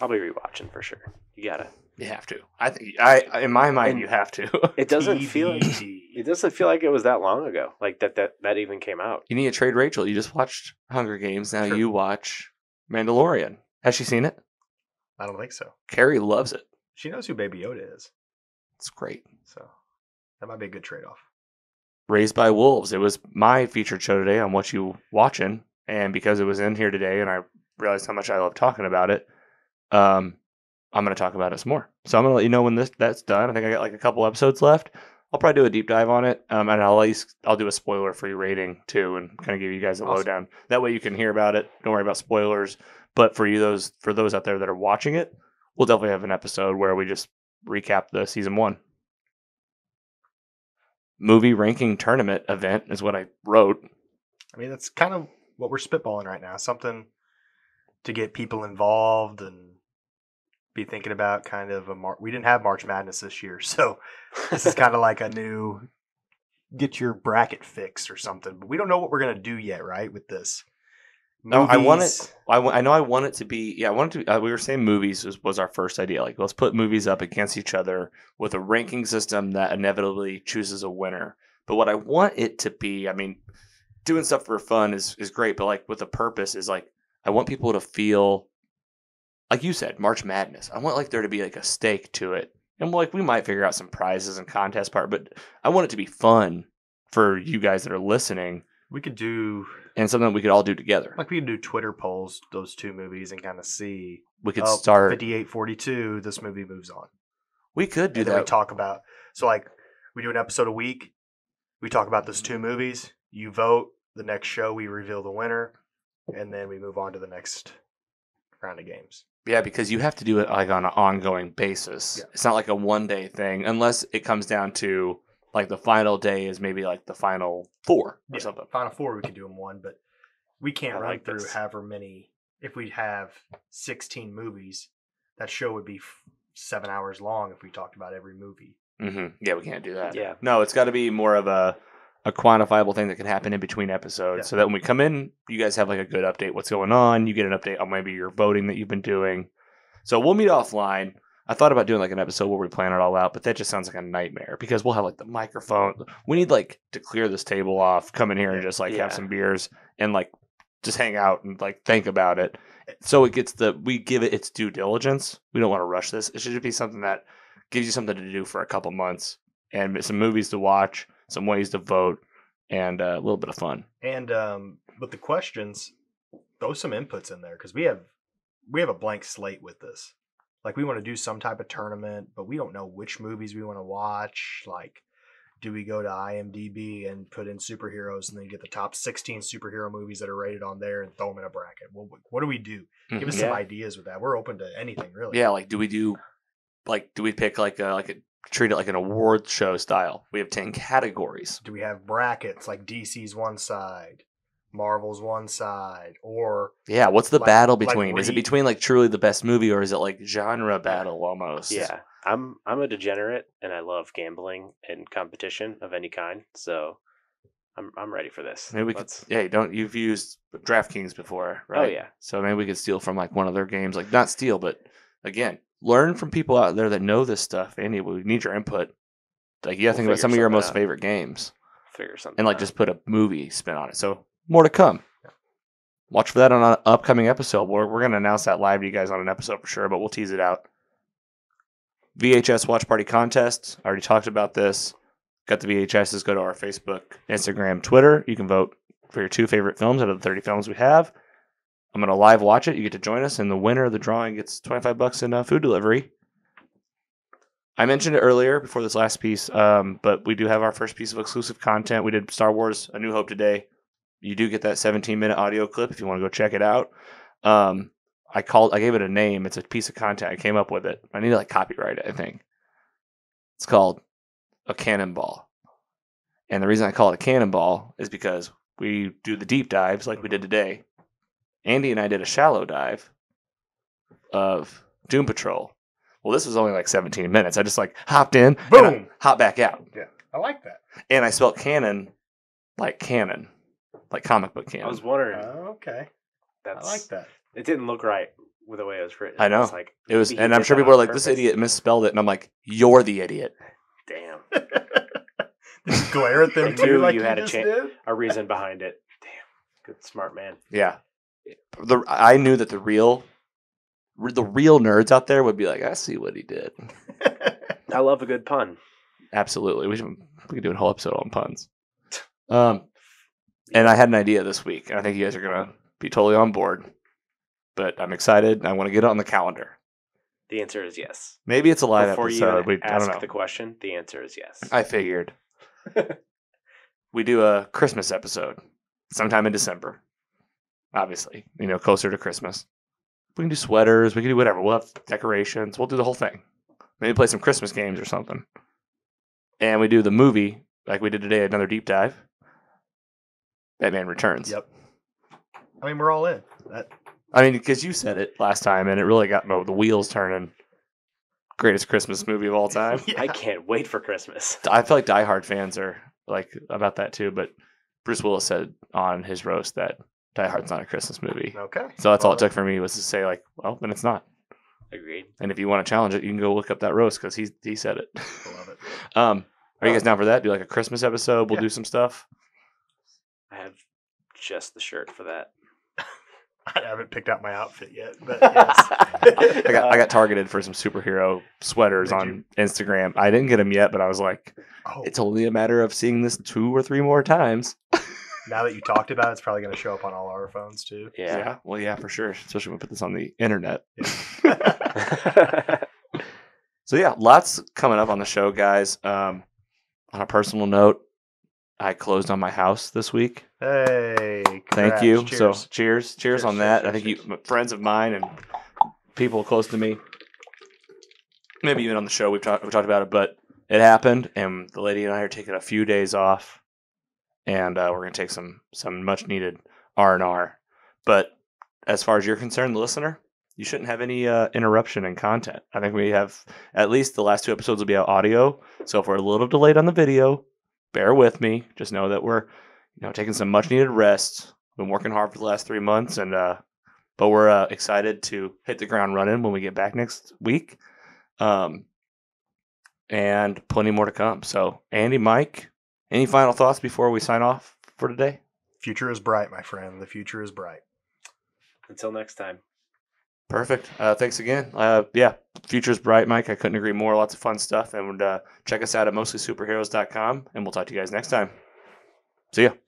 I'll be rewatching for sure. You gotta. You have to. I think. I in my mind, and you have to. It doesn't feel. Like, it doesn't feel like it was that long ago. Like that. That that even came out. You need to trade Rachel. You just watched Hunger Games. Now sure. you watch Mandalorian. Has she seen it? I don't think so. Carrie loves it. She knows who Baby Yoda is. It's great. So that might be a good trade-off. Raised by Wolves. It was my featured show today on What You Watching. And because it was in here today and I realized how much I love talking about it, um, I'm going to talk about it some more. So I'm going to let you know when this that's done. I think I got like a couple episodes left. I'll probably do a deep dive on it. Um, and I'll at least, I'll do a spoiler-free rating too and kind of give you guys a awesome. lowdown. That way you can hear about it. Don't worry about spoilers. But for you, those for those out there that are watching it, we'll definitely have an episode where we just recap the season one movie ranking tournament event is what I wrote. I mean, that's kind of what we're spitballing right now. Something to get people involved and be thinking about kind of a Mar- we didn't have March Madness this year. So this is kind of like a new get your bracket fixed or something, but we don't know what we're going to do yet. Right. With this. No, movies. I want it. I, w- I know I want it to be. Yeah, I want it to. Uh, we were saying movies was, was our first idea. Like, let's put movies up against each other with a ranking system that inevitably chooses a winner. But what I want it to be, I mean, doing stuff for fun is, is great. But like with a purpose is like, I want people to feel like you said, March Madness. I want like there to be like a stake to it. And like we might figure out some prizes and contest part, but I want it to be fun for you guys that are listening. We could do... And something we could all do together. Like we could do Twitter polls, those two movies, and kind of see... We could oh, start... fifty-eight forty-two, this movie moves on. We could do and that. We talk about... So like, we do an episode a week. We talk about those two movies. You vote. The next show, we reveal the winner. And then we move on to the next round of games. Yeah, because you have to do it like on an ongoing basis. Yeah. It's not like a one-day thing. Unless it comes down to... Like the final day is maybe like the final four or yeah, something. Final four, we could do in one, but we can't I run like through this. However many. If we have sixteen movies, that show would be f- seven hours long if we talked about every movie. Mm-hmm. Yeah, we can't do that. Yeah. No, it's got to be more of a, a quantifiable thing that can happen in between episodes yeah. so that when we come in, you guys have like a good update what's going on. You get an update on maybe your voting that you've been doing. So we'll meet offline. I I thought about doing like an episode where we plan it all out, but that just sounds like a nightmare because we'll have like the microphone. We need like to clear this table off, come in here and just like yeah. have some beers and like just hang out and like think about it. So it gets the, we give it its due diligence. We don't want to rush this. It should be something that gives you something to do for a couple months and some movies to watch, some ways to vote, and a little bit of fun. And um, with the questions, throw some inputs in there because we have we have a blank slate with this. Like, we want to do some type of tournament, but we don't know which movies we want to watch. Like, do we go to I M D B and put in superheroes and then get the top sixteen superhero movies that are rated on there and throw them in a bracket? Well, what do we do? Give us yeah. some ideas with that. We're open to anything, really. Yeah, like, do we do, like, do we pick, like, a, like a, treat it like an award show style? We have ten categories. Do we have brackets, like D C's one side? Marvel's one side, or yeah, what's the like, battle between? Like is it between like truly the best movie, or is it like genre battle almost? Yeah, I'm I'm a degenerate, and I love gambling and competition of any kind, so I'm I'm ready for this. Maybe we Let's... could. Hey, don't you've used DraftKings before, right? Oh yeah. So maybe we could steal from like one of their games, like not steal, but again, learn from people out there that know this stuff. Andy, we need your input. Like you got to think about some of your most out. favorite games. Figure something, and like out. just put a movie spin on it. So. More to come. Watch for that on an upcoming episode. We're, we're going to announce that live to you guys on an episode for sure, but we'll tease it out. V H S Watch Party Contest. I already talked about this. Got the V H Ses. Go to our Facebook, Instagram, Twitter. You can vote for your two favorite films out of the thirty films we have. I'm going to live watch it. You get to join us, and the winner of the drawing gets twenty-five bucks in uh, food delivery. I mentioned it earlier before this last piece, um, but we do have our first piece of exclusive content. We did Star Wars: A New Hope today. You do get that seventeen minute audio clip if you want to go check it out. Um, I called, I gave it a name. It's a piece of content. I came up with it. I need to like copyright it, I think. It's called A Cannonball. And the reason I call it a cannonball is because we do the deep dives like we did today. Andy and I did a shallow dive of Doom Patrol. Well, this was only like seventeen minutes. I just like hopped in, boom, and hopped back out. Yeah, I like that. And I spelled cannon like cannon. Like comic book canon. I was wondering. Oh, okay. That's, I like that. It didn't look right with the way it was written. I know. It was like, it was, and I'm sure people are like, purpose. This idiot misspelled it. And I'm like, you're the idiot. Damn. Glare at them too. Like you, you had a, cha- a reason behind it. Damn. Good, smart man. Yeah. The, I knew that the real, the real nerds out there would be like, I see what he did. I love a good pun. Absolutely. We should, we could do a whole episode on puns. Um, And I had an idea this week, and I think you guys are going to be totally on board. But I'm excited, and I want to get it on the calendar. The answer is yes. Maybe it's a live Before episode. Before you ask I don't know. the question, the answer is yes. I figured. We do a Christmas episode sometime in December, obviously, you know, closer to Christmas. We can do sweaters. We can do whatever. We'll have decorations. We'll do the whole thing. Maybe play some Christmas games or something. And we do the movie, like we did today, another deep dive. Batman Returns. Yep. I mean, we're all in. That... I mean, because you said it last time, and it really got oh, the wheels turning. Greatest Christmas movie of all time. Yeah. I can't wait for Christmas. I feel like Die Hard fans are like about that too, but Bruce Willis said on his roast that Die Hard's not a Christmas movie. Okay. So that's well, all it took for me was to say like, well, then it's not. Agreed. And if you want to challenge it, you can go look up that roast because he he said it. I love it. um, are you guys down for that? Do like a Christmas episode? We'll yeah. do some stuff. I have just the shirt for that. I haven't picked out my outfit yet, but yes. I got I got targeted for some superhero sweaters Did on you? Instagram. I didn't get them yet, but I was like, oh. It's only a matter of seeing this two or three more times. Now that you talked about it, it's probably going to show up on all our phones too. Yeah. yeah. Well, yeah, for sure. Especially when we put this on the internet. Yeah. So yeah, lots coming up on the show, guys. Um, on a personal note, I closed on my house this week. Hey, congrats. Thank you. Cheers. So cheers, cheers, cheers on that. Cheers, I think cheers. you, friends of mine and people close to me, maybe even on the show, we've talked, we talked about it, but it happened. And the lady and I are taking a few days off, and uh, we're going to take some, some much needed R and R. But as far as you're concerned, the listener, you shouldn't have any uh, interruption in content. I think we have at least the last two episodes will be out audio. So if we're a little delayed on the video, bear with me. Just know that we're, you know, taking some much needed rest. Been working hard for the last three months, and uh, but we're uh, excited to hit the ground running when we get back next week. Um, and plenty more to come. So, Andy, Mike, any final thoughts before we sign off for today? Future is bright, my friend. The future is bright. Until next time. Perfect. Uh, thanks again. Uh, yeah, future is bright, Mike. I couldn't agree more. Lots of fun stuff. And uh, check us out at mostly superheroes dot com. And we'll talk to you guys next time. See ya.